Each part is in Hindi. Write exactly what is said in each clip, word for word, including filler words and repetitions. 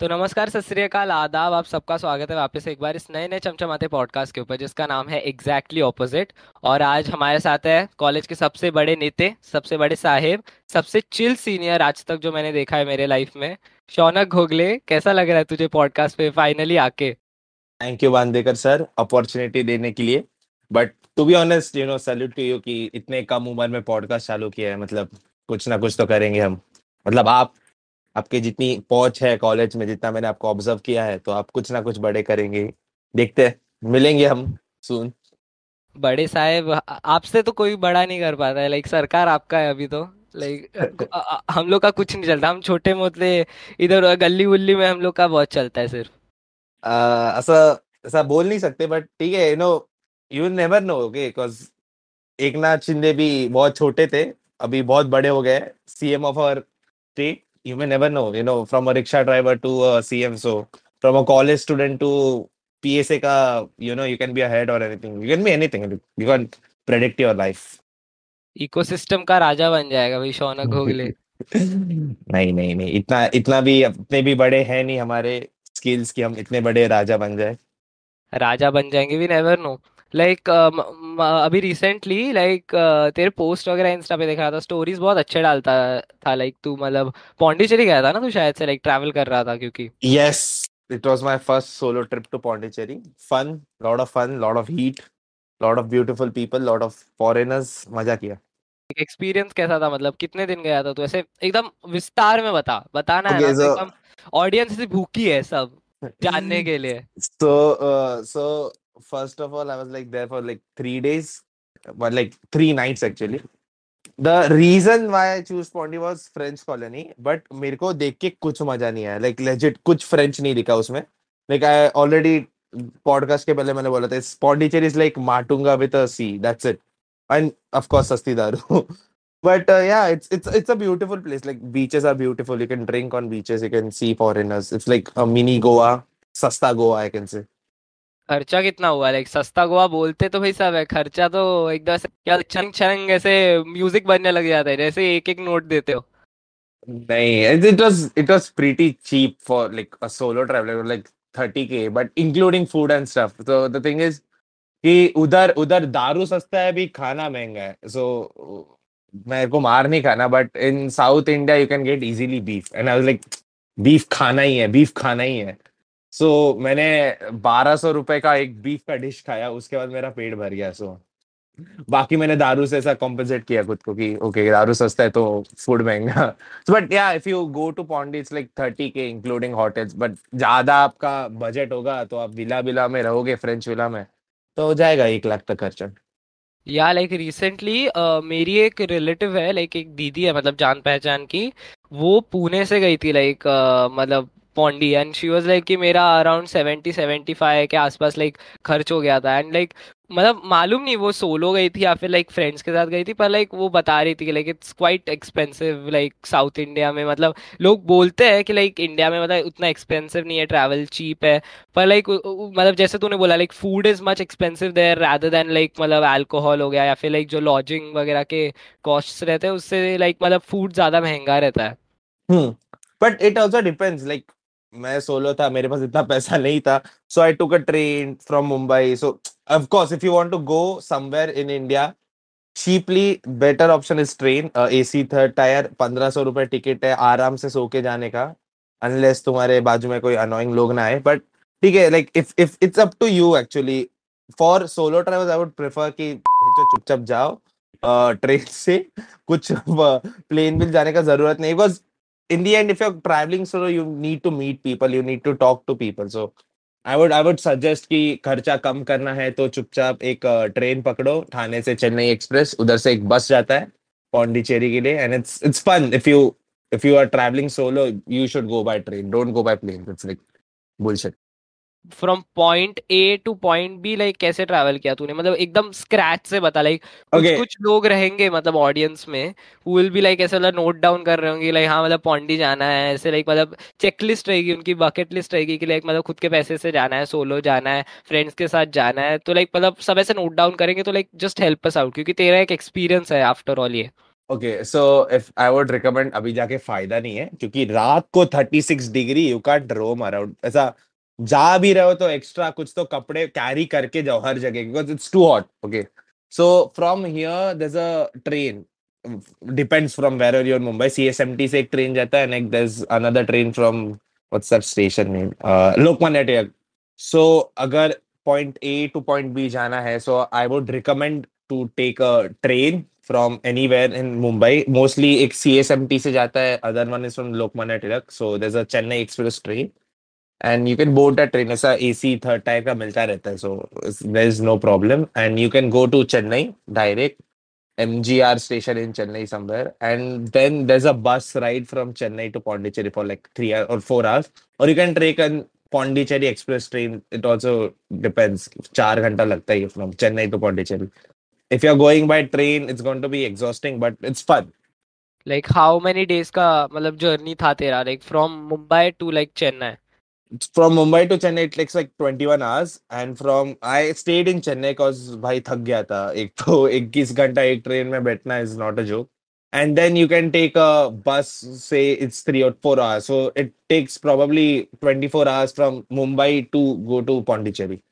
तो नमस्कार, सत श्री अकाल, आदाब, आप सबका स्वागत है वापस एक बार इस नए नए चमचमाते पॉडकास्ट के ऊपर जिसका नाम है एग्जैक्टली ऑपोजिट। और आज हमारे साथ है कॉलेज के सबसे बड़े नेते, सबसे बड़े साहिब, सबसे चिल सीनियर आज तक जो मैंने देखा है मेरे लाइफ में, शौनक घोगले। कैसा लग रहा है तुझे पॉडकास्ट पे फाइनली आके? Thank you Bandekar sir opportunity देने के लिए, but to be honest you know salute to you कि इतने कम उम्र में पॉडकास्ट चालू किया है। मतलब कुछ ना कुछ तो करेंगे हम। मतलब आप आपके जितनी पहुंच है कॉलेज में, जितना मैंने आपको ऑब्जर्व किया है, तो आप कुछ ना कुछ बड़े करेंगे। देखते हैं, मिलेंगे हम सुन। बड़े साहब आपसे तो कोई बड़ा नहीं कर पाता है, लाइक सरकार आपका है अभी तो, लाइक हम लोग का कुछ नहीं चलता। हम छोटे मोटे इधर गली गुल्ली में हम लोग का बहुत चलता है सिर्फ। ऐसा ऐसा बोल नहीं सकते, बट ठीक है, you know you never know. Okay, because Eknath Shinde भी बहुत छोटे थे, अभी बहुत बड़े हो गए, CM of our state. You may never know, you know, from a rickshaw driver to a C M, so from a college student to P S A ka, you know, you can be a head or anything. You can be anything. You can't predict your life. Ecosystem का राजा बन जाएगा भाई शौनक घोगले। नहीं नहीं नहीं, इतना इतना भी अपने भी बड़े हैं नहीं हमारे स्किल्स कि हम इतने बड़े राजा बन जाए। राजा बन जाएंगे भी never know. Like like, uh, अभी रिसेंटली लाइक like, uh, तेरे पोस्ट वगैरह इंस्टा पे देख रहा था, स्टोरीज बहुत अच्छे डालता था। लाइक like, तू मतलब पौंडीचेरी गया था ना तू शायद से, लाइक like, ट्रैवल कर रहा था क्योंकि? Yes, it was my first solo trip to Pondicherry. Fun, lot of fun, lot of heat, lot of beautiful people, lot of foreigners. मजा किया। एक्सपीरियंस कैसा था? मतलब कितने दिन गया था तू? ऐसे एकदम विस्तार में बता, बताना okay, है ना, एकदम ऑडियंस से भूखी है सब जानने के लिए। सो सो first of all I was like there for like three days, but like three nights actually. The reason why I chose Pondy was French colony, but मेरे को देख के कुछ मजा नहीं आया। like legit कुछ French नहीं दिखा उसमें। like I already podcast के पहले मैंने बोला था Pondicherry is like Matunga with a C, that's it, and of course सस्ती दारू but uh, yeah it's it's it's a beautiful place, like beaches are beautiful, you can drink on beaches, you can see foreigners, it's like a mini Goa, सस्ता Goa I can say। खर्चा कितना हुआ? लाइक सस्ता गोवा बोलते तो भाई सब है, खर्चा तो एकदम क्या छंग छंग ऐसे म्यूजिक बनने लग जाता है जैसे एक एक नोट देते हो। नहीं, it was it was pretty cheap for like a solo traveller, like thirty K, but including food and stuff. So the thing is कि उधर उधर दारू सस्ता है, भी खाना महंगा है। सो मेरे को मार नहीं खाना, but in South India you can get easily beef, and I was like beef खाना ही है, बीफ खाना ही है। सो so, मैंने बारह सौ रुपए का एक बीफ का डिश खाया, उसके बाद मेरा पेट भर गया। सो so, बाकी मैंने दारू से ऐसा कॉम्पेंसेट किया खुद को कि ओके okay, दारू सस्ता है तो फूड महंगा। सो बट या if you go to Pondy it's like thirty K including hotels, but ज्यादा आपका बजट होगा तो आप विला विला में रहोगे, फ्रेंच विला में, तो हो जाएगा एक लाख तक खर्चा। या लाइक रिसेंटली मेरी एक रिलेटिव है, लाइक एक दीदी है, मतलब जान पहचान की, वो पुणे से गई थी लाइक मतलब Pondy, and she was like कि मेरा अराउंड सेवेंटी सेवेंटी फाइव के आसपास लाइक खर्च हो गया था। एंड लाइक मतलब मालूम नहीं वो सोलो गई थी या फिर लाइक फ्रेंड्स के साथ गई थी, पर लाइक वो बता रही थी कि like it's quite expensive. Like South India में मतलब लोग बोलते हैं कि लाइक इंडिया में मतलब उतना एक्सपेंसिव नहीं है, ट्रैवल चीप है, पर लाइक मतलब जैसे तूने बोला like food is much expensive there rather than like मतलब अल्कोहल हो गया या फिर लाइक जो लॉजिंग वगैरह के कॉस्ट रहते हैं उससे लाइक मतलब फूड ज़्यादा महंगा रहता है। But it also depends, like मैं सोलो था, मेरे पास इतना पैसा नहीं था, so I took a train from Mumbai. So of course if you want to go somewhere in India cheaply, better option is train, AC third tier, पंद्रह सौ रुपए टिकट है, आराम से सो के जाने का, अनलेस तुम्हारे बाजू में कोई अनोइंग लोग ना आए। बट ठीक है, like if if it's up to you actually. For solo travel I would prefer कि चुपचाप जाओ ट्रेन से, कुछ प्लेन बिल जाने का जरूरत नहीं, because in the end if you're traveling solo you need to meet people, you need to talk to people, so i would i would suggest ki kharcha kam karna hai to chupchap ek uh, train pakdo, thane se chennai express, udhar se ek bus jata hai pondicherry ke liye, and it's it's fun if you if you are traveling solo you should go by train, don't go by plane, it's like bullshit। From point A to point B like कैसे ट्रैवल किया तूने? मतलब एकदम स्क्रैच से बता। Like like, okay. कुछ लोग रहेंगे मतलब ऑडियंस में who will be like ऐसे मतलब नोट डाउन कर रहे होंगे, लाइक हाँ मतलब पौंडी जाना है ऐसे, लाइक मतलब चेकलिस्ट रहेगी उनकी, बकेट लिस्ट रहेगी कि लाइक मतलब खुद के पैसे से जाना है, सोलो जाना है, फ्रेंड्स के साथ जाना है, तो लाइक मतलब सब ऐसे नोट डाउन करेंगे। तो like just help us out, क्योंकि तेरा एक एक्सपीरियंस है आफ्टर ऑल ये। Okay, so if I would recommend, अभी जाके फायदा नहीं है क्योंकि रात को thirty six degree you can't roam around. ऐसा जा भी रहे हो तो एक्स्ट्रा कुछ तो कपड़े कैरी करके जाओ हर जगह, because it's too hot. Okay, so from here there is a train, depends from where are you in Mumbai. CSMT से एक ट्रेन जाता है, and there is another train from what's that station name, Lokmanya Tilak. सो अगर point A to point B जाना है, so I would recommend to take a train from anywhere in Mumbai, mostly ek C S M T se jata hai, other one is from Lokmanya Tilak, so there's a Chennai Express train and you can board that train, aisa A C third type ka milta rehta hai, so there is no problem and you can go to Chennai direct M G R station in Chennai somewhere, and then there's a bus ride from Chennai to Pondicherry for like three or four hours, or you can take an Pondicherry Express train, it also depends, four ghanta lagta hai from Chennai to Pondicherry. If you're going by train, it's going to be exhausting, but it's fun. Like how many days का मतलब journey था तेरा, like from Mumbai to like Chennai? From Mumbai to Chennai it takes like twenty-one hours, and from I stayed in Chennai cause भाई थक गया था, एक तो इक्कीस घंटा एक ट्रेन में बैठना is not a joke. And then you can take a bus, say it's three or four hours, so it takes probably twenty-four hours from Mumbai to go to Pondicherry.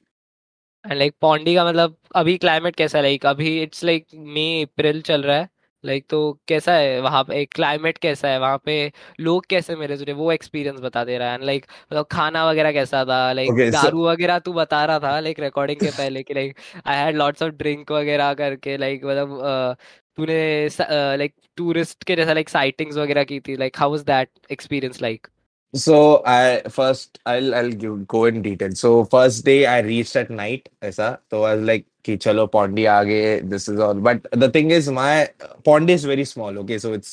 And like Pondy का मतलब अभी क्लाइमेट कैसा है? लाइक अभी इट्स लाइक मई अप्रैल चल रहा है, लाइक तो कैसा है वहाँ पे क्लाइमेट, कैसा है वहाँ पे, लोग कैसे मिले तुझे, वो एक्सपीरियंस बता दे रहा है। एंड लाइक मतलब खाना वगैरह कैसा था, लाइक दारू वगैरह तू बता रहा था लाइक रिकॉर्डिंग के पहले कि like I had lots of drink वगैरह करके, लाइक मतलब तूने लाइक टूरिस्ट के जैसा लाइक साइटिंग्स वगैरह की थी, like how was that experience like? So I first I'll I'll give, go in detail. So first day I reached at night, ऐसा तो I was like कि चलो Pondi आगे, this is all. But the thing is my Pondi is very small. Okay, so it's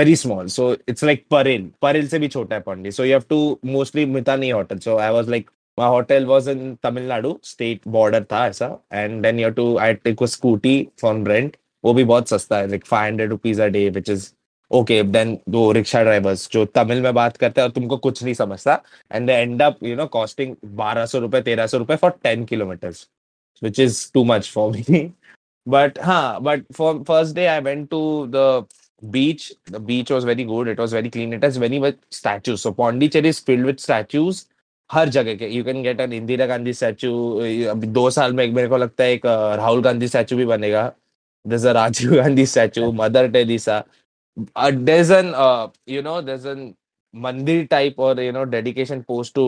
very small. So it's like Paril, Paril से भी छोटा है Pondi. So you have to mostly Mittani hotel. So I was like my hotel was in Tamil Nadu state border था ऐसा, and then you have to I take a scooty from rent. वो भी बहुत सस्ता है, like five hundred rupees a day, which is okay. Then दो रिक्शा ड्राइवर्स जो तमिल में बात करते हैं और तुमको कुछ नहीं समझता, and they end up you know costing बारह सौ रुपए तेरह सौ रुपए for ten kilometres, which is too much for me. But हाँ, but for first day I went to the beach, the beach was very good, it was very clean, it is very much statues. So Pondicherry is filled with statues हर जगह के, you can get an Indira Gandhi statue, अभी दो साल में एक मेरे को लगता है एक राहुल गांधी स्टैचू भी बनेगा, जैसा Rajiv Gandhi statue, mother Teresa, Uh, there's an uh, you know there's an mandir type or you know dedication post to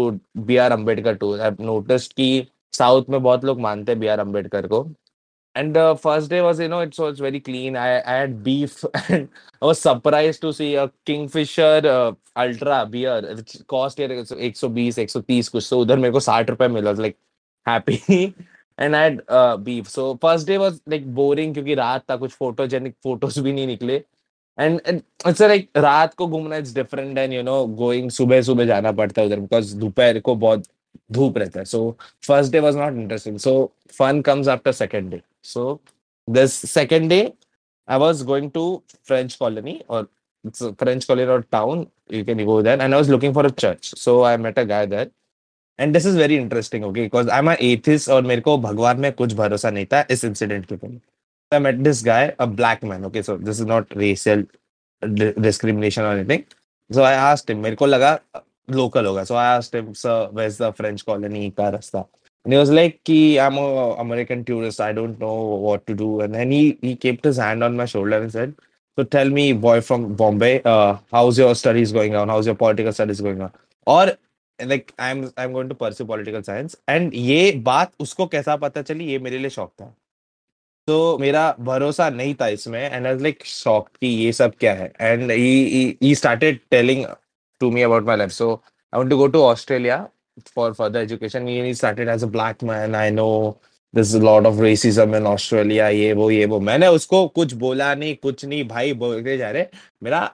B R Ambedkar too. I've noticed कि south में बहुत लोग मानते हैं B R Ambedkar को. And the first day was you know it was very clean. I I had beef and I was surprised to see a Kingfisher uh, Ultra beer which cost here one twenty, one thirty कुछ, तो उधर मेरे को साठ रुपए मिला, like happy. And I had uh, beef. So first day was like boring क्योंकि रात था, कुछ photogenic photos भी नहीं निकले. And, and it's like रात को घूमना it's different and you know going सुबह सुबह जाना पड़ता है उधर, बिकॉज दोपहर को बहुत धूप रहता है। So first day was not interesting, so fun comes after second day. So this second day I was going to French colony, और इट्स फ्रेंच कॉलोनी और town, you can go there, and I was looking for a church, so I met a guy there, and this is very interesting okay, because I am a atheist और मेरे को भगवान में कुछ भरोसा नहीं था इस इंसिडेंट के पहले। I met this guy, a black man. Okay, so this is not racial discrimination or anything. So I asked him. मेरे को लगा local होगा. So I asked him, sir, where's the French colony का रास्ता? And he was like, कि I'm a American tourist. I don't know what to do. And then he he kept his hand on my shoulder and said, so tell me, boy from Bombay, uh, how's your studies going on? How's your political studies going on? Or like I'm I'm going to pursue political science. And ये बात उसको कैसा पता चली? ये मेरे लिए शौक था. तो मेरा भरोसा नहीं था इसमें, and I was like shocked कि ये सब क्या है। And he started telling to me about my life, so I want to go to Australia for further education. He started as a black man, I know there is a lot of racism in Australia, ये वो ये वो। मैंने उसको कुछ बोला नहीं, कुछ नहीं भाई, बोलते जा रहे मेरा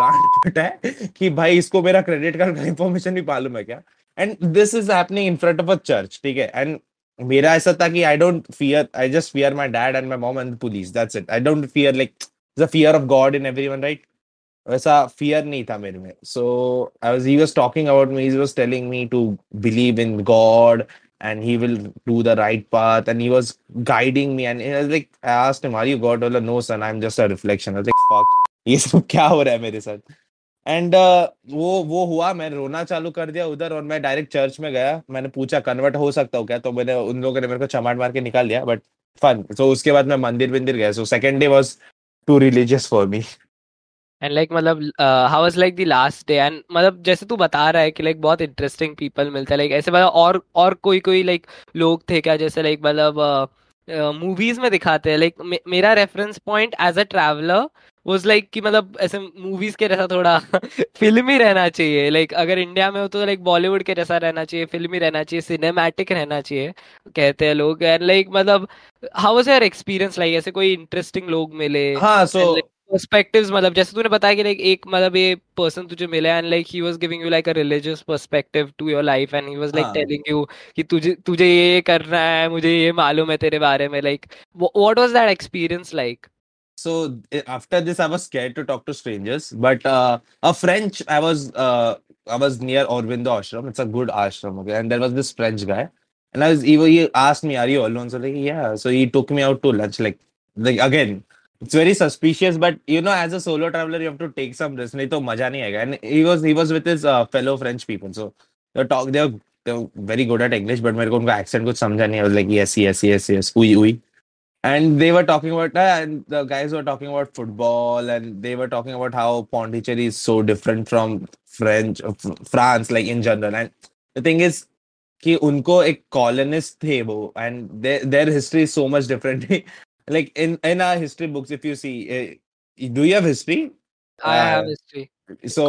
गांड फटा है कि भाई इसको मेरा क्रेडिट कार्ड का इंफॉर्मेशन भी मालूम है क्या। And this is happening in front of a church, ठीक है। एंड मेरा ऐसा था कि I don't fear, I just fear my dad and my mom and police, that's it. I don't fear like the fear of God in everyone, right, वैसा फियर नहीं था मेरे में। So I was he was talking about me, he was telling me to believe in God and he will do the right path. And he was guiding me. And I was like, I asked him, are you God? Like, no, son, I'm just a reflection. I was like, fuck, ये सब क्या हो रहा है मेरे साथ. एंड uh, वो वो हुआ, मैंने रोना चालू कर दिया उधर. और मैं डायरेक्ट चर्च में गया, मैंने पूछा कन्वर्ट हो सकता हूँ क्या, तो मैंने उन लोगों ने मेरे को चमाट मार के निकाल दिया. But fun. सो उसके बाद मैं मंदिर मंदिर गया. So second day was too religious for me. And like मतलब how was like the last day. And मतलब जैसे तू बता रहा है कि लाइक बहुत इंटरेस्टिंग पीपल मिलते हैं लाइक ऐसे, मतलब और और कोई कोई लाइक लोग थे क्या जैसे लाइक मतलब मूवीज में दिखाते हैं. लाइक मेरा reference point as a traveller was like कि मतलब ऐसे मूवीज के जैसा थोड़ा फिल्मी रहना चाहिए. लाइक अगर इंडिया में हो तो लाइक बॉलीवुड के जैसा रहना चाहिए, फिल्मी रहना चाहिए, सिनेमैटिक रहना चाहिए कहते हैं लोग. एंड लाइक मतलब how was your experience, like ऐसे कोई इंटरेस्टिंग लोग मिले? हाँ, सो पर्सपेक्टिव्स मतलब जैसे तूने बताया कि लाइक एक मतलब ये पर्सन तुझे मिला and like he was giving you like a religious perspective to your life and he was like telling you कि तुझे तुझे ये करना है, मुझे ये मालूम है तेरे बारे में. Like what was that experience like? So after this, I was scared to talk to strangers. But uh, a French, I was uh, I was near Aurobindo Ashram. It's a good ashram, okay. And there was this French guy, and I was he, he asked me, "Are you alone?" So like, yeah. So he took me out to lunch. Like, like again, it's very suspicious. But you know, as a solo traveler, you have to take some risk. नहीं तो मजा नहीं आएगा. And he was he was with his uh, fellow French people. So they talk. They were they were very good at English, but मेरे को उनका accent कुछ समझा नहीं. I was like, yes, yes, yes, yes. Ui, ui. And they were talking about, uh, and the guys were talking about football, and they were talking about how Pondicherry is so different from French, uh, France, like in general. And the thing is, कि उनको एक colonist थे वो, and their their history is so much different. Like in in our history books, if you see, uh, do you have history? I uh, have history. So,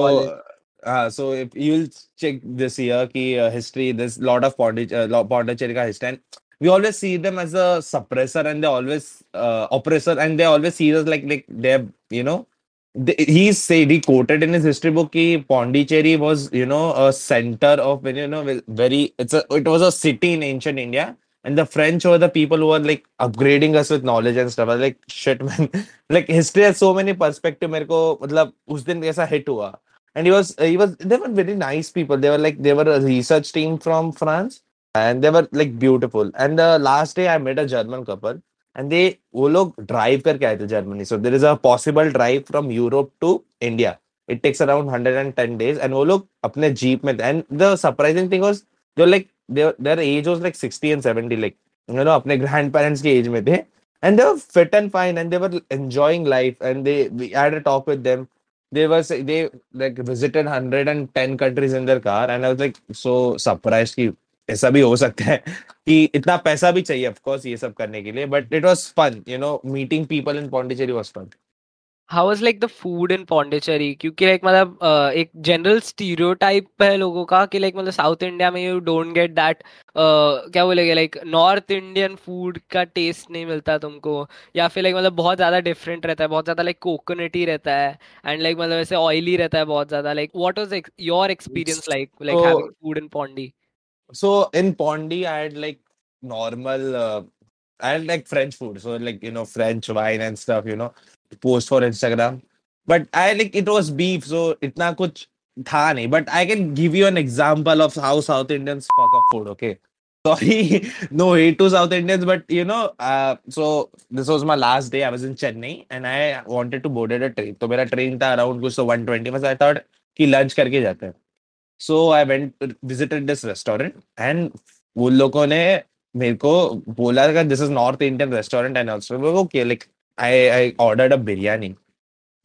uh, so if you'll check this year, कि uh, history, there's lot of Pondicherry, uh, Pondicherry का history. And we always see them as a suppressor, and they always uh, oppressor, and they always see us like like they're, you know, they, he said, he quoted in his history book ki Pondicherry was, you know, a center of, you know, very, it's a it was a city in ancient India, and the French were the people who were like upgrading us with knowledge and stuff. I was like, shit man, like history has so many perspective. मेरे को मतलब उस दिन ऐसा hit हुआ. And he was he was they were very nice people. They were like they were a research team from France. And they were like beautiful. And the last day I met a German couple, and they वो लोग drive करके आए थे Germany. So there is a possible drive from Europe to India. It takes around one hundred ten days. And वो लोग अपने jeep में. And the surprising thing was they were like their their age was like sixty and seventy, like you know अपने grandparents के age में थे. And they were fit and fine, and they were enjoying life. And they we had a talk with them. They were they like visited one hundred ten countries in their car. And I was like so surprised कि ऐसा भी हो सकता है कि इतना पैसा भी चाहिए ऑफ कोर्स ये सब करने के लिए. But it was fun, you know, meeting people in Pondicherry was fun. How was like the food in Pondicherry? क्योंकि लाइक मतलब एक जनरल स्टीरियोटाइप है लोगों का कि लाइक मतलब साउथ इंडिया में यू डोंट गेट दैट, क्या बोलेंगे, लाइक नॉर्थ इंडियन फूड का टेस्ट नहीं मिलता तुमको, या फिर लाइक मतलब बहुत ज़्यादा डिफरेंट रहता है, बहुत ज़्यादा लाइक कोकोनटी रहता है, एंड लाइक मतलब ऐसे ऑयली रहता है बहुत ज़्यादा. Like what was your experience like like having food in Pondi? So in Pondi, I had like normal, uh, I had like French food. So like, you know, French wine and stuff, you know, post for Instagram. But I like, it was beef. So itna kuch tha nahi. But I can give you an example of how South Indians fuck up food. Okay. Sorry, no hate to South Indians. But you know, uh, so this was my last day. I was in Chennai and I wanted to board at a train. So my train tha around kuch to one twenty. So I thought ki lunch karke jaate hain. So I went visited this restaurant and वो लोगों ने मेरे को बोला कि this is North Indian restaurant and also okay like I I ordered a biryani.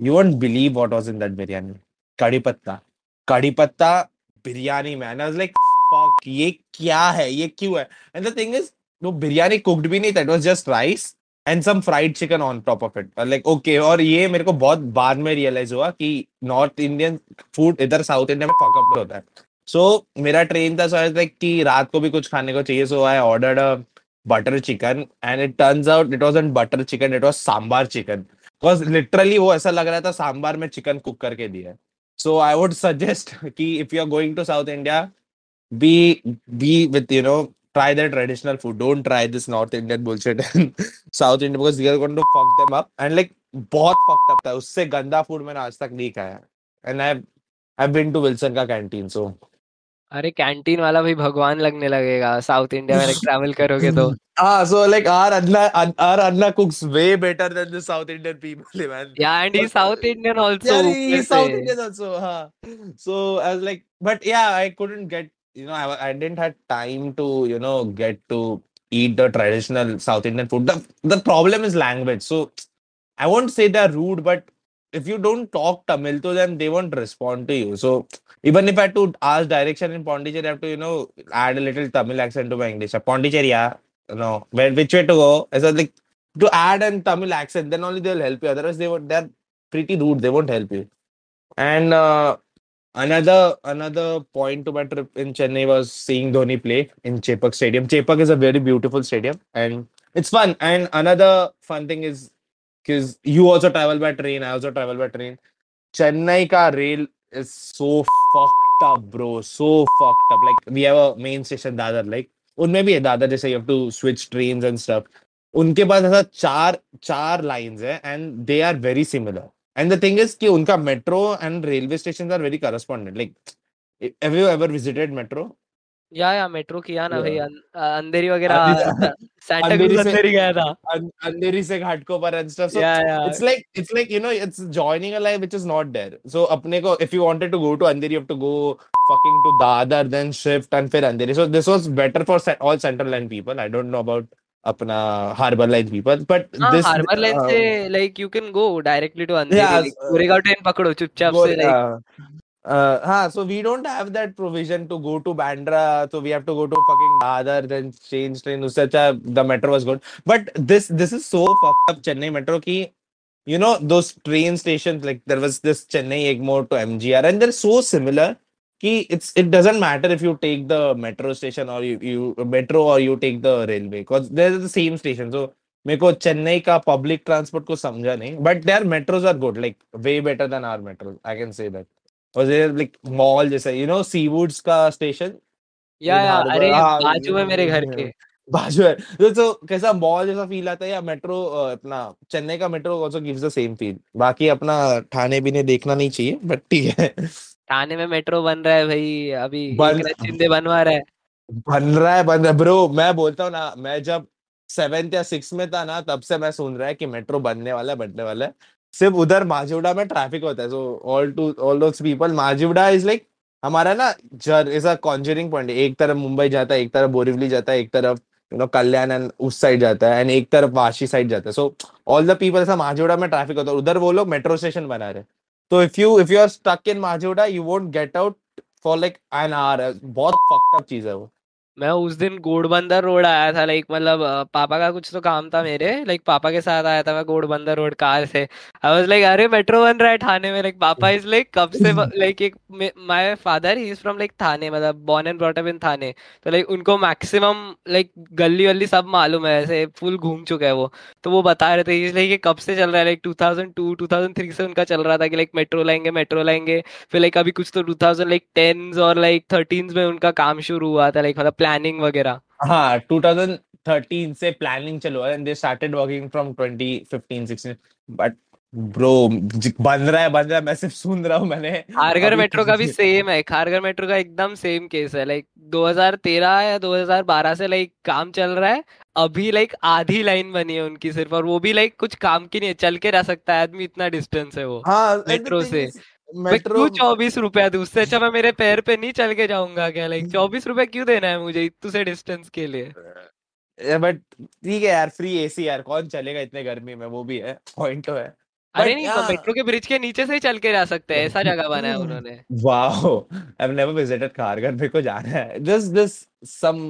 You won't believe what was in that biryani. कड़ी पत्ता, कड़ी पत्ता बिरयानी में. And I was like fuck, ये क्या है, ये क्यों है? And the thing is वो बिरयानी cooked भी नहीं था. It was just rice and some fried chicken on top of it. Like okay. और ये मेरे को बहुत बाद में रियलाइज हुआ कि नॉर्थ इंडियन फूड इधर साउथ इंडिया में फक अप होता है. सो so, मेरा ट्रेन था, सो आई वाज लाइक कि रात को भी कुछ खाने को चाहिए. So I ordered a butter chicken and it turns out it wasn't butter chicken, it was sambar chicken. Because literally वो ऐसा लग रहा था सांबार में चिकन कुक करके दिया है. सो आई वुड सजेस्ट कि if you are going to South India be be with you know try their traditional food. Don't try this North Indian bullshit and South Indian because they are going to fuck them up. And like बहुत fucked up था. उससे गंदा food मैंने आज तक नहीं खाया. And I've I've been to Wilson का canteen. So अरे कैंटीन वाला भी भगवान लगने लगेगा साउथ इंडिया में ट्रैवल करोगे तो। Ah, so like our Adna, our Adna cooks way better than the South Indian people, man. Yeah, and he's South Indian also. Yeah, he's South Indian also. Huh. So I was like, but yeah, I couldn't get, you know, I I didn't have time to, you know, get to eat the traditional South Indian food. The the problem is language. So I won't say they're rude, but if you don't talk Tamil to them, they won't respond to you. So even if I had to ask direction in Pondicherry, I have to, you know, add a little Tamil accent to my English. Pondicherry, yeah. No, where which way to go? I said like to add an Tamil accent, then only they'll help you. Otherwise, they would they're pretty rude. They won't help you. And uh, another another point to my trip in Chennai was seeing Dhoni play in Chepak Stadium. Chepak is a very beautiful stadium, and it's fun. And another fun thing is because you also travel by train, I also travel by train. Chennai ka rail is so fucked up, bro. So fucked up. Like we have a main station Dadar, like. उनमें भी है दादा जैसे you have to switch trains and stuff. उनके पास ऐसा चार चार लाइंस है and they are very similar and the thing is कि उनका metro and railway stations are very correspondent. Like have you ever visited metro? या या मेट्रो किया ना भाई. अंधेरी वगैरह सांता क्रूज अंधेरी गया था. अंधेरी से Ghatkopar and stuff. So it's like it's like you know it's joining a life which is not there. So अपने को if you wanted to go to Andheri you have to go fucking to Dadar, then shift and then Andheri. So this was better for all Central Line people. I don't know about apna Harbour Line people, but ah, this Harbour Line uh, se like you can go directly to Andheri. Yeah, like, uh, Goregaon train pakdo chupchap se like. Uh, uh, ha, so we don't have that provision to go to Bandra, so we have to go to fucking Dadar, then change train. Usse acha the metro was good, but this this is so fucked up Chennai metro ki. You know those train stations like there was this Chennai Egmore to M G R, and they're so similar. Ki it's it doesn't matter if you take the metro station or you you metro or you take the railway because they're the same station. So मेरे को चेन्नई का public transport को समझा नहीं, but their metros are good, like way better than our metros. I can say that. और they're like mall जैसा, you know, Seawoods का station. Yeah yeah, अरे बाजू में मेरे घर के. बाजू है. तो कैसा mall जैसा feel आता है या metro अपना चेन्नई का metro also gives the same feel. बाकी अपना ठाणे भी ने देखना नहीं चाहिए, but ठीक है. थाने में मेट्रो बन रहा है भाई. अभी चिंदे बनवा रहा है बन रहा है बन रहा है ब्रो. मैं बोलता हूँ ना, मैं जब सेवेंथ या सिक्स में था ना तब से मैं सुन रहा है कि मेट्रो बनने वाला है बनने वाला है. सिर्फ उधर माजिवड़ा में ट्रैफिक होता है. So all to all those people Majiwada is like हमारा ना जर इज अ कॉन्जरिंग पॉइंट. एक तरफ मुंबई जाता है, एक तरफ बोरीवली जाता है, एक तरफ यू नो कल्याण एंड उस साइड जाता है एंड एक तरफ वाशी साइड जाता है. सो ऑल द पीपल ऐसा माजिवड़ा में ट्रैफिक होता है. उधर वो लोग मेट्रो स्टेशन बना रहे. So if you if you are stuck in Majoda, you won't get out for like an hour. बहुत fucked up चीज़ है वो. मैं उस दिन गोड़बंदर रोड आया था. लाइक मतलब पापा का कुछ तो काम था मेरे. लाइक पापा के साथ आया था मैं गोड़बंदर रोड कार से. I was like अरे मेट्रो बन रहा है थाने में. लाइक पापा इज लाइक कब से लाइक एक my father he is from like Thane, मतलब born and brought up in Thane. तो लाइक उनको मैक्सिमम लाइक गली वल्ली सब मालूम है. ऐसे फुल घूम चुका है वो. तो वो बता रहे थे इसलिए कब से चल रहा है. Like two thousand two two thousand three से उनका चल रहा था कि लाइक मेट्रो लाएंगे मेट्रो लाएंगे. फिर लाइक अभी कुछ तो टू थाउजेंड लाइक टेन्स और लाइक थर्टीन्स में उनका काम शुरू हुआ था. लाइक मतलब प्लानिंग वगैरह. हाँ, टू थाउज़ेंड थर्टीन से प्लानिंग चलो and they started working from twenty fifteen sixteen. But bro बन रहा है बन रहा है मैं सिर्फ सुन रहा हूँ. मैंने खारगर मेट्रो का भी सेम है. खारगर मेट्रो का एकदम सेम केस है. लाइक दो हज़ार तेरह या दो हज़ार बारह से लाइक काम चल रहा है. अभी लाइक आधी लाइन बनी है उनकी सिर्फ, और वो भी लाइक कुछ काम की नहीं है. चल के रह सकता है आदमी, इतना डिस्टेंस है वो. हाँ, मेट्रो से मेट्रो चौबीस रुपया दू. उससे अच्छा मैं मेरे पैर पे नहीं चल के जाऊंगा क्या. लाइक चौबीस रुपया क्यों देना है मुझे इतने डिस्टेंस के लिए. बट ठीक है यार, फ्री एसी यार, कौन चलेगा इतने गर्मी में. वो भी है, पॉइंट तो है. अरे नहीं, मेट्रो के ब्रिज के नीचे से ही चल के जा सकते हैं. ऐसा जगह बना है उन्होंने. Wow, I have never visited Kharghar. मेरे को जाना है. दिस दिस सम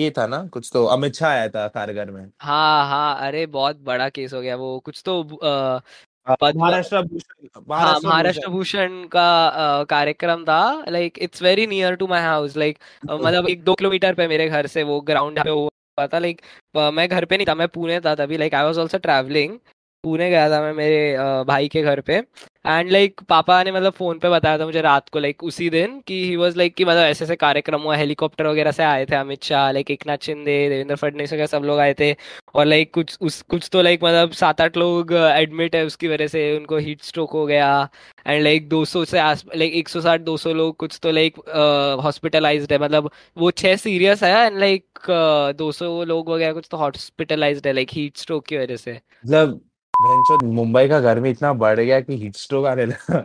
ये था ना कुछ तो अमित शाह आया था खारगर में. हाँ हाँ, अरे बहुत बड़ा केस हो गया वो. कुछ तो आ, महाराष्ट्र भूषण महाराष्ट्र भूषण का कार्यक्रम था. Like it's very near to my house. Like मतलब एक दो किलोमीटर पे मेरे घर से वो ग्राउंड पे हुआ था. लाइक मैं घर पे नहीं था, मैं पुणे था तभी. Like I was also travelling. Pune गया था मैं मेरे भाई के घर पे. एंड लाइक like, पापा ने मतलब फोन पे बताया था मुझे रात को, लाइक like, उसी दिन कि ही वाज लाइक कि मतलब ऐसे ऐसे कार्यक्रम हुआ, हेलीकॉप्टर वगैरह से आए थे अमित शाह, लाइक एक नाथ शिंदे, देवेंद्र फडणवीस वगैरह सब लोग आए थे, और लाइक like, कुछ उस कुछ तो लाइक like, मतलब सात आठ लोग एडमिट है उसकी वजह से, उनको हीट स्ट्रोक हो गया, एंड लाइक दो सौ से आस लाइक एक सौ साठ दो सौ लोग कुछ तो लाइक हॉस्पिटलाइज्ड है, मतलब वो छः सीरियस है एंड लाइक दो सौ लोग वगैरह कुछ तो हॉस्पिटलाइज्ड है लाइक हीट स्ट्रोक की वजह से। मतलब मुंबई का गर्मी इतना बढ़ गया कि हीट स्ट्रोक आने लगा।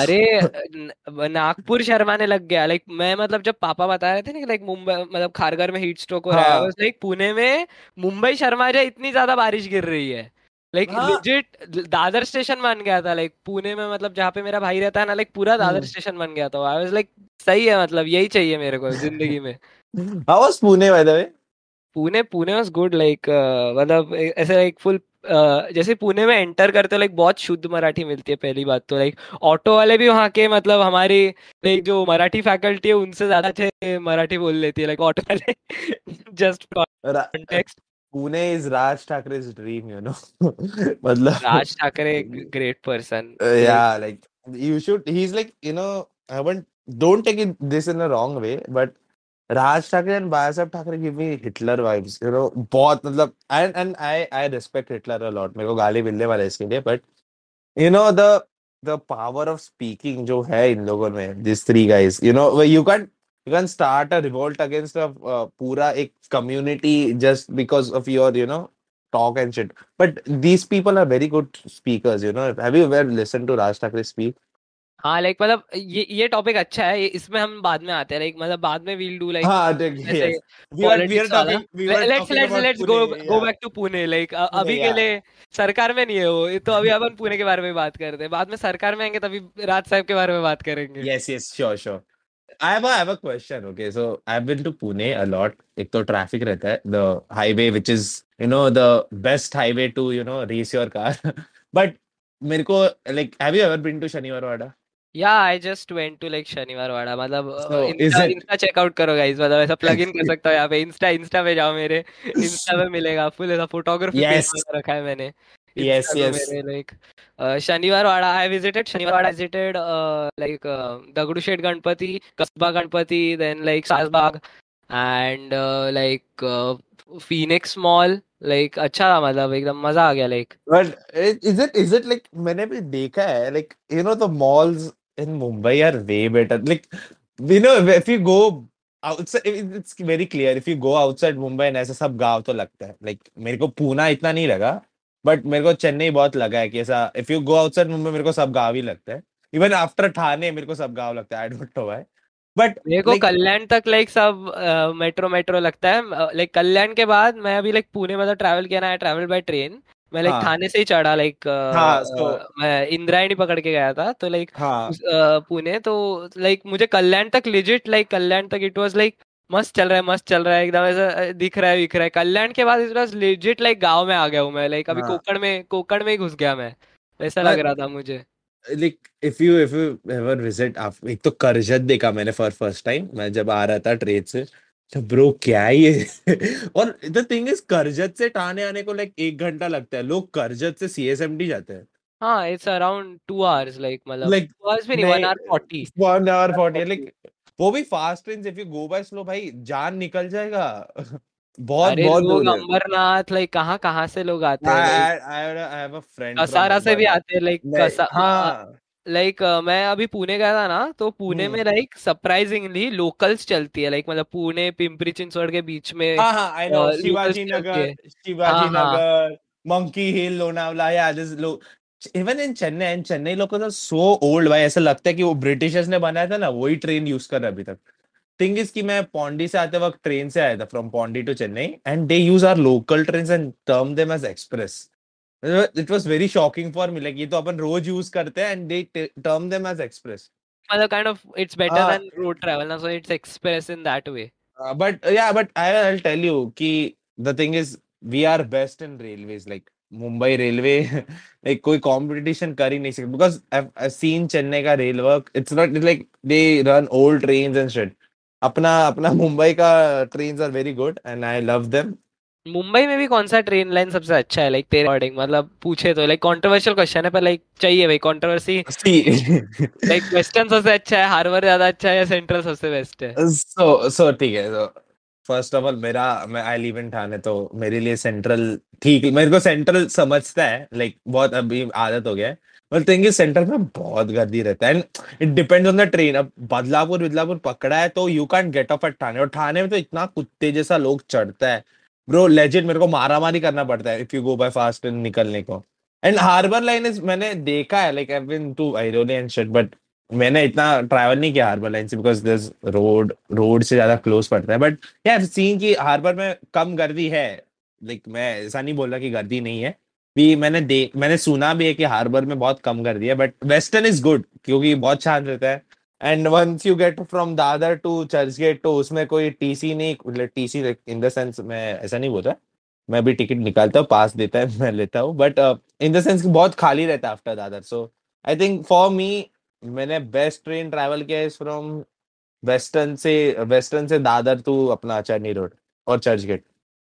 अरे नागपुर शर्माने लग गया। लाइक मैं मतलब जब पापा बता रहे थे ना लाइक मुंबई मतलब खारघर में हीट स्ट्रोक हो रहा है, लाइक पुणे में मुंबई शर्मा जाए, इतनी ज्यादा बारिश गिर रही है। लाइक लेजिट दादर स्टेशन बन गया था लाइक पुणे में, मतलब जहाँ पे मेरा भाई रहता है ना, लाइक पूरा दादर स्टेशन बन गया था। आई वाज लाइक सही है, मतलब यही चाहिए मेरे को जिंदगी में। How was Pune by the way? Pune Pune was good, like मतलब ऐसे लाइक फुल Uh, जैसे पुणे में एंटर करते हो लाइक बहुत शुद्ध मराठी मिलती है पहली बात तो। लाइक ऑटो वाले भी वहाँ के मतलब हमारी लाइक जो मराठी फैकल्टी है उनसे ज्यादा अच्छे मराठी बोल लेती है लाइक ऑटो वाले। Just context, Pune is Raj Thackeray's dream, you know. मतलब राज ठाकरे ग्रेट पर्सन, या like you should, he is like, you know, I want, don't take it this in a wrong way, but Raj Thackeray and Balasaheb Thackeray give me Hitler vibes, you know, बहुत। मतलब and and I I respect Hitler a lot, मेरे को गाली मिलने वाला है इसके लिए, but you know the the power of speaking जो है इन लोगों में, this three guys, you know, you can you can start a revolt against a पूरा एक community just because of your, you know, talk and shit, but these people are very good speakers, you know. Have you ever listen to Raj Thackeray speak? हाँ, लाइक मतलब ये ये टॉपिक अच्छा है, इसमें हम बाद में आते हैं, लाइक मतलब बाद में वील डू लाइक, हाँ देख, we are we are talking, let's let's let's go go back to Pune. Like अभी के लिए सरकार में नहीं है वो, तो अभी अपन पुणे के बारे में बात करते हैं, बाद में सरकार में आएंगे तभी राज साहब के बारे में बात करेंगे। Yes yes, sure sure. I have a, I have a question. Okay, so I've been to Pune a lot. एक तो traffic रहता है, the highway which is, you know, the best highway to, you know, race your car. But मेरे को like, have you ever been to Shaniwarwada? Yeah, I just went to like Shaniwarwada. मतलब Insta Insta check out करो guys, मतलब ऐसा plug in कर सकता हूँ यहाँ पे, Insta Insta पे जाओ, मेरे Insta पे मिलेगा full ऐसा photography पे रखा है मैंने। Yes, yes. Like uh, Shaniwarwada, I visited Shaniwarwada. I visited uh, like uh, Dagdushet Ganpati, Kasba Ganpati, then like Sazbagh and uh, like uh, Phoenix Mall. Like अच्छा था, मतलब एकदम मजा आ गया like. But is it is it like मैंने भी देखा है like, you know, the malls in Mumbai are way better. Like, you know, if you go outside, it's very clear. If you go outside Mumbai and ऐसा सब गाँव तो लगता है like, मेरे को पूना इतना नहीं लगा, बट मेरे को चेन्नई बहुत लगा है कि ऐसा if you go outside Mumbai मेरे को सब गाँव ही लगता है, इवन आफ्टर ठाणे मेरे को सब गाँव लगता है। I don't know why, but मेरे को कल्याण तक लाइक सब मेट्रो मेट्रो लगता है। लाइक कल्याण के बाद मैं अभी लाइक पुणे मतलब ट्रैवल किया ना, आई ट्रैवल बाय ट्रेन, मैं लाइक थाने से ही चढ़ा, लाइक मैं इंद्रायणी पकड़ के गया था तो लाइक पुणे, तो लाइक मुझे कल्याण तक लेजिट लाइक कल्याण तक इट वाज लाइक मस्त चल रहा है मस्त चल रहा है एकदम ऐसा दिख रहा है दिख रहा है। कल्याण के बाद इस बार लेजिट लाइक गांव में आ गया हूँ मैं, लाइक अभी कोकण में कोकण में ही घुस गया मैं, ऐसा लग रहा था मुझे। Like if you if you ever visit, एक तो कर्जत देखा मैंने फॉर फर्स्ट टाइम, मैं जब आ रहा था ट्रेन से, तो ब्रो क्या ये और द थिंग इज कर्जत से ठाणे आने को लाइक एक घंटा लगता है, लोग कर्जत से सीएसएमटी जाते हैं। हाँ, it's around two hours like, मतलब टू आवर्स भी नहीं, one hour forty one hour forty like वो भी fast train. If you go by slow भाई जान निकल जाएगा। बहुत बहुत लोग अंबरनाथ लाइक कहां कहां से लोग आते हैं। I have a friend Kasara से भी आते हैं लाइक। हां, लाइक मैं अभी पुणे गया था ना, तो पुणे में लाइक सरप्राइजिंगली लोकल्स चलती है लाइक, मतलब पुणे पिंपरी चिंचवड के बीच में, Shivaji Nagar Shivaji Nagar monkey hill Lonavala, even in Chennai and Chennai लोग सो ओल्ड भाई, ऐसा लगता है कि वो ब्रिटिशर्स ने बनाया था ना, वही ट्रेन यूज कर रहा है अभी तक। थिंग इज कि मैं पौंडी से आते वक्त ट्रेन से आया था, from Pondy to Chennai, and they use our local trains and term them as express. It was very shocking for me, like ये तो अपन रोज यूज करते हैं and they term them as express, मतलब kind of it's better than road travel ना, so it's express in that way. But yeah but I will tell you कि the thing is we are best in railways, like Mumbai railway like कोई कंपटीशन कर ही नहीं सकता, बिकॉज आई सीन चेन्नई का rail work, it's not like they run old trains and shit. अपना अपना मुंबई का trains are very good and I love them. Mumbai में भी कौन सा ट्रेन लाइन सबसे अच्छा है लाइक तेरे अकॉर्डिंग? मतलब पूछे तो लाइक कंट्रोवर्शियल क्वेश्चन है पर लाइक चाहिए भाई कंट्रोवर्सी। सी लाइक वेस्टर्न सबसे अच्छा है, हार्बर ज्यादा अच्छा है या सेंट्रल सबसे बेस्ट है? सो सो ठीक है, सो फर्स्ट ऑफ ऑल मेरा मैं आई लिव इन ठाणे, तो मेरे लिए सेंट्रल ठीक, मेरे को सेंट्रल समझता है लाइक बहुत अभी आदत हो गया है। बट थिंग इज सेंट्रल में बहुत गर्दी रहता है and it depends on the train. अब बदलापुर बदलापुर पकड़ा है तो you can't get off at Thane, और ठाणे में तो इतना कुत्ते जैसा लोग चढ़ता है ब्रो, लेजिट मेरे को मारा मारी करना पड़ता है if you go by fast and निकलने को। एंड हार्बर लाइन इज मैंने देखा है like I have been to Airoli and shit, but मैंने इतना ट्रैवल नहीं किया हार्बर लाइन से बिकॉज दिस रोड रोड से ज्यादा क्लोज पड़ता है। बट यार yeah, सीन की हार्बर में कम गर्दी है, लाइक मैं ऐसा नहीं बोल रहा कि गर्दी नहीं है भी, मैंने दे मैंने सुना भी है कि हार्बर में बहुत कम गर्दी है। बट वेस्टर्न इज गुड क्योंकि बहुत शांत रहता है and once you get from Dadar to Churchgate तो उसमें कोई टीसी नहीं, टीसी इन द सेंस मैं ऐसा नहीं बोलता, मैं भी टिकट निकालता हूँ पास देता है मैं लेता हूँ, बट इन द सेंस बहुत खाली रहता है after Dadar. So I think for me मैंने बेस्ट ट्रेन ट्रैवल किया है फ्रॉम वेस्टर्न से वेस्टर्न से दादर टू अपना चर्नी रोड और Churchgate.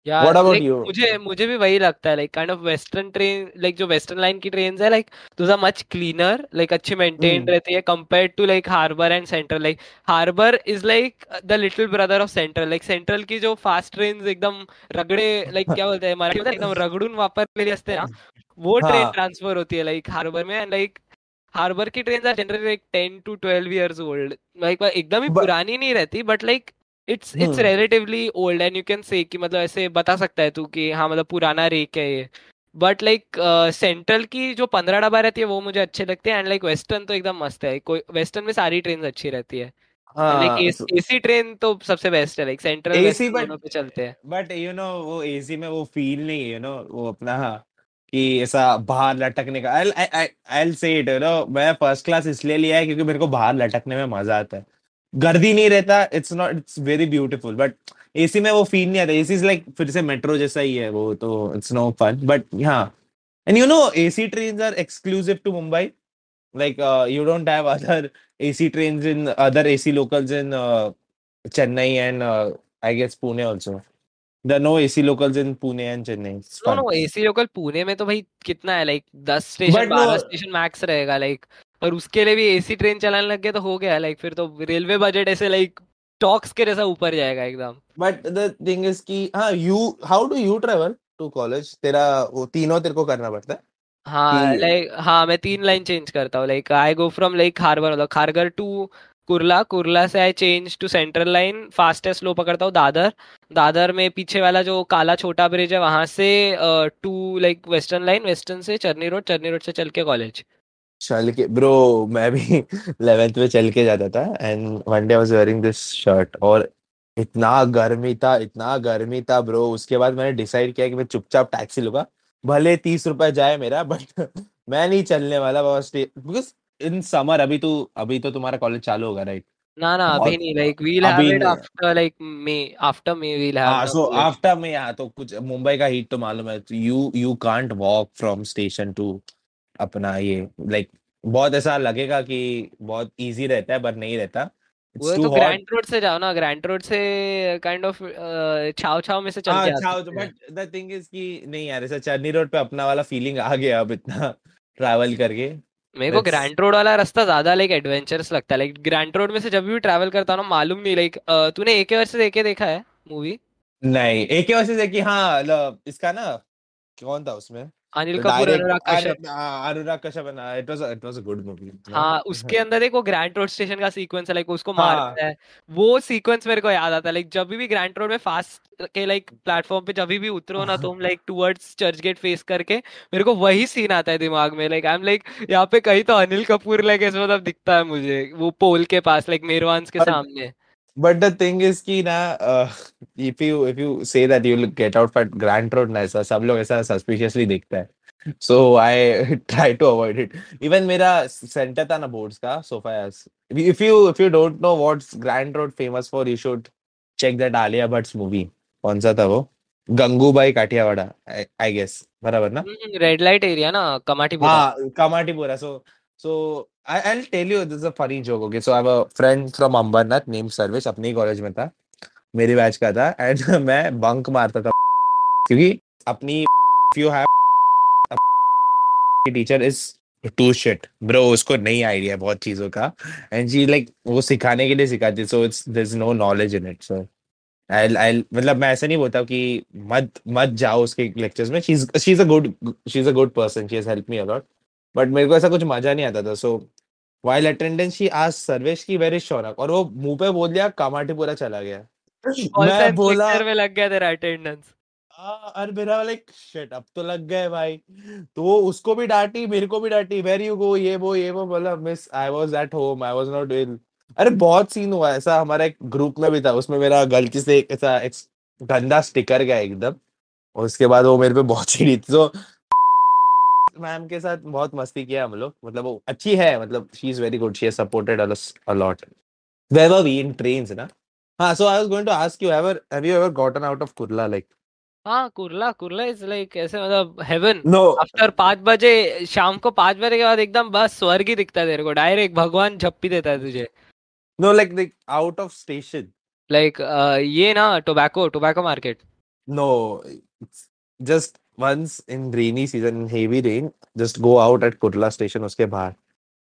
What about you? मुझे मुझे भी वही लगता है like kind of western train like जो वेस्टर्न लाइन की ट्रेन्स है लाइक दूसरा मच क्लीनर लाइक अच्छी मेंटेन रहती है compare to like harbour and central. Like harbour is like the little brother of central. Like central की जो फास्ट ट्रेन्स एकदम रगड़े लाइक क्या बोलते हैं मराठी में एकदम रगड़ून वापरलेली असते ना, वो ट्रेन ट्रांसफर होती है लाइक हार्बर में। एंड लाइक हार्बर की trains are generally like ten to twelve years old, like एकदम ही पुरानी नहीं रहती but like it's it's relatively old and you can say कि मतलब ऐसे बता सकता है तू कि हाँ मतलब पुराना रेक है ये। बट लाइक सेंट्रल की जो पंद्रह डब्बा रहती है वो मुझे अच्छे लगते हैं एंड लाइक वेस्टर्न तो एकदम मस्त है, कोई वेस्टर्न में सारी ट्रेन अच्छी रहती है लाइक एसी ट्रेन तो सबसे बेस्ट है लाइक सेंट्रल एसी पे चलते हैं। बट यू नो वो एसी में वो फील नहीं है यू नो वो अपना कि ऐसा बाहर लटकने का। I I I will say it you know मैं फर्स्ट क्लास इसलिए लिया है क्योंकि मेरे को बाहर लटकने में मजा आता है, गर्दी नहीं रहता, it's not it's very beautiful. But AC में वो फील नहीं आता, एसी इज लाइक फिर से मेट्रो जैसा ही है वो, तो इट्स नो फन। बट हाँ and you know AC trains are exclusive to Mumbai, like you don't have other AC trains in other AC locals in Chennai and I guess Pune also. The no A C locals in Pune and Chennai. No no A C local Pune में तो भाई कितना है like दस station बारह station max रहेगा like, और उसके लिए भी A C train चलाने लग गया तो हो गया like फिर तो railway budget ऐसे like stocks के जैसा ऊपर जाएगा एकदम। But the thing is कि हाँ you how do you travel to college? तेरा वो तीनों तेरे को करना पड़ता है? हाँ like हाँ मैं तीन line change करता हूँ like I go from like Khargar मतलब Khargar to कुरला, कुरला से I change to central line, fast and slow पकड़ता हूँ दादर, दादर में पीछे वाला जो काला छोटा ब्रिज है वहां से to like western line, western से चर्नी रोड, चर्नी रोड से चल के कॉलेज। चल के ब्रो मैं भी इलेवेंथ में चल के जाता था and one day I was wearing this shirt और इतना गर्मी था इतना गर्मी था ब्रो, उसके बाद मैंने डिसाइड किया कि मैं चुपचाप टैक्सी लूंगा, भले तीस रुपये जाए मेरा बट मैं नहीं चलने वाला बिकॉज इन समर अभी तो अभी तो तुम्हारा कॉलेज चालू होगा राइट? ना ना अभी नहीं, like we'll have it after like May, after May we'll have. हां सो आफ्टर मई हां तो कुछ मुंबई का हीट तो मालूम है, you you can't walk from station to अपना ये लाइक बहुत ऐसा लगेगा कि बहुत इजी रहता है बट नहीं रहता। वो तो ग्रैंड रोड से जाओ ना, ग्रैंड रोड से काइंड ऑफ छाव छाव में से चल के जाओ। बट द थिंग इज कि नहीं यार ऐसा चर्नी रोड पे अपना वाला फीलिंग आ गया अब इतना ट्रैवल करके। मेरे को ग्रैंड रोड वाला रास्ता ज्यादा लाइक एडवेंचरस लगता है, लाइक ग्रैंड रोड में से जब भी ट्रैवल करता हूं ना मालूम नहीं लाइक तूने एके वर्सेस एके देखा है मूवी? नहीं एके वर्सेस एके हां इसका ना कौन था उसमें अनिल कपूर अनुराग कश्यप, अनुराग कश्यप ना it was it was a good movie. हां उसके अंदर देखो ग्रैंड रोड स्टेशन का सीक्वेंस है लाइक उसको मारता है, वो सीक्वेंस मेरे को याद आता है लाइक जब भी ग्रैंड रोड में फास्ट के लाइक प्लेटफॉर्म पे जब भी उतरो ना तुम like towards Churchgate face करके मेरे को वही सीन आता है दिमाग में लाइक आई एम लाइक यहाँ पे कहीं तो अनिल कपूर लाइक ऐसे मतलब दिखता है मुझे वो पोल के पास लाइक मेरवान्स के सामने। But the thing is कि ना uh, if you if you say that you'll get out for Grand Road ना ऐसा सब लोग ऐसा suspiciously देखता है, so I try to avoid it. Even मेरा center था ना boards का Sophia's. If you if you don't know what's Grand Road famous for, you should check that Alia Bhatt's movie. कौन सा था वो? Gangubai Kathiawada I, I guess बराबर ना? Red light area ना कमाटीपुरा। हाँ Kamathipura so so I, I'll tell you this is a funny joke okay so I have a friend from Ambarnath named Sarvesh, अपने ही कॉलेज में था मेरे बैच का था एंड मैं बंक मारता था क्योंकि अपनी if you have teacher is too shit bro, उसको नहीं आइडिया बहुत चीजों का, एंड शी लाइक वो सिखाने के लिए सिखाती, so it's there is no knowledge in it. So I I मतलब मैं ऐसा नहीं बोलता कि मत मत जाओ उसके लेक्चर्स में. She is she is a good she is a good person, she has help me a lot, but मेरे को ऐसा कुछ मजा नहीं आता था. So while attendance she asked Sarvesh की वेयर इज शौनक, और वो मुंह पे बोल दिया कामाटीपुरा चला गया. मैं बोला लेक्चर में लग गया तेरा अटेंडेंस. अरे मेरा लाइक शिट अब तो लग गए भाई. तो उसको भी डांटी, मेरे को भी डांटी, वेयर यू गो, ये वो ये वो. बोला miss I was at home, I was not doing. अरे बहुत सीन हुआ ऐसा, हमारा एक ग्रुप में भी था, उसमें मेरा गलती से एक ऐसा गंदा स्टिकर गया एकदम, और उसके बाद वो मेरे पे बहुत चिढ़ी. तो मैम के साथ बहुत मस्ती किया हम लोग, मतलब वो अच्छी है, मतलब she is very good, she has supported us a lot where were we in trains ना. हां, so I was going to ask you, have have you ever gotten out of Kurla? Like हाँ, कुरला कुरला इज लाइक ऐसे मतलब हेवन. आफ्टर पाँच बजे शाम को पाँच बजे के बाद एकदम बस स्वर्ग ही दिखता है तेरे को, डायरेक्ट भगवान झप्पी देता है तुझे. No like out of station like ये ना tobacco tobacco market. No just once in rainy season, in heavy rain, just go out at Kurla station. उसके बाहर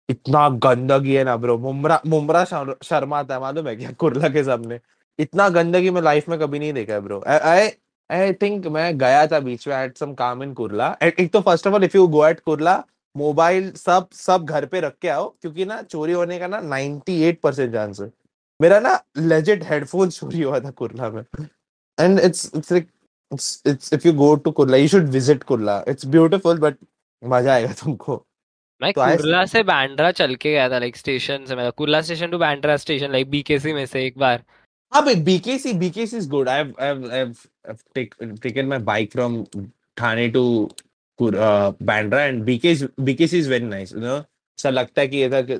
इतना गंदगी है ना ब्रो, मुमरा मुमरा शर्मा आता है, मालूम है क्या, कुरला के सामने. इतना गंदगी मैं लाइफ में कभी नहीं देखा है ब्रो. आई I think मैं गया था बीच में at some काम in Kurla. एक तो first of all if you go at Kurla, mobile सब सब घर पे रख के आओ, क्योंकि ना चोरी होने का ना ninety-eight percent चांस है. मेरा ना legit हेडफोन चोरी हुआ था कुरला में. And it's it's like it's it's if you go to Kurla, you should visit Kurla. It's beautiful but मजा आएगा तुमको. मैं कुरला से बांद्रा चल के गया था, like स्टेशन से, मतलब Kurla station to Bandra station, like BKC में से एक बार. B K C B K C is good. I've I've I've, I've take, taken my bike from Thane to uh, Bandra and B K C is very nice. You know, ऐसा लगता है कि ये था कि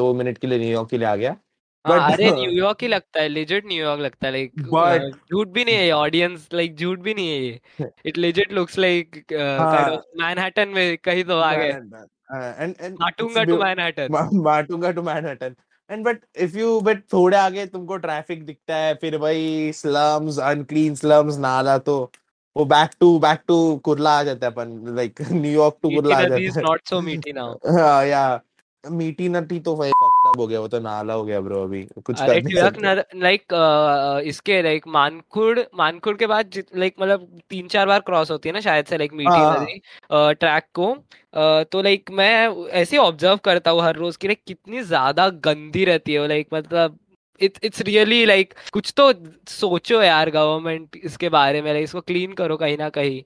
दो मिनट के लिए न्यूयॉर्क के लिए आ गया. अरे न्यूयॉर्क ही लगता है, legit न्यूयॉर्क लगता है, like झूठ भी नहीं है ऑडियंस, like झूठ भी नहीं है ये. It legit looks like Manhattan में कहीं तो आ गए. Matunga to Manhattan. Matunga to Manhattan. And but if you but थोड़े आगे तुमको ट्रैफिक दिखता है, फिर भाई स्लम्स, अनक्लीन स्लम्स, नाला, तो वो back to back to Kurla आ जाता है अपन, लाइक न्यूयॉर्क टू कुरला आ जाता है. नॉट सो मीटी नाउ. हां या मीटी नटी तो भाई फक्ड अप हो गया, वो तो नाला हो गया ब्रो. अभी कुछ कर नहीं सकते. लाइक इसके लाइक मानखुड़ मानखुड़ के बाद लाइक मतलब तीन चार बार क्रॉस होती है ना शायद से लाइक मीटी नदी ट्रैक को. तो लाइक मैं ऐसे ऑब्जर्व करता हूँ हर रोज की लाइक कितनी ज्यादा गंदी रहती है वो, लाइक मतलब इट्स इट्स रियली लाइक कुछ तो सोचो यार गवर्नमेंट इसके बारे में, इसको क्लीन करो कहीं ना कहीं.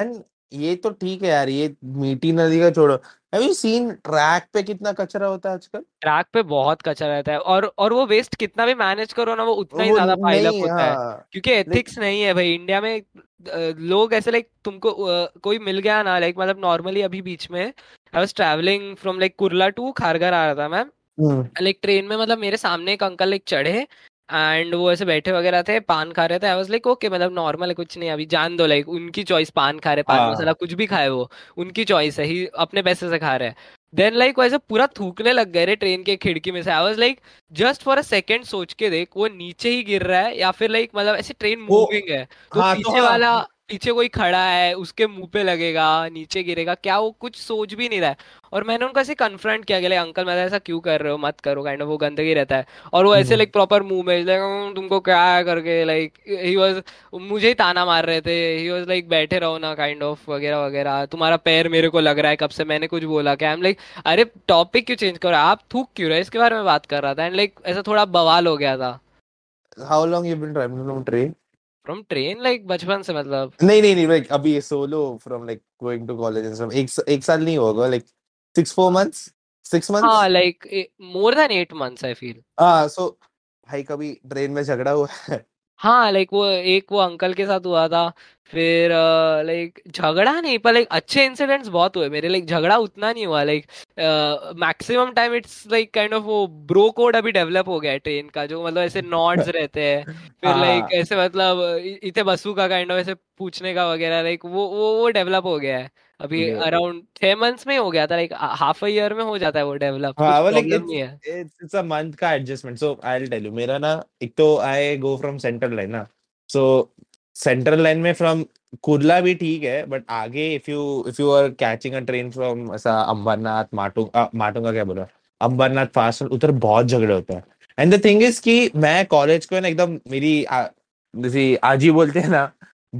एंड ये तो ठीक है यार, ये मीठी नदी का छोड़ो, हैव यू सीन ट्रैक पे कितना कचरा होता है आजकल? ट्रैक पे बहुत कचरा रहता है, और और वो वेस्ट कितना भी मैनेज करो ना वो उतना ही ज्यादा पाइल अप होता है, क्योंकि एथिक्स नहीं है भाई इंडिया में. लोग ऐसे लाइक तुमको कोई मिल गया ना लाइक मतलब नॉर्मली अभी बीच में I was travelling from like Kurla to Kharghar आ रहा था मैम, लाइक ट्रेन में मतलब मेरे सामने एक अंकल लाइक चढ़े एंड वो ऐसे बैठे वगैरह थे, पान खा रहे थे. आई वाज लाइक ओके मतलब नॉर्मल है, कुछ नहीं अभी जान दो, लाइक उनकी चॉइस, पान खा रहे, पान मसाला कुछ भी खाए वो उनकी चॉइस है, ही अपने पैसे से खा रहे हैं. देन लाइक वो ऐसे पूरा थूकने लग गए रे ट्रेन के खिड़की में से. I was like just for a second सोच के देख वो नीचे ही गिर रहा है या फिर लाइक मतलब ऐसे ट्रेन मूविंग है तो पीछे वाला पीछे कोई खड़ा है उसके मुंह पे लगेगा, नीचे गिरेगा क्या, वो कुछ सोच भी नहीं रहा है. और मैंने उनको ऐसे कन्फ्रंट किया कि अंकल मैं ऐसा क्यों कर रहे हो, मत करो काइंड ऑफ, वो गंदगी रहता है. और वो ऐसे लाइक प्रॉपर मुंह में लाइक तुमको क्या करके लाइक ही वाज मुझे ही ताना मार रहे थे, ही वाज लाइक बैठे रहो ना काइंड ऑफ वगैरह वगैरह, तुम्हारा पैर मेरे को लग रहा है कब से, मैंने कुछ बोला क्या? आई एम लाइक अरे टॉपिक क्यों चेंज करो, आप थूक क्यों रहे, इसके बारे में बात कर रहा था. एंड लाइक ऐसा थोड़ा बवाल हो गया था. How long you been travelling from train? From train like बचपन से मतलब नहीं नहीं नहीं like अभी solo from like going to college and stuff. एक एक साल नहीं होगा like six four months six months हाँ like more than eight months I feel. हाँ so भाई कभी train में झगड़ा हुआ है? हाँ like वो एक वो अंकल के साथ हुआ था, फिर लाइक झगड़ा नहीं पर लाइक अच्छे इंसिडेंट्स बहुत हुए मेरे, लाइक झगड़ा उतना नहीं हुआ, like maximum time it's like kind of वो ब्रो कोड अभी डेवलप हो गया है ट्रेन का, जो मतलब ऐसे नॉड्स रहते हैं, फिर लाइक ऐसे मतलब इतने बसू का काइंड ऑफ ऐसे पूछने का वगैरह, लाइक वो वो वो डेवलप हो गया है अभी अराउंड छह मंथ्स में हो गया था, लाइक हाफ अ ईयर में हो जाता है वो डेवलप. इट्स अ मंथ का adjustment. So I will tell you मेरा ना, एक तो I go from central line ना, सो सेंट्रल लाइन में फ्रॉम कुरला भी ठीक है, बट आगे if you if you are catching a train from Ambernath Matunga Matunga क्या बोला अंबरनाथ फास्ट, उधर बहुत झगड़े होते हैं। एंड द थिंग इज कि मैं कॉलेज को ना एकदम मेरी आ, जैसे आज ही बोलते हैं ना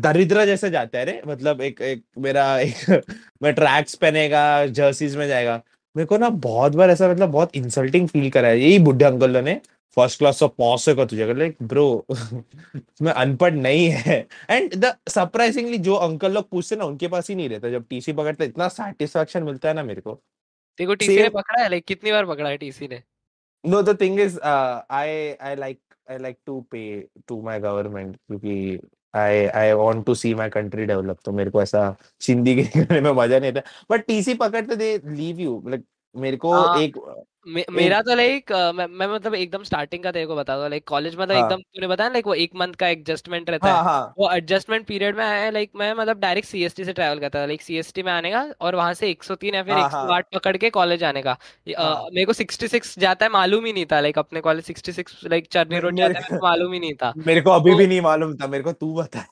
दरिद्र जैसे जाता है रे, मतलब एक एक मेरा एक मैं ट्रैक्स पहनेगा, जर्सीज में जाएगा। मेरे को ना बहुत बार ऐसा मतलब बहुत इंसल्टिंग फील करा है यही बुढ़े अंकल ने, फर्स्ट क्लास ऑफ पॉसे का तुझे लाइक ब्रो मैं अनपढ़ नहीं है। एंड द सरप्राइजिंगली जो अंकल लोग पूछते ना उनके पास ही नहीं रहता। जब टीसी पकड़ता इतना सैटिस्फैक्शन मिलता है ना मेरे को। देखो टीसी ने पकड़ा है, लाइक कितनी बार पकड़ा है टीसी ने? No the thing is I I like I like to pay to my government, क्योंकि I I want to see my country develop, तो मेरे को ऐसा चिंदी के करने में मजा नहीं आता। बट टीसी पकड़ते दे लीव यू, लाइक मेरे को आ, एक मे, एक, मेरा तो लाइक मैं मैं मतलब एकदम स्टार्टिंग का तेरे को बता दो, लाइक कॉलेज में तो एकदम तूने बताया लाइक वो एक मंथ का एडजस्टमेंट रहता है। हाँ, वो एडजस्टमेंट पीरियड में आया लाइक मैं मतलब डायरेक्ट सीएसटी से ट्रैवल करता था, लाइक सीएसटी में आने का और वहां से एक सौ तीन या फिर एक सौ आठ पकड़ के कॉलेज आने का। मेरे को छियासठ जाता है मालूम ही नहीं था, लाइक अपने कॉलेज छियासठ लाइक चरनी रोड जाता है मालूम ही नहीं था मेरे को, अभी भी नहीं मालूम था मेरे को, तू बता।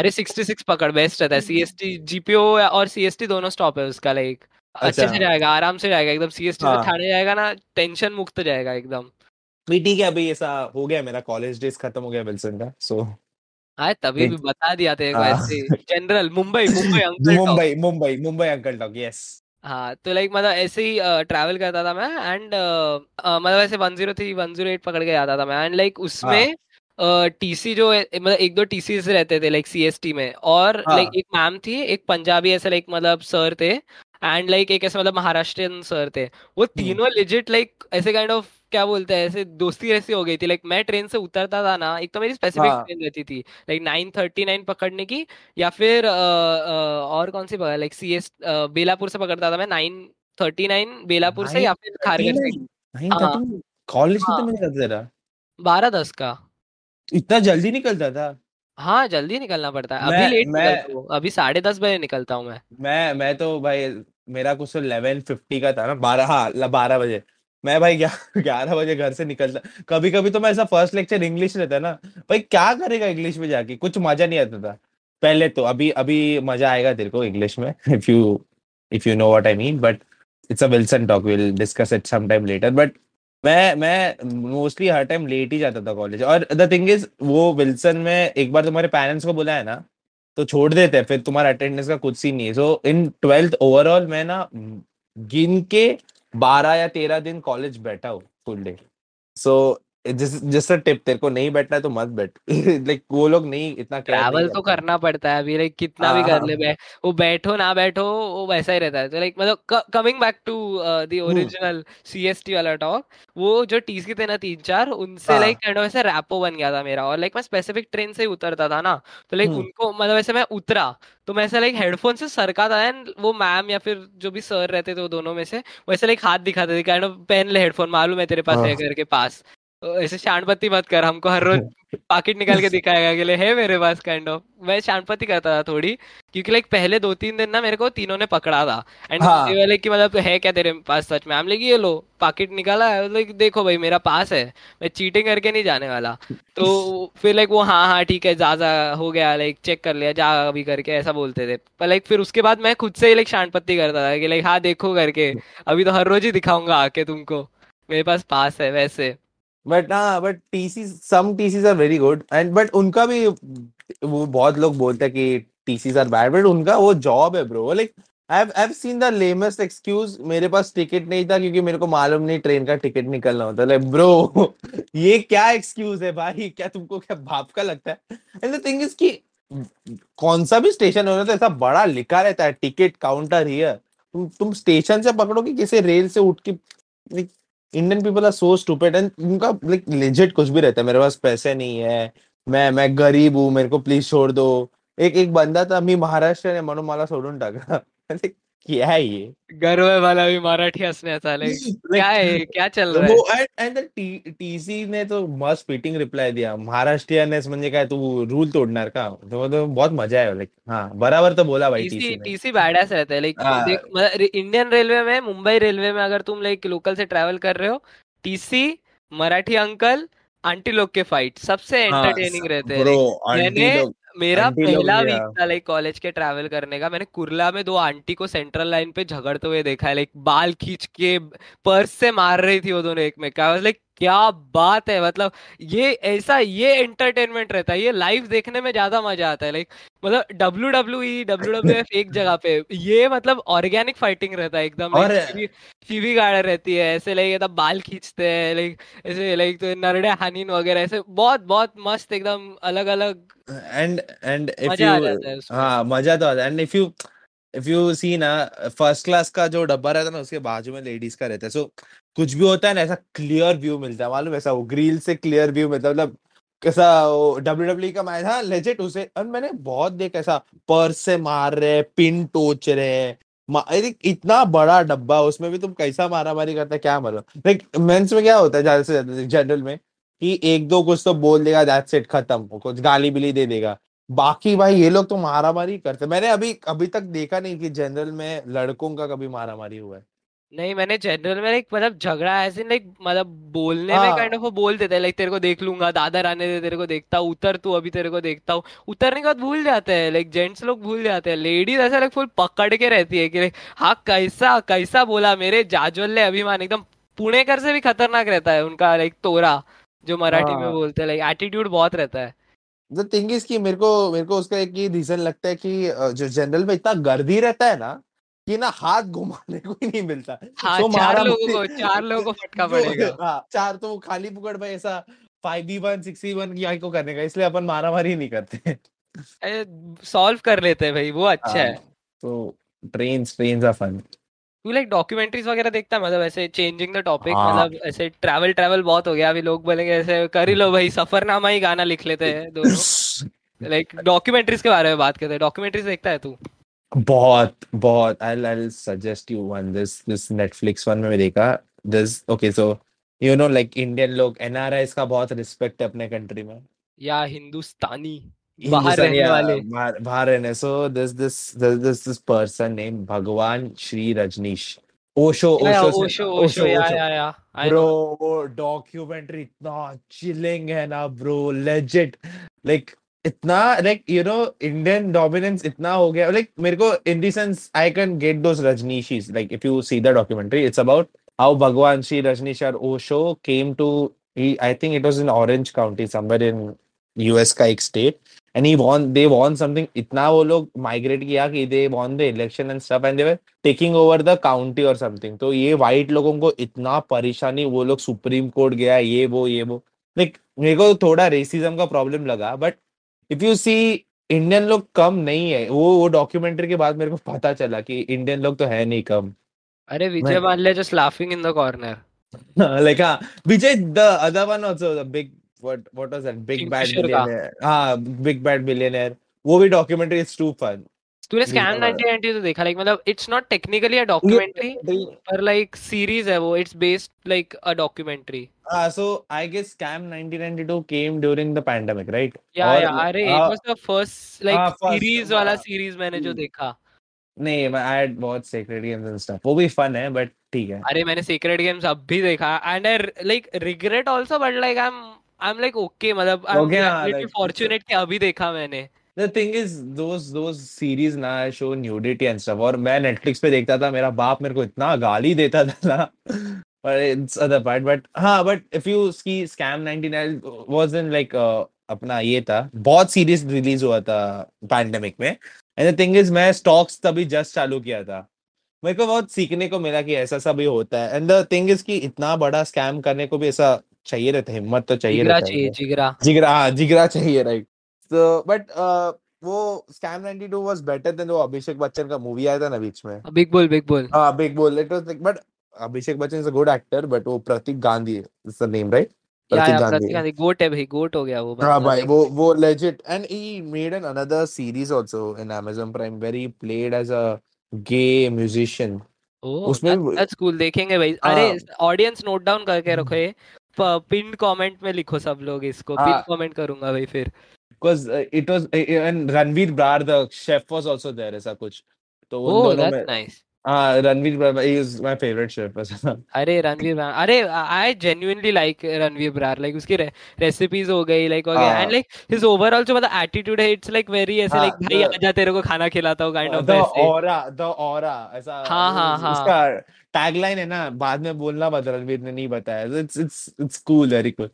अरे छियासठ पकड़ बेस्ट रहता है, सीएसटी जीपीओ और सीएसटी दोनों स्टॉप है उसका, लाइक अच्छे से जाएगा, आराम से जाएगा एकदम, सीएसटी से ठाणे जाएगा ना, टेंशन मुक्त जाएगा एकदम। भी ठीक है, अभी ऐसा हो गया मेरा कॉलेज डेज खत्म हो गया विल्सन का। सो आए तभी भी बता दिया था एक ऐसे general Mumbai Mumbai uncle Mumbai Mumbai Mumbai uncle talk, yes. हाँ तो लाइक मतलब ऐसे ही ट्रैवल करता था मैं। एंड मतलब ऐसे एक सौ तीन एक सौ आठ पकड़ के जाता था मैं। एंड लाइक उसमें टीसी जो मतलब एक दो टीसी रहते थे लाइक सीएसटी में, और लाइक एक मैम थी, एक पंजाबी ऐसे लाइक मतलब सर थे, एंड लाइक एक ऐसे मतलब महाराष्ट्रियन सर थे। वो तीनों लेजिट लाइक ऐसे काइंड ऑफ क्या बोलते हैं ऐसे दोस्ती ऐसी हो गई थी। लाइक मैं ट्रेन से उतरता था ना, एक तो मेरी स्पेसिफिक ट्रेन रहती थी लाइक नाइन थर्टी नाइन पकड़ने की, या फिर और कौन सी पकड़ लाइक सी एस बेलापुर से पकड़ता था मैं नाइन थर्टी नाइन बेलापुर से, या फिर खारगर कॉलेज से बारह दस का। इतना जल्दी निकलता था? हाँ जल्दी निकलना पड़ता है। मैं, अभी लेट मैं, निकलता हूँ, अभी साढ़े दस बजे निकलता हूँ मैं मैं मैं तो भाई मेरा कुछ इलेवन फिफ्टी का था ना, बारह हाँ बारह बजे मैं भाई ग्यारह बजे घर से निकलता। कभी कभी तो मैं ऐसा फर्स्ट लेक्चर इंग्लिश रहता ना भाई, क्या करेगा इंग्लिश में जाके, कुछ मजा नहीं आता था पहले तो। अभी अभी मजा आएगा तेरे को इंग्लिश में, if you if you know what I mean, but it's a Wilson talk, we will discuss it some time later. But मैं मैं मोस्टली हर टाइम लेट ही जाता था कॉलेज। और द थिंग इज वो विल्सन में एक बार तुम्हारे पेरेंट्स को बुलाया ना तो छोड़ देते हैं, फिर तुम्हारा अटेंडेंस का कुछ सीन नहीं है। सो इन ट्वेल्थ ओवरऑल मैं ना गिन के बारह या तेरह दिन कॉलेज बैठा हूँ full day. So just a tip, तेरे को नहीं बैठना है तो मत बैठ लाइक वो लोग नहीं इतना ट्रैवल तो करना पड़ता है अभी, लाइक कितना भी कर ले बैठ वो बैठो ना बैठो वो वैसा ही रहता है। तो लाइक मतलब coming back to the original CST वाला टॉक, वो जो टीसी थे ना तीन चार, उनसे लाइक काइंड ऑफ ऐसा रैपो बन गया था मेरा। और लाइक मैं स्पेसिफिक ट्रेन से उतरता था ना, तो लाइक उनको मतलब ऐसे मैं उतरा तो मैं ऐसा लाइक हेडफोन से सरका था, एंड वो मैम या फिर जो भी सर रहते थे वो दोनों में से वैसे लाइक हाथ दिखाते थे काइंड ऑफ पहन ले हेडफोन, मालूम है तेरे पास है घर के पास, ऐसे शानपति मत कर, हमको हर रोज पॉकेट निकाल के दिखाएगा के लिए है मेरे पास काइंड ऑफ। मैं शानपति करता था थोड़ी, क्योंकि लाइक पहले दो तीन दिन ना मेरे को तीनों ने पकड़ा था। एंड वाले की मतलब है क्या तेरे पास सच में, हम लेगी ये लो पॉकेट निकाला है, लाइक देखो भाई मेरा पास है, मैं चीटिंग करके नहीं जाने वाला। तो फिर लाइक वो हाँ हाँ ठीक है जा जा हो गया, लाइक चेक कर लिया जा अभी करके ऐसा बोलते थे। पर लाइक फिर उसके बाद मैं खुद से ही लाइक शानपति करता था कि लाइक हाँ देखो करके, अभी तो हर रोज ही दिखाऊंगा आके तुमको मेरे पास पास है वैसे। बट हाँ but TC some TCs are very good and but उनका भी वो बहुत लोग बोलते हैं कि टीसीज आर बैड, बट उनका वो जॉब है bro. Like I have I have seen the lamest excuse, मेरे पास टिकट नहीं था क्योंकि मेरे को मालूम नहीं ट्रेन का टिकट निकलना होता। लाइक ब्रो ये क्या एक्सक्यूज है भाई, क्या तुमको क्या बाप का लगता है? एंड द थिंग इज कि कौन सा भी स्टेशन होना तो ऐसा बड़ा लिखा रहता है टिकट काउंटर हियर, तुम तुम स्टेशन से पकड़ो कि किसी रेल से उठ के। Indian people are so stupid and उनका लाइक लेजिट कुछ भी रहता है, मेरे पास पैसे नहीं है, मैं मैं गरीब हूँ, मेरे को प्लीज छोड़ दो। एक एक बंदा था मी महाराष्ट्र ने मनोमाला सोडून टाका क्या है ये गर्व वाला भी मराठी हंसण्याचा क्या है, क्या चल रहा है? एंड टीसी ने तो मस्त फिटिंग रिप्लाय दिया, महाराष्ट्रीयनेस म्हणजे काय तू रूल तोडणार का? तो बहुत मजा आया लाइक। हां बराबर तो बोला भाई टीसी ने, टीसी बैडएस रहता है लाइक। देख इंडियन रेलवे में, मुंबई रेलवे में अगर तुम लाइक लोकल से ट्रैवल कर रहे हो, टीसी मराठी अंकल आंटी लोग के फाइट सबसे एंटरटेनिंग रहते हैं। मेरा पहला वीक था लाइक कॉलेज के ट्रैवल करने का। मैंने कुरला में दो आंटी को सेंट्रल लाइन पे झगड़ते हुए देखा है, लाइक बाल खींच के पर्स से मार रही थी वो दोनों एक में का। लाइक क्या बात है, मतलब ये ऐसा ये एंटरटेनमेंट रहता है, ये लाइव देखने में ज्यादा मजा आता है। लाइक मतलब W W E W W F एक जगह पे, ये मतलब ऑर्गेनिक फाइटिंग रहता है एकदम। और फीवी गाड़ रहती है ऐसे, लाइक एकदम बाल खींचते हैं, लाइक ऐसे लाइक तो नरड़े हानिन वगैरह ऐसे बहुत बहुत मस्त एकदम अलग अलग एंड एंड मजा आ जाता है। हाँ मजा तो आता है। And if you if you see ना, फर्स्ट क्लास का जो डब्बा रहता है ना उसके बाजू में लेडीज का रहता है। सो कुछ भी होता है ना ऐसा क्लियर व्यू मिलता है, मालूम ऐसा वो ग्रिल से क्लियर व्यू मिलता है। मतलब कैसा डब्ल्यू डब्ल्यू का मैच था लेजिट उसे। और मैंने बहुत देखा ऐसा पर्स से मार रहे, पिन टोच रहे, इतना बड़ा डब्बा उसमें भी तुम कैसा मारामारी करते है क्या मालूम। लाइक मेंस में क्या होता है ज्यादा से ज्यादा जनरल में कि एक दो कुछ तो बोल देगा, दैट्स इट, खत्म, कुछ गाली बिली दे देगा, बाकी भाई ये लोग तो मारामारी करते। मैंने अभी अभी तक देखा नहीं कि जनरल में लड़कों का कभी मारामारी हुआ है। नहीं मैंने जनरल में एक मतलब झगड़ा ऐसे लाइक मतलब बोलने हाँ। में काइंड ऑफ वो बोल देते हैं लाइक तेरे को देख लूंगा, दादा आने दे, तेरे को देखता हूँ, उतर तू, अभी तेरे को देखता हूँ। उतरने के बाद भूल जाते हैं, लाइक जेंट्स लोग भूल जाते हैं। लेडीज ऐसा लाइक फुल पकड़ के रहती है कि हाँ कैसा कैसा बोला। मेरे जाजवल्ले अभिमान एकदम पुणेकर से भी खतरनाक रहता है उनका, लाइक तोरा जो मराठी में बोलते हैं, लाइक एटीट्यूड बहुत रहता है। द थिंग इज कि मेरे को मेरे को उसका एक ही रीजन लगता है कि जो जनरल में इतना गर्दी रहता है ना कि ना हाथ घुमाने को ही नहीं मिलता। हाँ, तो चार लोगों को चार लोगों को फटका पड़ेगा। हाँ, चार तो खाली पकड़ भाई ऐसा five V one six V one की को करने का, इसलिए अपन मारामारी नहीं करते, सॉल्व कर लेते हैं भाई, वो अच्छा है। तो ट्रेन्स ट्रेन्स आर फन। तू लाइक डॉक्यूमेंट्रीज वगैरह देखता है? मतलब ऐसे चेंजिंग द टॉपिक, मतलब ऐसे ट्रैवल ट्रैवल बहुत हो गया, अभी लोग बोलेंगे ऐसे कर ही लो भाई सफरनामा ही गाना लिख लेते हैं दोनों। लाइक डॉक्यूमेंट्रीज के बारे में बात करते हैं, डॉक्यूमेंट्रीज देखता है तू? बहुत बहुत। I I suggest you one, this this Netflix one में मैं देखा दिस। Okay so you know like Indian लोग एन आर आईज़ का बहुत रिस्पेक्ट है अपने कंट्री में, या हिंदुस्तानी बाहर रहने वाले बाहर रहने। So this this this this person name Bhagwan Shri Rajneesh Osho Osho Osho या या या ब्रो, वो डॉक्यूमेंट्री इतना चिलिंग है ना ब्रो, लेजिट। लाइक इतना like you know Indian dominance इतना हो गया। लाइक मेरे को in the sense I can get those Rajneeshees. Like if you see the documentary, it's about how Bhagwan Shri Rajneesh और Osho came to, I think it was in Orange County somewhere in US का एक state, and he won they won something, इतना वो लोग migrate किया कि they won the election and stuff and they were taking over the county or something। तो ये white लोगों को इतना परेशानी, वो लोग सुप्रीम कोर्ट गया, ये वो ये वो। like मेरे को थोड़ा racism का problem लगा, but if you see Indian लोग कम नहीं है। वो वो डॉक्यूमेंट्री के बाद मेरे को पता चला कि इंडियन लोग तो है नहीं कम। अरे Vijay Mallya just laughing in the corner, like हाँ विजय, the other one also the big what what was that big bad billionaire, हाँ big bad billionaire, वो भी documentary, it's too fun। तूने Scam नाइनटीन नाइंटी तो देखा? like मतलब it's not technically a documentary पर like series है वो, it's based like a documentary। हाँ so I guess Scam nineteen ninety two came during the pandemic, right? yeah yeah, अरे it was the first like series वाला series मैंने जो देखा। नहीं मैं I had watched Sacred Games and stuff, वो भी fun है but ठीक है। अरे मैंने Sacred Games अब भी देखा and I like regret also but like I'm I'm like okay, मतलब I'm little fortunate कि अभी देखा मैंने। The thing is those those series ना show nudity and stuff, और मैं Netflix पे देखता था, मेरा बाप मेरे को इतना गाली देता था ना, but it's other part, but हाँ but if you see Scam nineteen wasn't like uh, अपना ये था, बहुत series release हुआ था pandemic में, and the thing is मैं stocks तभी just चालू किया था, मेरे को बहुत सीखने को मिला कि ऐसा सब भी होता है। and the thing is कि इतना बड़ा scam करने को भी ऐसा चाहिए रहता है, हिम्मत तो चाहिए रहता है, जिगरा जिगरा हाँ जिगरा चाहिए, राइट। सो बट वो scam ninety two was better than वो अभिषेक बच्चन का मूवी आया था ना बीच में, बिग बोल बिग बोल हाँ बिग बोल, it was like, but Abhishek Bachchan is a good actor, but वो Pratik Gandhi is the name, right? Pratik Gandhi goat है भाई, गोट हो गया वो हां भाई, वो वो legit. And he made an another series also in Amazon Prime where he played as a gay musician, उसमें दैट्स कूल, देखेंगे भाई। अरे ऑडियंस नोट डाउन करके रखो, ये पिन कमेंट में लिखो सब लोग इसको, पिन कमेंट करूंगा भाई फिर, because it was and Ranveer Brar the chef was also there, ऐसा कुछ तो वो दोनों में हाँ Ranveer Brar, he is my favorite chef ऐसा। अरे रणवीर ब्रार, अरे I genuinely like Ranveer Brar, like उसकी रेसिपीज हो गई लाइक, और एंड हाँ लाइक हिज ओवरऑल जो मतलब एटीट्यूड है, इट्स लाइक वेरी ऐसे लाइक हाँ भाई the- आजा तेरे को खाना खिलाता हूँ काइंड ऑफ द ऐसे। ऑरा द ऑरा ऐसा हाँ हाँ उस- उसका हाँ टैगलाइन है ना, बाद में बोलना पता रणवीर ने नहीं बताया। It's it's it's cool, very cool.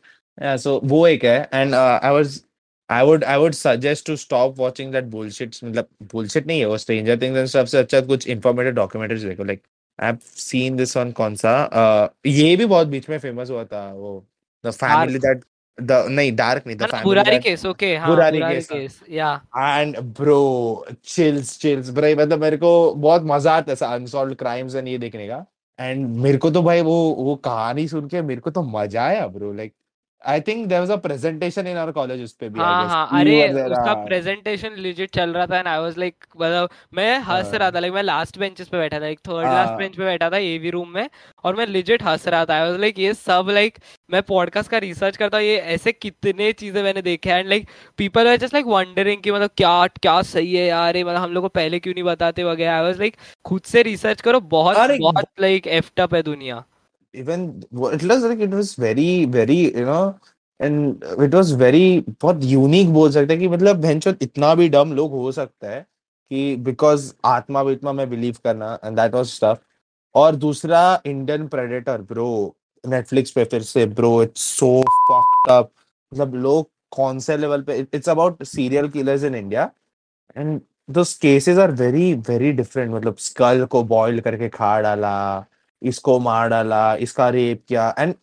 So वो एक है। And I was I would I would suggest to stop watching that bullshit, मतलब बुलशिट नहीं है वो, स्ट्रेंजर थिंग्स एंड सबसे अच्छा कुछ इंफॉर्मेटिव डॉक्यूमेंट्रीज देखो। Like I have seen this on कौन सा अ, ये भी बहुत बीच में फेमस हुआ था वो, the family dark that the नहीं डार्क नहीं द हाँ ना, family Burari that case. Okay हाँ Burari Burari case. Case yeah and bro chills chills bro, मतलब मेरे को बहुत मजा आता है ऐसा अनसॉल्व क्राइम्स एंड ये देखने का। एंड मेरे को तो भाई वो वो कहानी सुन के मेरे को तो मजा आया bro. Like I think there was a presentation in our college उस पे भी, आई हाँ गेस हाँ यू अरे वर देयर। उसका प्रेजेंटेशन legit चल रहा था, एंड आई वाज लाइक मतलब मैं हंस रहा था, लाइक मैं लास्ट बेंचेस पे बैठा था, लाइक थर्ड लास्ट बेंच पे बैठा था एवी रूम में, और मैं legit हंस रहा था। आई वाज लाइक ये सब लाइक मैं पॉडकास्ट का रिसर्च करता हूँ, ये ऐसे कितने चीजें मैंने देखे हैं, and like people are just like wondering कि मतलब क्या क्या सही है यार, ये मतलब हम लोग को पहले क्यों नहीं बताते वगैरह। आई वाज लाइक खुद से रिसर्च करो, बहुत अरे बहुत लाइक एफ्ड अप है दुनिया। even it was like it was very very you know and it was very बहुत यूनिक बोल सकते हैं कि मतलब बहनचोद इतना भी डम लोग हो सकता है कि बिकॉज आत्मा वित्मा में बिलीव करना एंड that was stuff। और दूसरा इंडियन प्रेडेटर ब्रो नेटफ्लिक्स पे फिर से bro, it's so fucked up, मतलब लोग कौन से लेवल पे। It's about serial killers in India and those cases are very very different. मतलब स्कल को बॉईल करके खा डाला, इसको मार डाला, इसका रेप किया, एंड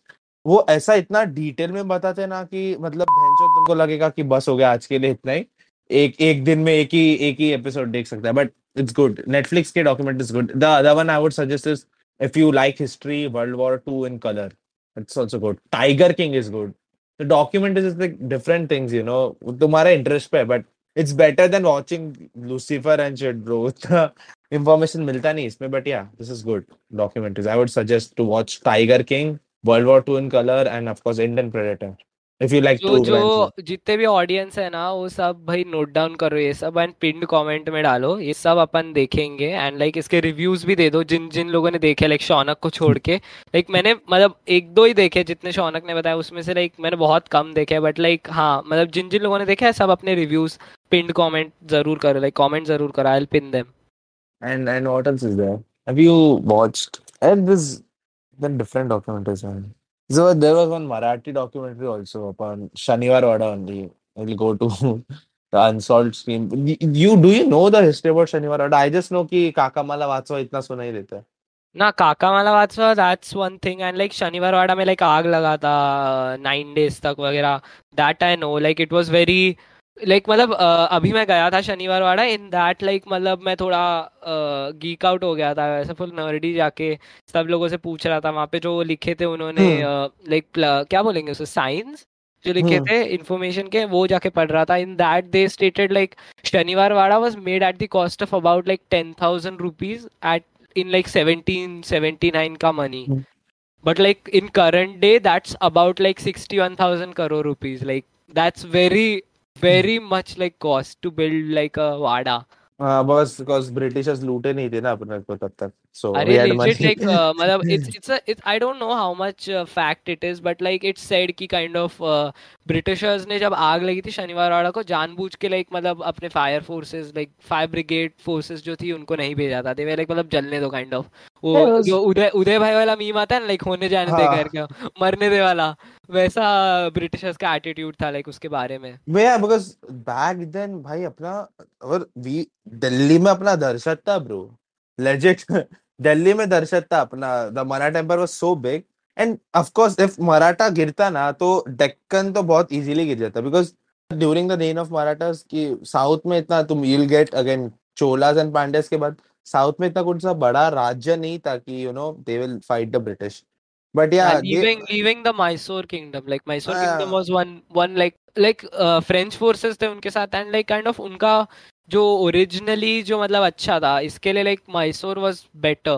वो ऐसा इतना डिटेल में बताते हैं ना कि मतलब भैंचो तुमको लगेगा कि बस हो गया आज के लिए इतना ही, एक एक दिन में एक ही एक ही एपिसोड देख सकता है। बट इट्स गुड, नेटफ्लिक्स के document is good. The other one I would suggest is if you like history, World War Two in colour, it's also good. Tiger King is good. The document is like different things you know, तुम्हारे इंटरेस्ट पे है, but it's better than watching Lucifer and shit bro. उतना इंफॉर्मेशन मिलता नहीं इसमें, but yeah this is good documentaries. I would suggest to watch Tiger King, World War Two in colour and of course Indian predator if you like जो ट्रू जो क्राइम। जितने भी ऑडियंस है ना वो सब भाई नोट डाउन करो ये सब, एंड पिन कमेंट में डालो, ये सब अपन देखेंगे, एंड लाइक इसके रिव्यूज भी दे दो जिन जिन लोगों ने देखे, लाइक शौनक को छोड़ के। लाइक मैंने मतलब एक दो ही देखे जितने शौनक ने बताया, उसमें से लाइक मैंने बहुत कम देखे, बट लाइक हाँ मतलब जिन जिन लोगों ने देखा है सब अपने रिव्यूज पिन कमेंट जरूर करो, लाइक कमेंट जरूर करो, I will pin them. And and what else is there? Have you watched? And this then different documentaries. Man. So there was one Marathi documentary also upon Shaniwar Wada only. I'll go to the unsolved stream. Y- You do you know the history about Shaniwar Wada? I just know कि काकामाला वाचवा इतना सुना ही देता है। ना काका माला वाचवा that's one thing, and like Shaniwar Wada में लाइक आग लगा था नाइन डेज तक वगैरह, that I know, like it was very like मतलब अ, अभी मैं गया था शनिवार वाड़ा, इन दैट लाइक मतलब मैं थोड़ा गीक आउट हो गया था ऐसा, फुल नर्डी जाके सब लोगों से पूछ रहा था। वहाँ पे जो लिखे थे उन्होंने हम्म लाइक क्या बोलेंगे उसे साइंस जो लिखे हम्म थे इंफॉर्मेशन के, वो जाके पढ़ रहा था। In that they stated like Shaniwar Wada was made at the cost of about like ten thousand rupees at in like seventeen seventy-nine ka money, but like in current day that's about like sixty-one thousand crore rupees, like that's very very much like cost to build like a wada। हाँ बस because Britishers लूटे नहीं थे ना अपने को तब तक, so अरे we had legit money. like uh, मतलब it's it's a it's I don't know how much uh, fact it is, but like it's said कि kind of uh, ब्रिटिशर्स ने जब आग लगी थी शनिवार वाड़ा को जानबूझ के लाइक मतलब अपने fire forces like fire brigade forces जो थी उनको नहीं भेजा था, दे वे लाइक मतलब जलने दो काइंड ऑफ, वो Yeah, it was, जो उदय उदय भाई वाला मीम आता है ना लाइक होने जाने दे हाँ करके मरने दे वाला, वैसा ब्रिटिशर्स का एटीट्यूड था लाइक उसके बारे में। मैं बिकॉज बैक देन भाई अपना और वी दिल्ली में अपना दर्शक था ब्रो, लेजिट। दिल्ली में दर्शक था अपना, the Maratha empire was so big. And of course if Maratha गिरता ना तो डेक्कन तो बहुत इजीली गिर जाता, because during the reign of Marathas कि साउथ में इतना तुम you'll get again Cholas and Pandyas के बाद साउथ में इतना कुछ सा बड़ा राज्य नहीं था कि you know they will fight the British. But yeah Yeah, they leaving leaving the Mysore kingdom. Like Mysore kingdom was one one like like uh, French forces थे उनके साथ, and like kind of उनका जो originally जो मतलब अच्छा था इसके लिए like Mysore was better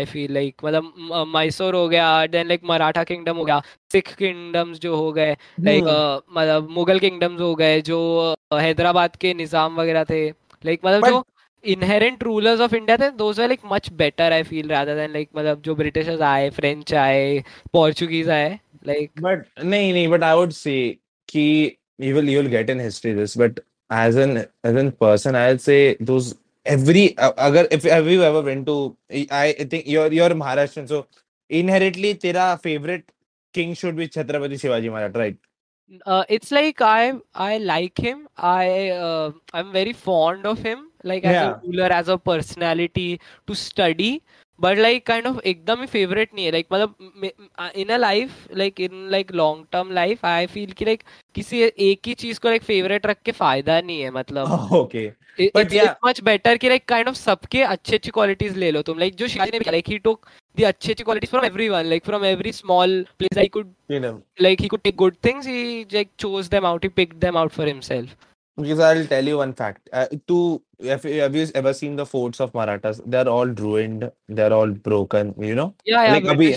I feel like, मतलब म- Mysore हो गया, then like Maratha kingdom हो गया, Sikh kingdoms जो हो गए like uh, मतलब Mughal kingdoms हो गए जो uh, हैदराबाद के निजाम वगैरह थे, like मतलब बट जो इनहेरेंट रूलर्स ऑफ इंडिया थे, those were like much better I feel rather than like मतलब जो ब्रिटिशर्स आए, फ्रेंच आए, पोर्चुगीज आए, लाइक बट नहीं नहीं बट आई वुड से कि you will you will get in history this, but as an as an person I'll say those every uh, agar if have you ever went to I think you're you're Maharashtrian, so inherently tera favorite king should be Chhatrapati Shivaji Maharaj, right? Uh, it's like I I like him, I uh, I'm very fond of him, like as yeah. a ruler, as a personality to study. But like kind of एकदम ही favorite नहीं है, like मतलब in a life, like in like long term life I feel कि like किसी एक ही चीज को like favorite रख के फायदा नहीं है, मतलब oh, okay it, but it's, yeah it's much better कि like kind of सबके अच्छे अच्छी qualities ले लो तुम, like जो शिवाजी ने भी like he took the अच्छे अच्छी qualities from everyone, like from every small place I could you know like he could take good things, he like chose them out, he picked them out for himself. Because I'll tell you one fact. Uh, to, have, have you ever seen the forts of Marathas? They're all ruined. They're all broken. You know? Yeah, yeah. Like, abhi,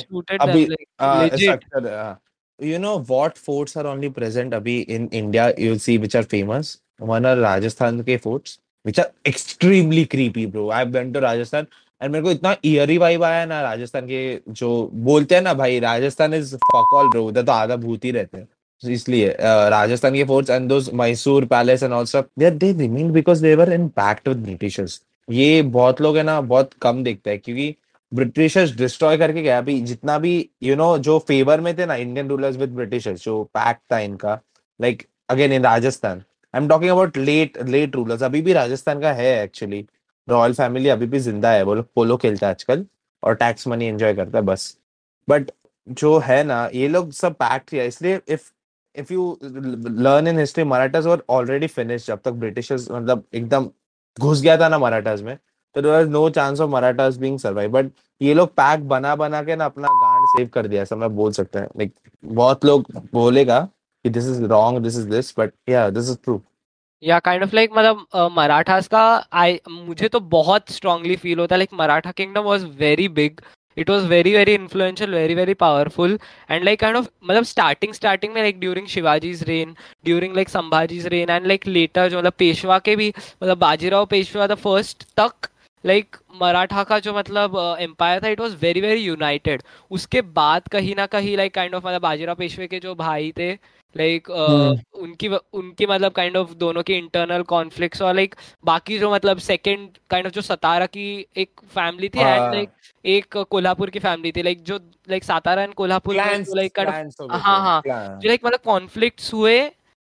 abhi, them, like, uh, structure, uh, you know what forts are only present abhi in India? You'll see which are famous. One are Rajasthan ke forts, which are extremely creepy, bro. I've been to Rajasthan and मेरे को इतना eerie vibe आया ना राजस्थान के, जो बोलते हैं ना भाई Rajasthan is fuck all, bro. उधर तो आधा भूत ही रहते हैं. इसलिए राजस्थान के forts and those Mysore palace and all सब they they remain because they were in pact with Britishers. ये बहुत लोग है ना बहुत कम देखते हैं क्योंकि ब्रिटिशर्स डिस्ट्रॉय करके गया भी जितना भी यू नो जो फेवर में थे ना इंडियन रूलर्स विद ब्रिटिशर्स, जो पैक्ट था इनका like again in Rajasthan I am talking about late late rulers. अभी भी राजस्थान का है एक्चुअली रॉयल फैमिली अभी भी जिंदा है, वो लोग पोलो खेलते हैं आजकल और टैक्स मनी एंजॉय करता है बस. बट जो है ना ये लोग सब पैक्ट किया, इसलिए if If you learn in history, Marathas were already finished. जब तक Britishers मतलब एकदम घुस गया था ना Marathas में, तो there was no chance of Marathas being survived. But ये लोग pack बना बना के ना अपना गांड सेव कर दिया, ऐसा मैं बोल सकता है. Like बहुत लोग बोलेगा कि this is wrong, this is this, but yeah, this is true. Yeah kind of like मतलब मराठास का आई मुझे तो बहुत स्ट्रांगली फील होता है like Maratha kingdom was very big. It was very, very influential, very, very powerful. And like kind of, मतलब starting, starting में like during Shivaji's reign, during like Sambhaji's reign and like later जो मतलब पेशवा के भी मतलब बाजीराव पेशवा the first तक like मराठा का जो मतलब empire था it was very, very united. उसके बाद कहीं ना कहीं like kind of मतलब बाजीराव पेशवे के जो भाई थे like uh, hmm. उनकी उनकी मतलब kind of दोनों की internal conflicts और like बाकी जो मतलब second kind of जो सतारा की एक family थी ah. and like एक कोल्हापुर की family थी like जो like सतारा and कोल्हापुर जो like kind of हाँ हाँ जो like मतलब conflicts हुए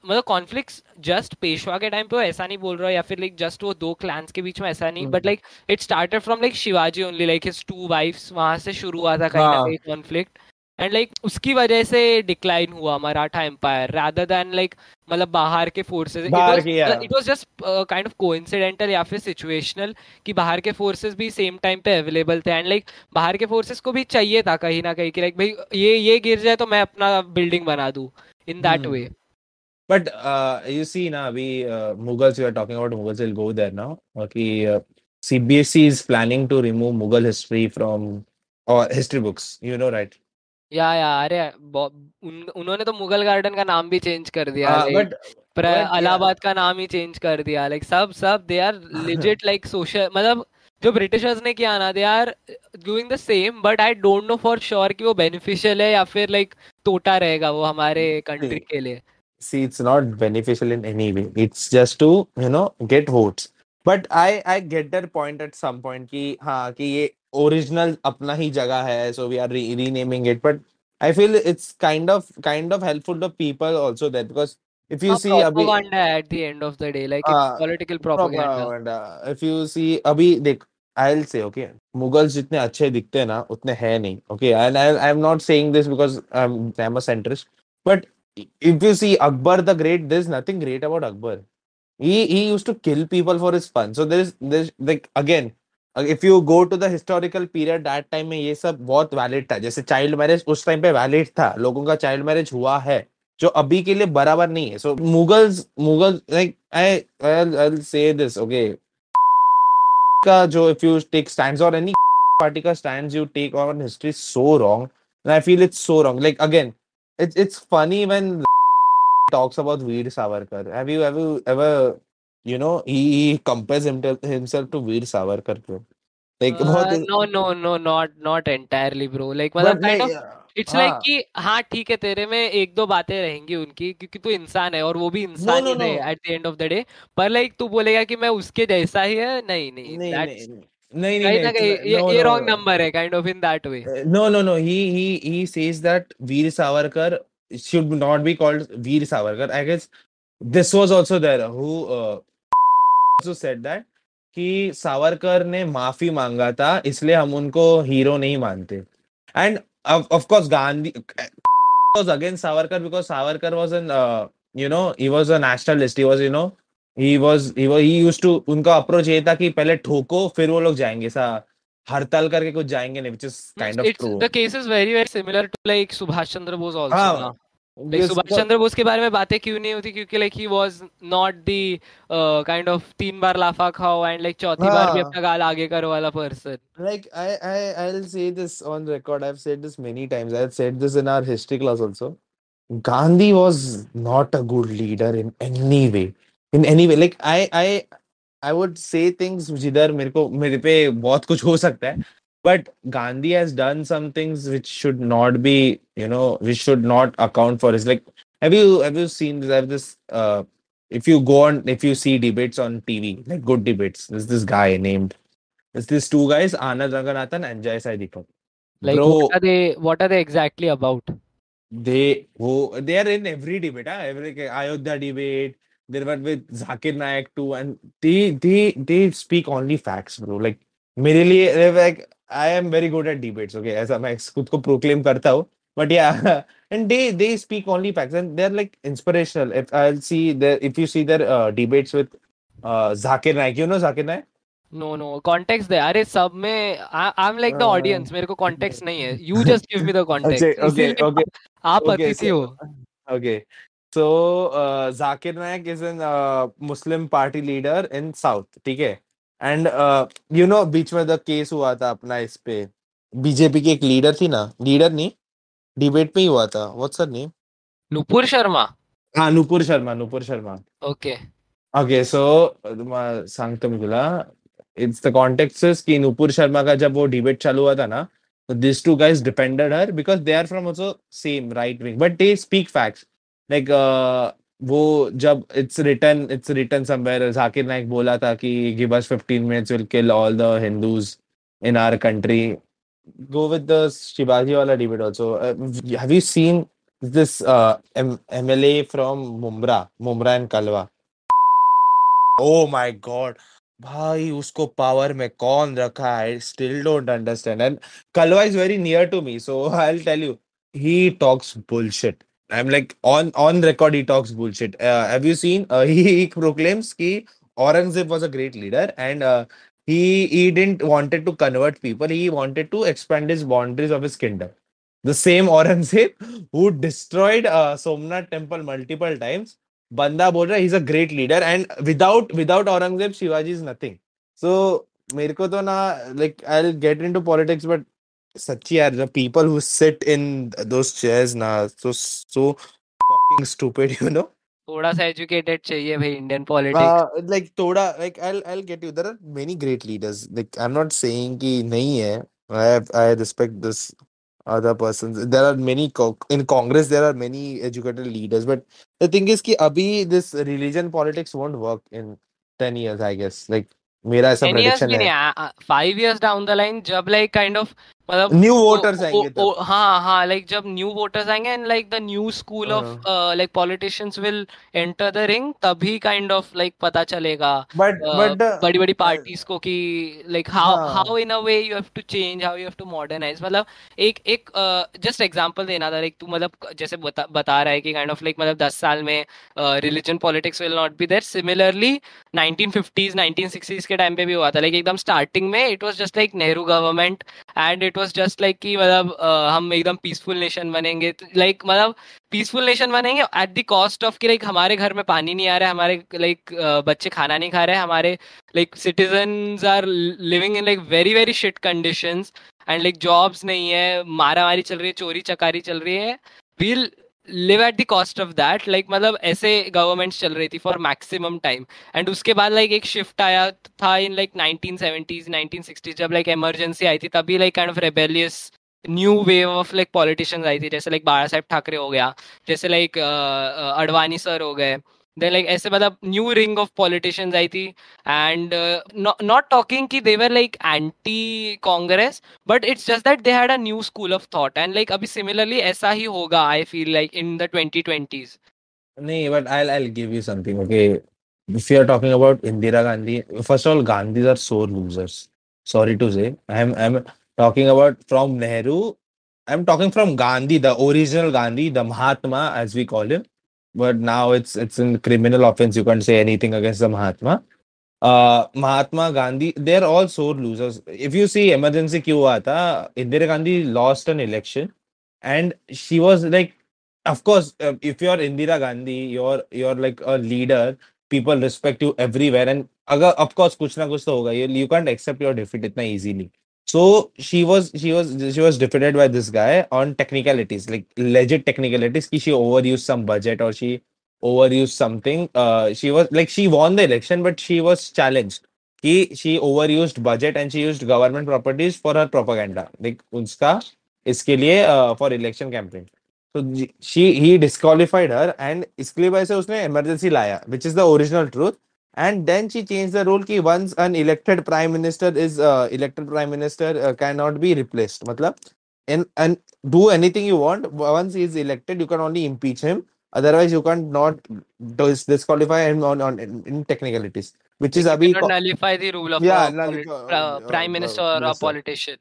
मतलब conflicts just पेशवा के time पे ऐसा नहीं बोल रहा या फिर like just वो दो clans के बीच में ऐसा नहीं but like it started from like Shivaji only like his two wives वहाँ से शुरू हुआ था कहीं ना कहीं conflict. एंड लाइक like, उसकी वजह से डिक्लाइन हुआ Maratha empire rather than like मतलब बाहर के forces. It was just kind of coincidental या फिर सिचुएशनल कि बाहर के फोर्सेस भी सेम टाइम पे अवेलेबल थे एंड लाइक like, बाहर के फोर्सेस को भी चाहिए था कहीं ना कहीं कि लाइक भाई ये ये गिर जाए तो मैं अपना बिल्डिंग बना दूं in that way. But you see ना अभी Mughals we are talking about Mughals will go there now कि CBSE is planning to remove Mughal history from our history books you know right. Yeah yeah अरे उन, उन्होंने तो मुगल गार्डन का नाम भी चेंज कर दिया ah, like, इलाहाबाद का नाम ही चेंज कर दिया like, सब सब they are legit like social मतलब जो ब्रिटिशर्स ने किया ना they are doing the same but I don't know for sure कि वो बेनिफिशियल है या फिर लाइक टोटा रहेगा वो हमारे कंट्री के लिए. See it's not beneficial in any way, it's just to you know get votes. But I I get their point at some point कि हाँ कि ये ओरिजिनल अपना ही जगह है so we are renaming it but I feel it's kind of kind of helpful to people also that because if you see अभी at the end of the day like it's political propaganda. If you see अभी देख I will say okay Mughals जितने अच्छे दिखते हैं ना उतने है नहीं okay and I am not saying this because I am a centrist but if you see Akbar the Great there is nothing great about Akbar. He he used to kill people for his fun. So there is there's like again, if you go to the historical period that time में ये सब बहुत valid था. जैसे child marriage उस time पे valid था. लोगों का child marriage हुआ है जो अभी के लिए बराबर नहीं है. So Mughals Mughals like I I'll, I'll say this okay का जो if you take stands or any party का stands you take on history is so wrong and I feel it's so wrong. Like again it's it's funny when talks about Veer Savarkar. Have you ever ever You know, he, he compares himself, himself to Veer Savarkar, bro. Like, बहुत no no no not not entirely bro. Like मतलब kind of it's like कि हाँ ठीक है तेरे में एक दो बातें रहेंगी उनकी क्योंकि तू इंसान है और वो भी इंसान ही है at the end of the day. पर लाइक तू बोलेगा कि मैं उसके जैसा ही है नहीं नहीं नहीं नहीं नहीं नहीं ना कहीं ये ये wrong number है kind of in that way. No no no he he he says that Veer Savarkar should not be called Veer Savarkar. I guess this was also there who uh, also said that कि सावरकर ने माफी मांगा था इसलिए हम उनको हीरो नहीं मानते and of course Gandhi was against Savarkar because Savarkar was an you know he was a nationalist he was you know he was he used to उनका अप्रोच ये था कि पहले ठोको फिर वो लोग जाएंगे सा हड़ताल करके कुछ जाएंगे नहीं which is kind of true the case is very very similar to like Subhash Chandra Bose also Subhash Chandra Bose के बारे में बातें क्यों नहीं होती क्योंकि like he was not the kind of तीन बार लाफा खाओ एंड लाइक चौथी बार भी अपना गाल आगे करो वाला person like I I I will say this on record I have said this many times I have said this in our history class also Gandhi was not a good leader in any way in any way like I I I would say things जिधर मेरे को मेरे पे बहुत कुछ हो सकता है But Gandhi has done some things which should not be, you know, which should not account for. It's like, have you have you seen this? Have this? Uh, if you go on, if you see debates on T V, like good debates, there's this guy named, there's these two guys, Anand Ranganathan and Jai Sai Deepak. Like, Bro, what are they? What are they exactly about? They oh, they are in every debate. Huh? Every like, Ayodhya debate. They were with Zakir Naik too, and they they they speak only facts, bro. Like, मेरे लिए they're like. I am very good at debates, okay? ऐसा मैं खुद को proclaim करता हूँ, but yeah, and they they speak only facts and they're like inspirational. If I'll see their if you see their uh, debates with uh, Zakir Naik, you know Zakir Naik? No, no context there. अरे सब में I, I'm like the audience. मेरे को context नहीं है. You just give me the context. okay, okay, okay. आप अतिथि हो. Okay, so uh, Zakir Naik is an uh, Muslim party leader in South, ठीक है? एंड यू नो बीच में द केस हुआ था अपना इस पे बीजेपी की एक लीडर थी ना लीडर नहीं डिबेट पे ही हुआ था what's her name Nupur Sharma हाँ Nupur Sharma Nupur Sharma okay okay so सांगतो मी तुला इट्स द कॉन्टेक्स्ट इज कि नूपुर शर्मा का जब वो डिबेट चालू हुआ था ना this two guys defended her because they are from also same right wing but they speak facts like वो जब it's written it's written somewhere Zakir Naik बोला था कि give us fifteen minutes will kill all the Hindus in our country go with the Shivaji wala debate also uh, have you seen this uh, M- MLA from Mumra Mumra and Kalwa oh my god भाई उसको पावर में कौन रखा है still don't understand and Kalwa is very near to me so I'll tell you he talks bullshit I'm like on on record he talks bullshit. Uh, have you seen? Uh, he, he proclaims कि Aurangzeb was a great leader and uh, he he didn't wanted to convert people. He wanted to expand his boundaries of his kingdom. The same Aurangzeb who destroyed uh, Somnath temple multiple times. बंदा बोल रहा है he's a great leader and without without Aurangzeb Shivaji is nothing. So मेरे को तो ना like I'll get into politics but सच्ची यार the people who sit in those chairs ना so so fucking stupid you know थोड़ा सा educated चाहिए भाई Indian politics like थोड़ा like I'll I'll get you there are many great leaders like I'm not saying कि नहीं है I have, I respect this other persons there are many in Congress there are many educated leaders but the thing is कि अभी this religion politics won't work in ten years I guess like मेरा ऐसा prediction है five years down the line जब like kind of मतलब न्यू वोटर्स आएंगे तो हाँ हाँ लाइक जब न्यू वोटर्स आएंगे and like the new school of like politicians will enter the ring तभी काइंड ऑफ लाइक पता चलेगा बट बट बड़ी बड़ी पार्टीज को कि like how how in a way you have to change how you have to modernise मतलब एक एक जस्ट एग्जांपल देना था लाइक तू मतलब जैसे बता रहा है कि काइंड ऑफ लाइक मतलब दस साल में religion politics will not be there similarly nineteen fifties nineteen sixties के टाइम पे भी हुआ था लाइक एकदम स्टार्टिंग में it was just like Nehru government and it was just like कि मतलब हम एकदम पीसफुल नेशन बनेंगे लाइक मतलब पीसफुल नेशन बनेंगे एट द कॉस्ट ऑफ कि लाइक हमारे घर में पानी नहीं आ रहा है हमारे लाइक बच्चे खाना नहीं खा रहे हमारे like citizens are living in like very very shit conditions and like jobs नहीं है मारामारी चल रही है चोरी चकारी चल रही है will live at the cost of that. Like मतलब ऐसे गवर्नमेंट्स चल रही थी फॉर मैक्सिमम टाइम. एंड उसके बाद लाइक like, एक शिफ्ट आया था in like nineteen seventies nineteen sixties जब लाइक like, इमरजेंसी आई थी तभी like kind of rebellious new wave of like politicians आई थी. जैसे लाइक बाला साहेब ठाकरे हो गया, जैसे लाइक अडवाणी सर हो गए. Then like ऐसे मतलब new ring of politicians आई थी. and uh, not not talking कि they were like anti Congress, but it's just that they had a new school of thought. and like अभी similarly ऐसा ही होगा I feel like in the twenty twenties. नहीं, but I'll I'll give you something. Okay, if you are talking about Indira Gandhi, first of all, Gandhis are sore losers. Sorry to say, I'm I'm talking about from Nehru. I'm talking from Gandhi, the original Gandhi, the Mahatma as we call him. But now it's it's a criminal offense. You can't say anything against the Mahatma. Uh, Mahatma Gandhi, they're all sore losers. If you see emergency क्यों हुआ था, Indira Gandhi lost an election, and she was like, of course, uh, if you're Indira Gandhi, you're you're like a leader. People respect you everywhere, and अगर of course कुछ ना कुछ तो होगा. You you can't accept your defeat इतना easily. So she was she was she was defeated by this guy on technicalities, like legit technicalities. Ki she overused some budget or she overused something. Uh, she was like she won the election, but she was challenged. Ki she overused budget and she used government properties for her propaganda. Like uska iske liye uh, for election campaign. So she he disqualified her and iske liye वैसे उसने emergency लाया, which is the original truth. And then she changed the rule कि once an elected prime minister is uh, elected prime minister uh, cannot be replaced. मतलब and and do anything you want. Once he is elected, you can only impeach him. Otherwise, you can't not dis- disqualify him on on in technicalities, which is abhi co- nullify the rule of yeah, nullify, poli- uh, prime minister uh, or minister. A politician.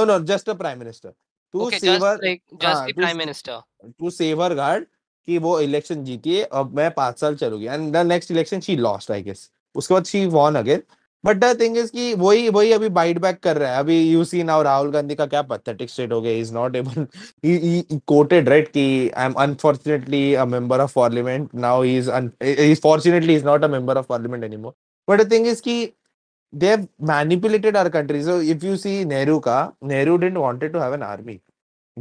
No, no, just a prime minister. To okay, save just her, like just uh, the prime to, minister to safeguard. कि वो इलेक्शन जीती है अब मैं पाँच साल चलूंगी. And the next election she lost I guess. उसके बाद she won again. But the thing is कि वही वही अभी बाइट बैक कर रहा है. अभी you see now Rahul Gandhi का क्या पैथेटिक स्टेट हो गया. Is not able he quoted right कि I am unfortunately a member of parliament now. He is he fortunately is not a member of parliament anymore. But the thing is कि they have manipulated our country. So if you see Nehru का, Nehru didn't wanted to have an army.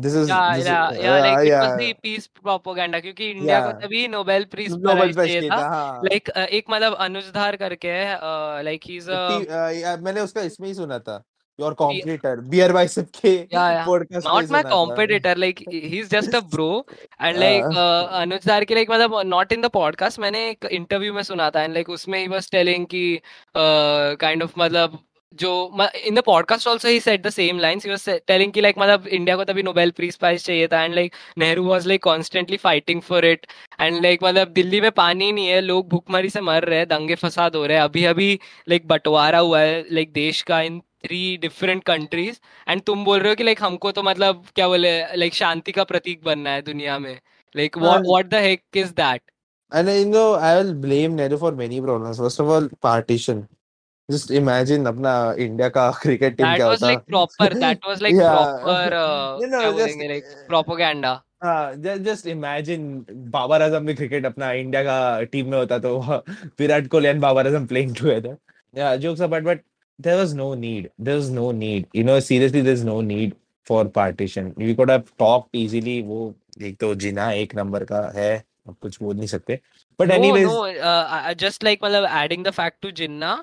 This is yeah, this yeah, is, yeah, yeah, like yeah. It was the peace propaganda क्योंकि इंडिया को तभी नोबेल प्राइज प्राइज था. लाइक एक मतलब अनुजधार करके है, लाइक ही इज अ मैंने उसका इसमें ही सुना था. योर कॉम्पिटिटर बियर बाइसेप के podcast. Not my competitor, like he is just a bro. And like Anuj Dhar के लाइक मतलब नॉट इन द पॉडकास्ट, मैंने एक इंटरव्यू में सुना था. एंड लाइक उसमें ही वाज टेलिंग कि काइंड ऑफ मतलब जो in the podcast also he said the same lines. He was telling कि लाइक मतलब इंडिया को तभी नोबेल पीस प्राइज चाहिए था. And like Nehru was like constantly fighting for it. And like मतलब दिल्ली में पानी नहीं है, लोग भूखमरी से मर रहे हैं, दंगे फसाद हो रहे हैं. अभी अभी लाइक बंटवारा हुआ है लाइक देश का in three different countries. And तुम बोल रहे हो कि लाइक हमको तो मतलब क्या बोले लाइक शांति का प्रतीक बनना है दुनिया में. Like what what the heck is that. And you know I will blame Nehru for many problems. First of all partition. Just imagine अपना इंडिया का क्रिकेट टीम क्या होता. That was like proper. That was like yeah. proper. Uh, you know, just like propaganda. हाँ, just just imagine Babar Azam भी क्रिकेट अपना इंडिया का टीम में होता तो Virat Kohli and Babar Azam playing together. Yeah, jokes apart, but there was no need. There was no need. You know, seriously, there's no need for partition. We could have talked easily. वो एक तो जिना एक नंबर का है, अब कुछ बोल नहीं सकते. But anyways, no, no, uh, just like matlab adding the fact to Jinnah,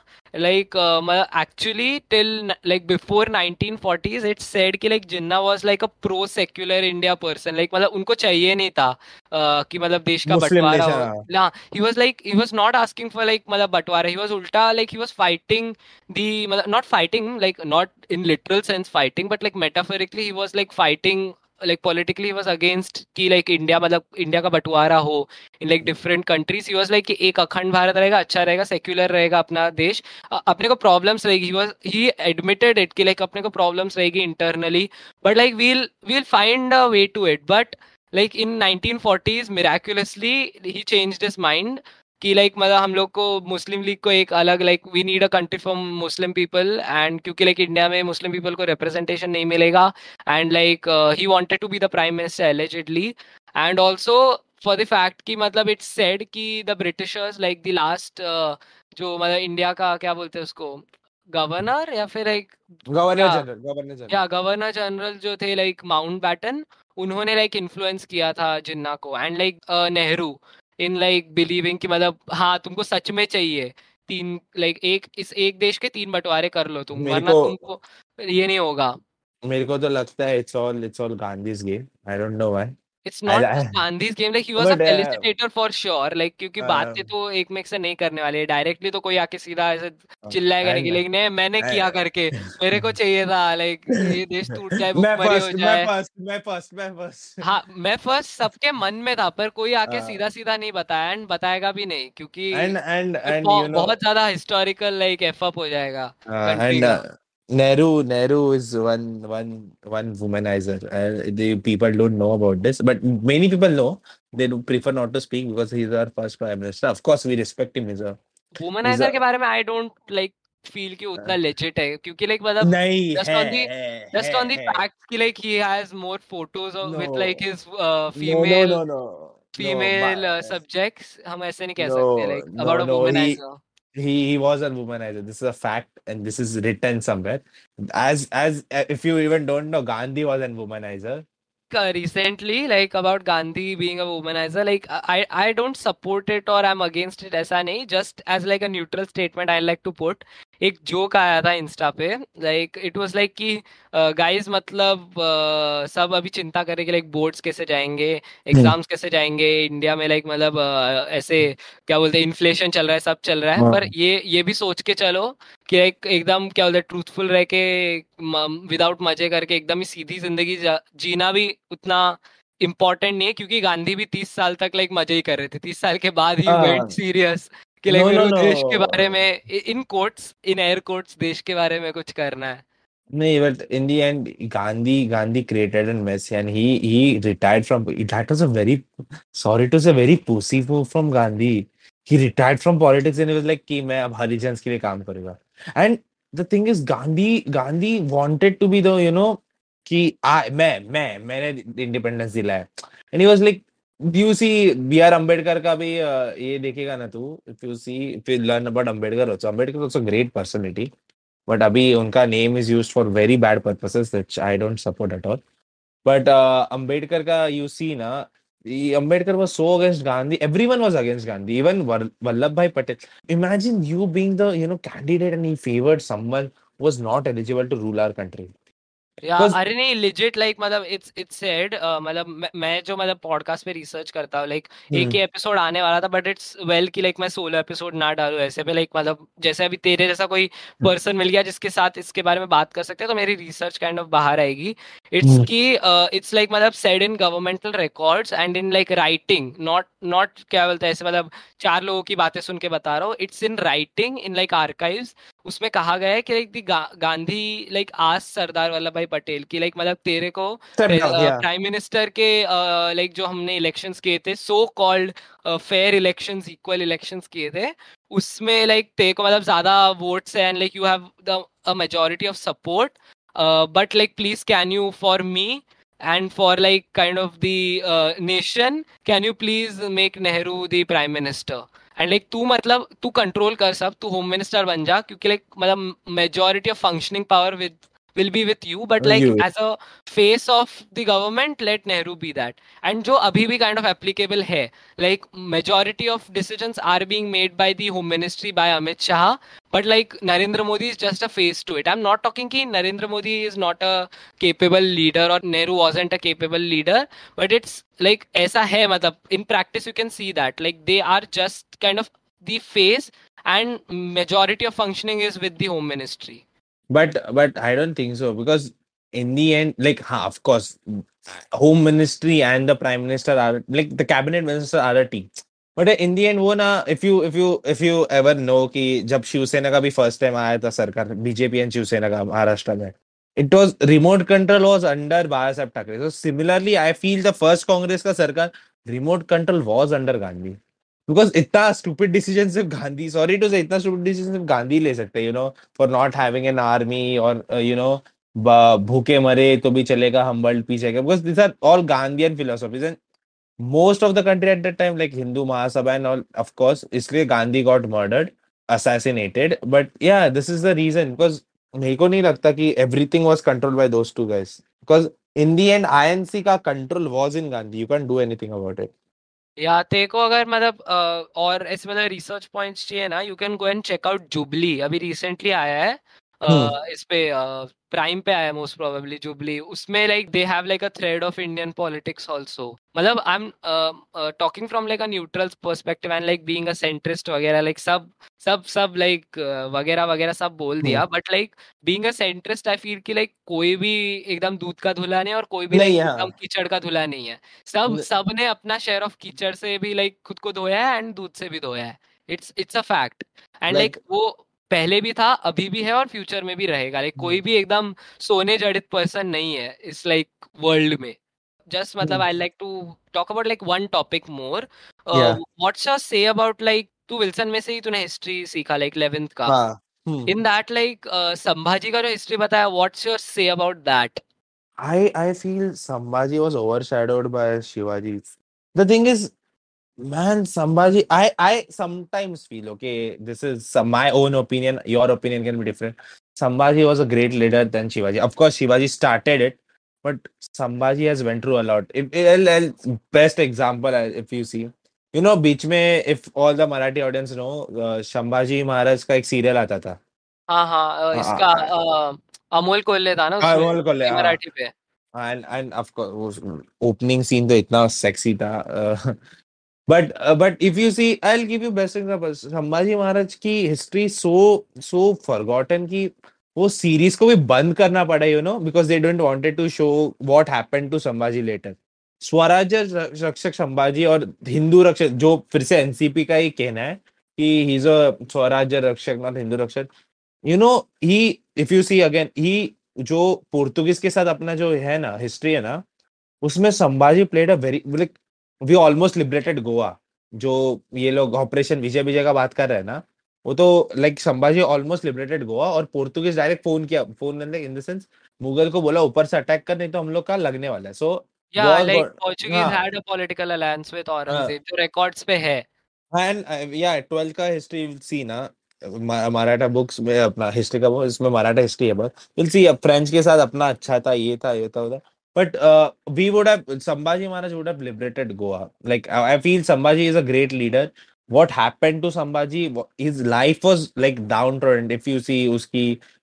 like uh, actually till like before nineteen forties, it's said ki like Jinnah was like a pro-secular India person. Like matlab unko chahiye nahi tha uh, ki matlab desh ka batwara ho. Nah, he was like he was not asking for like matlab batwara. He was ulta like he was fighting the matlab not fighting like not in literal sense fighting, but like metaphorically he was like fighting. Like politically he was against कि like India मतलब India का बंटवारा हो in like different countries. He was like कि एक अखंड भारत रहेगा, अच्छा रहेगा, secular रहेगा अपना देश, अपने को problems रहेगी. He was he admitted it कि like अपने को problems रहेगी internally, but like we'll we'll find a way to it. But like in nineteen forties miraculously he changed his mind कि like मतलब हम लोग को मुस्लिम लीग को एक अलग like we need a country for Muslim people. and क्योंकि like इंडिया में मुस्लिम people को representation नहीं मिलेगा. and like uh, he wanted to be the prime minister allegedly. and also for the fact कि मतलब it's said कि the Britishers like the last uh, जो मतलब इंडिया का क्या बोलते हैं उसको गवर्नर या फिर एक गवर्नर जनरल गवर्नर जनरल या गवर्नर जनरल जो थे like Mountbatten उन्होंने लाइक इन्फ्लुएंस किया था जिन्ना को and like Nehru in like believing कि मतलब हाँ तुमको सच में चाहिए तीन लाइक एक इस एक देश के तीन बंटवारे कर लो तुम वरना तुमको ये नहीं होगा। मेरे को तो लगता है it's all it's all Gandhi's game. I don't know why. It's not Gandhi's game. Like he was a facilitator for sure. Like क्योंकि बातें तो एक में से नहीं करने वाले डायरेक्टली तो कोई आके सीधा ऐसे चिल्लाएगा नहीं लेकिन मैंने किया करके मेरे को चाहिए था लाइक ये देश टूट जाए बुकमरी हो जाए मैं फर्स्ट मैं फर्स्ट मैं फर्स्ट हाँ मैं फर्स्ट सबके मन में था पर कोई आके सीधा सीधा नहीं बताया एंड बताएगा भी नहीं क्योंकि बहुत ज्यादा हिस्टोरिकल लाइक एफ अप हो जाएगा। Nehru, Nehru is one, one, one womanizer. Uh, the people don't know about this, but many people know. They do prefer not to speak because he's our first prime minister. Of course, we respect him. He's a womanizer. के बारे में I don't like feel कि उतना legit है क्योंकि like मतलब just on the just on the facts कि like he has more photos of with like his female no no no female subjects. हम ऐसे नहीं कह सकते like about a womanizer. He he was a womanizer. This is a fact, and this is written somewhere. As as if you even don't know, Gandhi was a womanizer. Recently, like about Gandhi being a womanizer, like I I don't support it or I'm against it. ऐसा नहीं. Just as like a neutral statement, I like to put. एक joke आया था Insta पे. Like it was like कि uh, guys मतलब uh, सब अभी चिंता करें कि like boards कैसे जाएंगे, exams कैसे जाएंगे, India में like मतलब uh, ऐसे क्या बोलते हैं inflation चल रहा है सब चल रहा है पर ये ये भी सोच के चलो कि एक एकदम क्या बोलते हैं truthful रह के without मजे करके एकदम ही सीधी जिंदगी जीना भी उतना important नहीं है क्योंकि गांधी भी तीस साल तक like मजे ही कर रहे थे तीस साल के बाद ही went serious कि like no, no, देश no. के बारे में in quotes in air quotes देश के बारे में कुछ करना है नहीं but in the end Gandhi Gandhi created a mess and he he retired from that was a very sorry to say very pussy move from Gandhi he retired from politics and he was like कि मैं अब हरिजन्स के लिए काम करूँगा and the thing is Gandhi Gandhi wanted to be the you know कि I मैं मैं मैंने independence दिलाया and he was like you see B R Ambedkar का भी ये देखेगा ना तू if you see if you learn about Ambedkar also Ambedkar was a great personality but अभी उनका name is used for very bad purposes which I don't support at all but uh, Ambedkar का you see ना Ambedkar was so against Gandhi everyone was against Gandhi even Vallabhbhai Patel imagine you being the you know candidate and he favored someone who was not eligible to rule our country Yeah, अरे नहीं legit like मतलब it's it's said uh, मतलब मैं जो मतलब podcast पे research करता हूँ like एक ही episode आने वाला था but it's well कि like मैं सोलह episode ना डालूँ ऐसे पे like मतलब जैसे अभी तेरे जैसा कोई person मिल गया जिसके साथ इसके बारे में बात कर सकते हैं तो मेरी research kind of बाहर आएगी it's कि uh, it's like मतलब said in governmental records and in like writing not not क्या बोलते हैं ऐसे मतलब चार लोगों की बातें सुन के बता रहा हूँ it's in writing in like archives उसमें कहा गया है कि लाइक दी गांधी लाइक आज सरदार वल्लभ भाई पटेल की लाइक मतलब तेरे को प्राइम मिनिस्टर के लाइक जो हमने इलेक्शंस किए थे so called fair elections equal elections किए थे उसमें लाइक तेरे को मतलब ज्यादा votes and like you have the majority of support but like please can you for me and for like kind of the uh, nation can you please make Nehru the prime minister and like tu matlab tu control kar sab tu home minister ban ja kyunki like matlab majority of functioning power with will be with you but like you. as a face of the government let Nehru be that and jo abhi bhi kind of applicable hai like majority of decisions are being made by the home ministry by Amit Shah but like Narendra Modi is just a face to it I'm not talking ki Narendra Modi is not a capable leader or Nehru wasn't a capable leader but it's like aisa hai matlab in practice you can see that like they are just kind of the face and majority of functioning is with the home ministry but but I don't think so because in the end like ha, of course home ministry and the prime minister are like the cabinet minister are a team but in the end wo na if you if you if you ever know ki jab Shiv Sena ka bhi first time aaya tha sarkar B J P and Shiv Sena ka Maharashtra mein it was remote control was under Bala Saheb Thackeray so similarly I feel the first Congress ka sarkar remote control was under Gandhi because itna stupid decisions if Gandhi sorry to say itna stupid decisions if Gandhi ले सकते you know for not having an army or uh, you know भूखे मरे तो भी चलेगा humbled भी चलेगा because these are all Gandhian philosophies and most of the country at that time like Hindu Mahasabha and all of course इसलिए Gandhi got murdered assassinated but yeah this is the reason because मेरे को नहीं लगता कि everything was controlled by those two guys, because in the end INC का control was in Gandhi, you can do anything about it. या तेरे को अगर मतलब uh, और ऐसे मतलब रिसर्च पॉइंट्स चाहिए ना, you can go and check out Jubilee, अभी रिसेंटली आया है uh, इस पे प्राइम uh, पे आया मोस्ट प्रोबेबली जुबली। उसमें like they have like a thread of Indian politics also, मतलब I am talking from like a neutral perspective and like being a centrist वगैरह, लाइक सब सब सब लाइक वगैरह वगैरह सब बोल दिया, but like being a centrist I feel कि लाइक कोई भी एकदम दूध का धुला नहीं है और कोई भी एकदम कीचड़ का धुला नहीं है, सब सब ने अपना शेयर ऑफ कीचड़ से भी लाइक खुद को धोया है एंड दूध से भी धोया है। It's it's a fact and like वो पहले भी था, अभी भी है और फ्यूचर में भी रहेगा, लाइक कोई भी एकदम सोने जड़ित पर्सन नहीं है इस लाइक वर्ल्ड में। Just, मतलब, I like to talk about like one topic more. Uh, yeah. What's your say about like तू विल्सन में से ही तूने हिस्ट्री सीखा like eleventh का? हाँ. In that like uh, Sambhaji का जो हिस्ट्री बताया, what's your say about that? I I feel Sambhaji was overshadowed by Shivaji. The thing is, man, Sambhaji I I sometimes feel okay. This is some, my own opinion. Your opinion can be different. Sambhaji was a great leader than Shivaji. Of course, Shivaji started it. But Sambhaji has went through a lot. If, I'll, best example, if you see, you know, बीच में, if all the Marathi audience know, uh, Sambhaji Maharaj का एक serial आता था. हाँ हाँ, इसका अमोल कोल्ले था ना. अमोल कोल्ले मराठी पे. And and of course, opening scene तो इतना sexy था. But uh, but if you see, I'll give you best example. Sambhaji Maharaj की history so so forgotten कि वो सीरीज को भी बंद करना पड़ा, you know, because they don't wanted to show what happened to Sambhaji later. Swarajya Rakshak Sambhaji और हिंदू रक्षक, जो फिर से एनसीपी का ही कहना है कि ही इज अ स्वराज्य रक्षक not Hindu Rakshak, you know. He if you see again, he जो पोर्तुगीज के साथ अपना जो है ना हिस्ट्री है ना, उसमें Sambhaji played a very, like we almost liberated Goa. जो ये लोग ऑपरेशन विजय विजय का बात कर रहे हैं ना, वो तो like Sambhaji almost liberated Goa, और पोर्तुगीज डायरेक्ट फोन किया, phone in the sense Mughal को बोला ऊपर से अटैक कर, नहीं तो हम लोग का लगने वाला है। So like Portuguese had a political alliance with Aurangzeb, जो रिकॉर्ड्स पे है। एंड या ट्वेल्थ का हिस्ट्री विल सी ना, मराठा बुक्स में अपना हिस्ट्री का बुक, इसमें मराठा हिस्ट्री है, बट विल सी फ्रेंच के साथ अपना अच्छा था, ये था ये था उधर, but we would have, Sambhaji Maharaj would have liberated Goa. Like I feel Sambhaji is a great leader. What happened to Sambhaji? His life was like downtrodden. If you see, uski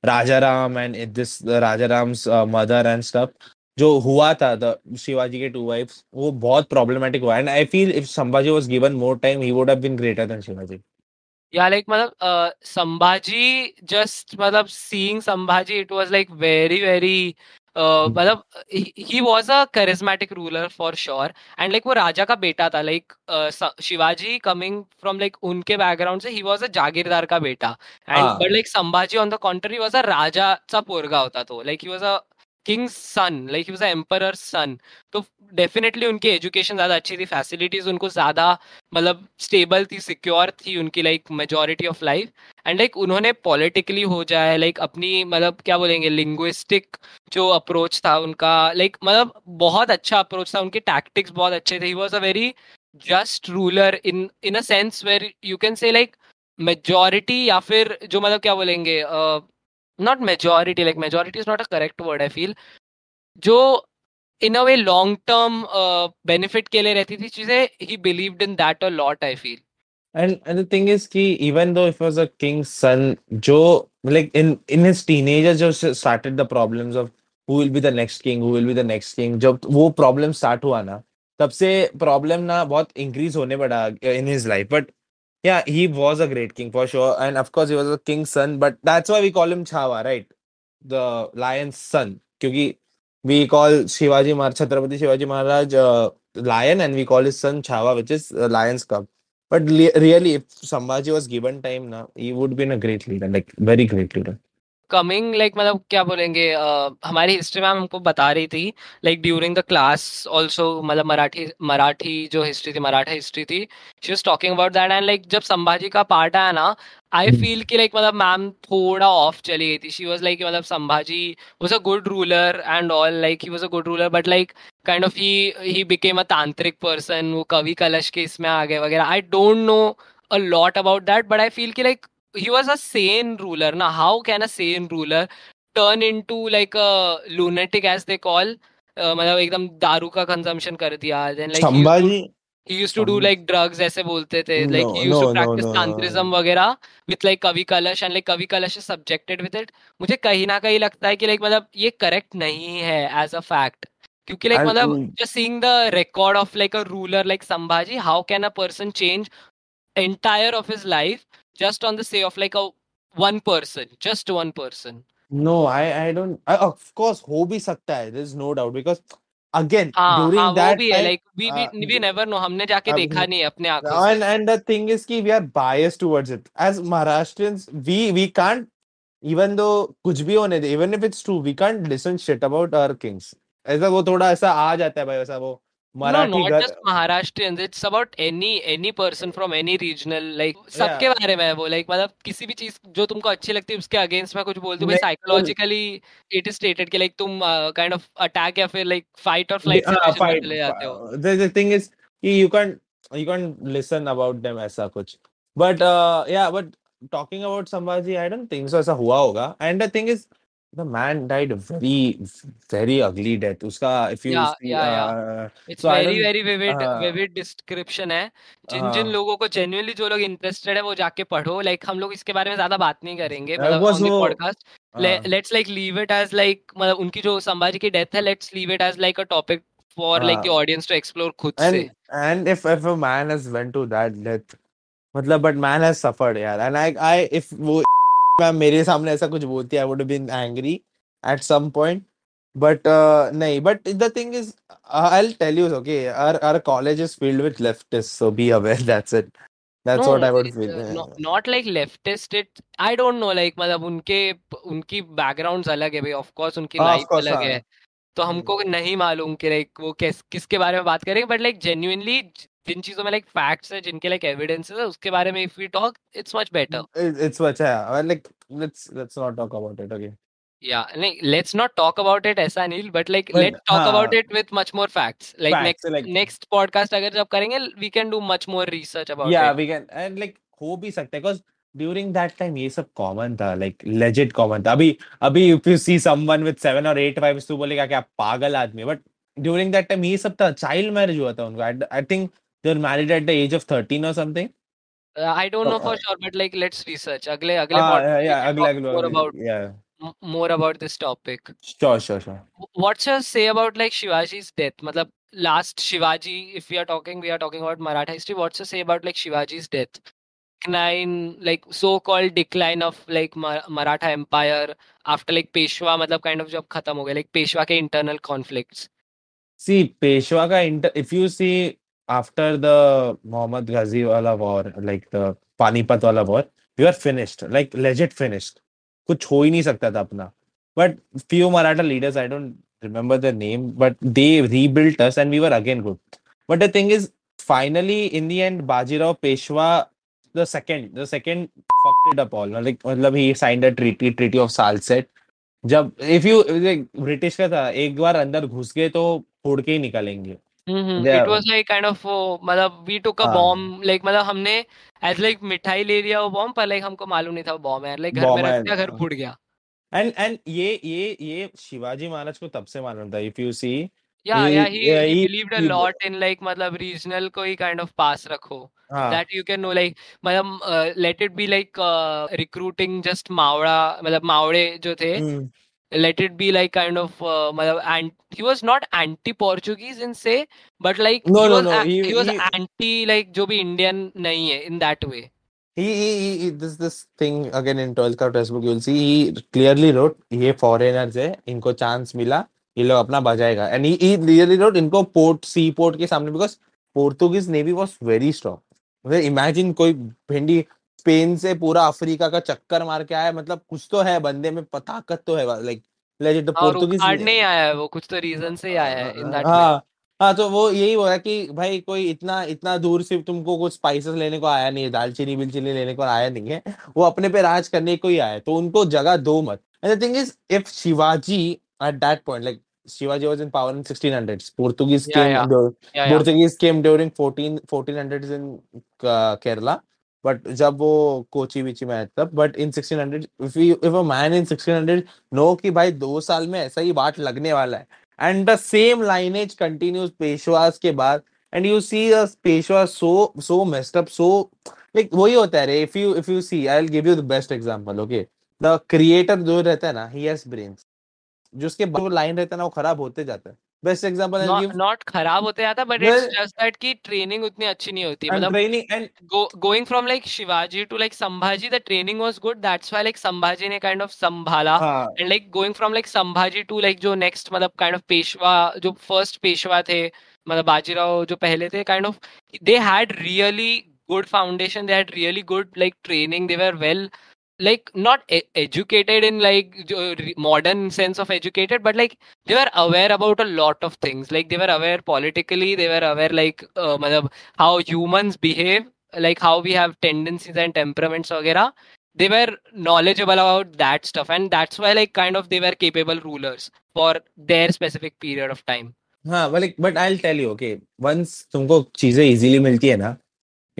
Rajaram and this uh, Rajaram's uh, mother and stuff, जो हुआ था the Shivaji के two wives, वो बहुत problematic हुआ. And I feel if Sambhaji was given more time, he would have been greater than Shivaji. Yeah, like मतलब uh, Sambhaji, just मतलब seeing Sambhaji, it was like very very. मतलब he was a charismatic ruler for sure, and like वो राजा का बेटा था, like Shivaji coming from like उनके बैकग्राउंड से, ही वॉज अ जागीरदार का बेटा, and but like Sambhaji on the contrary was a राजा सा पोरगा होता, तो like he was a king's son, like he was a emperor's son. तो डेफिनेटली उनकी एजुकेशन ज़्यादा अच्छी थी, फैसिलिटीज उनको ज़्यादा मतलब स्टेबल थी, सिक्योर थी उनकी like majority of life, and like उन्होंने पॉलिटिकली हो जाए लाइक अपनी मतलब क्या बोलेंगे लिंग्विस्टिक जो अप्रोच था उनका, लाइक मतलब बहुत अच्छा अप्रोच था, उनके टैक्टिक्स बहुत अच्छे थे। He was a very just ruler in in a sense where you can say like majority, या फिर जो मतलब क्या बोलेंगे not majority, like majority is not a correct word I feel, जो in a way long term benefit के लिए रहती थी चीजें। He believed in that a lot I feel. And and the thing is कि even though if was a king's सन, जो like in in his teenager जो started the problems of who will be the next king, who will be the next king, जब वो प्रॉब्लम स्टार्ट हुआ ना, तब से प्रॉब्लम ना बहुत इंक्रीज होने पड़ा in his life. But yeah, he was a great king for sure, and of course he was a king's son, but that's why we call him Chhawa, right? The lion's son, because we call Shivaji Maharaj, Chhatrapati Shivaji Maharaj uh, lion, and we call his son Chhawa, which is uh, lion's cub. But li- really, if Sambhaji was given time, na, he would have been a great leader, like very great leader. Coming like मतलब क्या बोलेंगे हमारी हिस्ट्री मैम हमको बता रही थी like during the class also, मतलब मराठी मराठी जो हिस्ट्री थी, मराठा हिस्ट्री थी, she was talking about that. And like जब संभाजी का पार्ट आया ना, आई फील कि लाइक मतलब मैम थोड़ा ऑफ चली गई थी। शी वाज लाइक मतलब Sambhaji was a good ruler and all, like he was a good ruler, but like kind of he he became a tantrik person, वो कवि कलश के इसमें आ गए वगैरह। I don't know a lot about that, but I feel कि like he was a sane ruler. Now, how can a sane ruler turn into like a lunatic, as they call? Uh, मतलब एकदम दारू का consumption कर दिया. Then like Sambhaji, he used to do like drugs, ऐसे बोलते थे. No, like he used no, to practice no, no, tantrism no. वगैरह with like Kavi Kalash, and like Kavi Kalash is subjected with it. मुझे कहीं ना कहीं लगता है कि like मतलब ये correct नहीं है as a fact. क्योंकि like मतलब just seeing the record of like a ruler like Sambhaji, how can a person change entire of his life just on the say of like a one person, just one person? No, I I don't. I, of course, हो भी सकता है. There's no doubt because again हाँ, during हाँ, that time, like we uh, we we never know. हमने जाके देखा नहीं अपने आँखों से. And and the thing is कि we are biased towards it as Maharashtrians. We we can't, even though कुछ भी होने दे, even if it's true, we can't listen shit about our kings. ऐसा वो थोड़ा ऐसा आ जाता है भाई, ऐसा वो Marathi. No, not just Maharashtrians. It's about any any person from any regional, like सबके बारे में है वो. Like मतलब किसी भी चीज जो तुमको अच्छी लगती है उसके अगेंस्ट में कुछ बोल दूं. भाई psychologically it is stated कि like तुम kind of attack या फिर like fight or flight situation में चले जाते हो. The thing is कि you can't you can't listen about them ऐसा कुछ. But uh, yeah, but talking about Sambhaji, I don't think so ऐसा हुआ होगा. And the thing is, the man died a very, very ugly death. Uska, if you yeah, see, yeah, yeah. Uh, it's so very, very vivid, uh, vivid description है. जिन जिन लोगों को genuinely जो लोग interested है वो जाके पढ़ो. Like हम लोग इसके बारे में ज़्यादा बात नहीं करेंगे on the podcast. Let's like leave it as like मतलब उनकी जो संभाजी की death है, let's leave it as like a topic for like the audience to explore खुद से. And if if a man has went to that death, मतलब but man has suffered यार. And I I if वो मैं मेरे सामने ऐसा कुछ बोलती है, I would have been angry at some point. But uh, नहीं, but the thing is, I'll tell you, okay, our our college is filled with leftists, so be aware. That's it. That's no, what I would feel. Uh, not, not like leftist. It. I don't know. Like मतलब उनके उनकी backgrounds अलग है भाई. Of course उनकी ah, life अलग है. तो हमको नहीं मालूम कि like वो किस किसके बारे में बात करेंगे. But like genuinely जिन चीजों में लाइक फैक्ट्स है, जिनके लाइक एविडेंसेस है, उसके बारे में if we talk it's much better. It's much है like let's let's not talk about it. Okay या नहीं, let's not talk about it ऐसा नहीं, but like let's talk about it with much more facts. Like next next podcast अगर जब करेंगे, we can do much more research about it. या वी कैन. एंड लाइक हो भी सकता है बिकॉज़ during that time ये सब common था, like legit common था. अभी अभी if you see someone with seven or eight wives तो बोलेगा क्या पागल आदमी. बट during that time ये सब था. चाइल्ड मैरिज हुआ था उनका. I think they were married at the age of thirteen or something. Uh, I don't know oh, for uh, sure, but like let's research. Agle, agle, ah, yeah, yeah, agle, agle, more agle, about yeah. m- more about this topic. Sure, sure, sure. What's your say about like Shivaji's death? Matlab last Shivaji, if we are talking, we are talking about Maratha history. What's your say about like Shivaji's death? Decline, like so-called decline of like Mar- Maratha Empire after like Peshwa, matlab kind of jab khatam ho gaya, like Peshwa ke internal conflicts. See, Peshwa ka inter- if you see. After the Muhammad Ghazi wala war, like the Panipat wala war, we were finished, like legit finished. कुछ हो ही नहीं सकता था अपना. But few Maratha leaders, I don't remember the name, but they rebuilt us and we were again good. But the thing is, finally in the end, Bajirao Peshwa the second, the second fucked it up all. Like मतलब he signed a treaty, Treaty of Salset. जब if you like British का था, एक बार अंदर घुस गए तो फोड़ के ही निकलेंगे. Mm-hmm. Yeah. It was like kind of uh, मतलब we took a ah. bomb, like मतलब हमने as like मिठाई ले लिया वो bomb, पर like हमको मालूम नहीं था वो bomb है. Like घर में रख दिया, घर फूट गया. And and ये ये ये शिवाजी महाराज को तब से मालूम था. If you see, yeah he, yeah he, yeah, he, he believed a he, lot in like मतलब regional को ही kind of पास रखो. ah. That you can know like मतलब uh, let it be like uh, recruiting just मावड़ा मतलब मावड़े जो थे. mm. Let it be like kind of uh, and he was not anti-Portuguese in say, but like no, he, no, was no. A- he, he was he, anti like जो भी Indian नहीं है in that way. He, he, he this this thing again in twelfth का textbook you'll see, he clearly wrote ये foreigners है, इनको chance मिला, ये लोग अपना बजाएगा. And he, he clearly wrote इनको port sea port के सामने, because Portuguese navy was very strong. Imagine कोई भिंडी स्पेन से पूरा अफ्रीका का चक्कर मार के आया, मतलब कुछ तो है बंदे में, ताकत तो है. लाइक लेजिट द पोर्तुगीज नहीं आया है वो, कुछ तो रीजन से आया है इन दैट वे. हां हां, तो वो यही हो रहा कि भाई कोई इतना इतना दूर से तुमको कुछ स्पाइसेस लेने को आया नहीं है, दालचीनी बिलचीनी लेने को आया नहीं है, वो अपने पे राज करने को ही आया है, तो उनको जगह दो मत. And the thing is if Shivaji at that point, like Shivaji was in power in sixteen hundreds. Portuguese yeah, came yeah. Yeah, Portuguese yeah. came during fourteen fourteen hundreds in uh, Kerala. But जब वो कोची विची में आया तब, but in sixteen hundred if you if a man in sixteen hundred know कि भाई दो साल में ऐसा ही बात लगने वाला है, and the same lineage continues Peshwas के बाद, and you see a Peshwa so so messed up, so like वही होता है रे. If you if you see, I will give you the best example. Okay, the creator जो रहता है ना, ही हैज ब्रेन्स, जो उसके बाद वो लाइन रहता है ना वो खराब होते जाता है. Best example I give, not खराब होते जाता बट इट्स जस्ट दैट की ट्रेनिंग उतनी अच्छी नहीं होती. मतलब training and going from like Shivaji to like Sambhaji, the training was good, that's why like Sambhaji ने काइंड ऑफ संभाला, and like going from like Sambhaji to like जो नेक्स्ट मतलब काइंड ऑफ पेशवा, जो फर्स्ट पेशवा थे मतलब बाजीराव जो पहले थे, kind of they had really good foundation, they had really good like training, they were well like not e- educated in like re- modern sense of educated, but like they were aware about a lot of things. Like they were aware politically, they were aware like uh, matlab, how humans behave, like how we have tendencies and temperaments वगैरह. They were knowledgeable about that stuff, and that's why like kind of they were capable rulers for their specific period of time. हाँ, but like, but I'll tell you, okay, once तुमको चीजें easily मिलती है ना,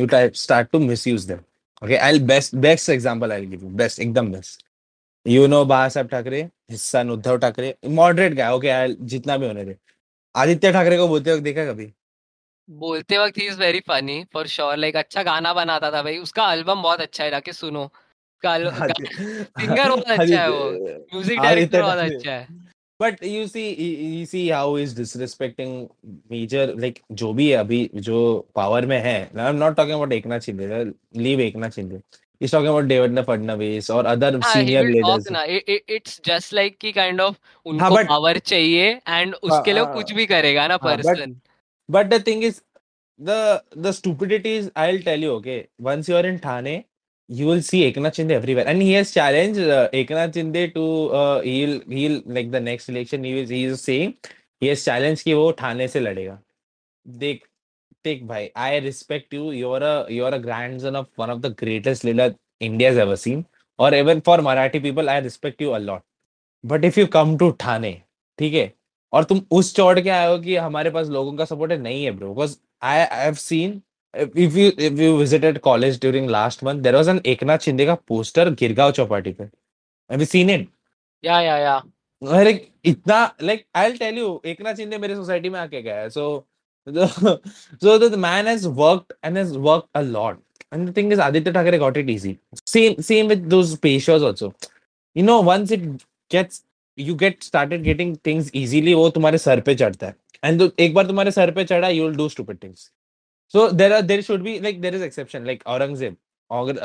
you type, start to misuse them. Okay, I'll best best example I'll give you. Best, एकदम best. You know बाबा साहब Thackeray, his son Uddhav Thackeray, moderate guy. Okay, I'll जितना भी होने दे. आदित्य ठाकरे को बोलते वक्त देखा कभी? बोलते वक्त he is very funny for sure. Like अच्छा गाना बनाता था भाई, उसका एल्बम बहुत अच्छा है, जाके सुनो. सिंगर बहुत अच्छा है वो, म्यूजिक डायरेक्टर बहुत अच्छा है. But you see, you see how he is disrespecting major, like जो भी है अभी जो power में है. I'm not talking about Eknath Shinde, leave Eknath Shinde. He's talking about Devendra Fadnavis or other ah, senior leaders. Na, it, it's just like कि kind of उनको हाँ, but, power चाहिए and उसके लिए कुछ भी करेगा ना person. But, but the thing is, the the stupidity is, I'll tell you, okay, once you are in Thane, you will see Eknath Shinde everywhere, and he has challenged uh, Eknath Shinde to uh, he'll he'll like the next election he is he is saying he has challenged कि वो थाने से लड़ेगा. देख देख भाई, I respect you. You're a you're a grandson of one of the greatest leader India has ever seen, or even for Marathi people I respect you a lot. But if you come to Thane, ठीक है, और तुम उस चौड़ के आए हो कि हमारे पास लोगों का सपोर्ट नहीं है bro, because I have seen. If you if you visited college during last month, there was an Eknath Shinde का poster गिरगांव चौपाटी पे. Have you seen it? Yeah, yeah, yeah. Like इतना, like I'll tell you, Eknath Shinde मेरे society में आके गया है. So, so, so the man has worked and has worked a lot. And the thing is, Aditya Thackeray got it easy. Same, same with those Peshwas also. You know, once it gets, you get started getting things easily, वो तुम्हारे सर पे चढ़ता है. And एक बार तुम्हारे सर पे चढ़ा, you will do stupid things. So there are there should be like there is exception, like Aurangzeb.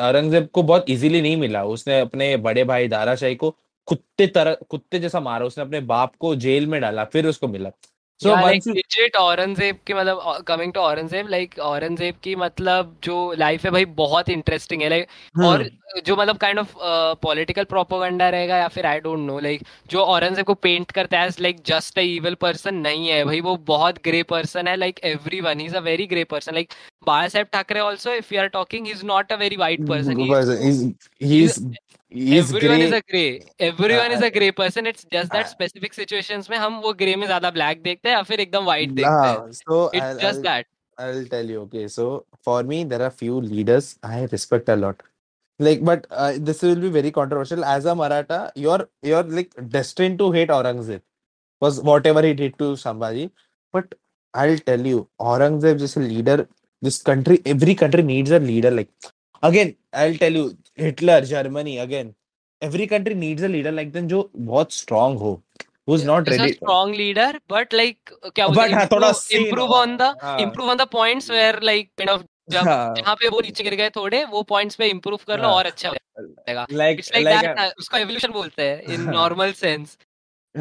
Aurangzeb को बहुत इजीली नहीं मिला, उसने अपने बड़े भाई दाराशाही को कुत्ते तरह कुत्ते जैसा मारा, उसने अपने बाप को जेल में डाला, फिर उसको मिला. So legit औरंगजेब की मतलब coming to Aurangzeb, like Aurangzeb की मतलब जो life है भाई बहुत interesting है, like और जो मतलब kind of political propaganda रहेगा या फिर I don't know, like जो औरंगजेब को paint करता है as like just a evil person नहीं है भाई, वो बहुत grey person है. Like everyone, he's a very grey person. Like बाबा साहब Thackeray also, if you are talking, he's not a very white person. He's, he's, he's everyone gray. is a grey. Everyone uh, is a grey person. It's just that uh, specific situations में हम वो grey में ज़्यादा black देखते हैं या फिर एकदम white देखते हैं. So it's I'll, just I'll, that. I'll tell you. Okay, so for me there are few leaders I respect a lot. Like, but uh, this will be very controversial. As a Maratha, you're you're like destined to hate Aurangzeb, because whatever he did to Sambhaji. But I'll tell you, Aurangzeb is a leader. This country, every country needs a leader. Like. Again, I'll tell you, Hitler, Germany, again, every country needs a leader like them, जो बहुत strong हो, who's not ready. It's a strong leader, but like, क्या बोलते हैं? But थोड़ा improve on the improve on the points where like kind of जब जहाँ पे वो नीचे गिर गए थोड़े, वो points पे improve कर लो और अच्छा होगा. Like it's like that, उसको evolution बोलते हैं in normal sense.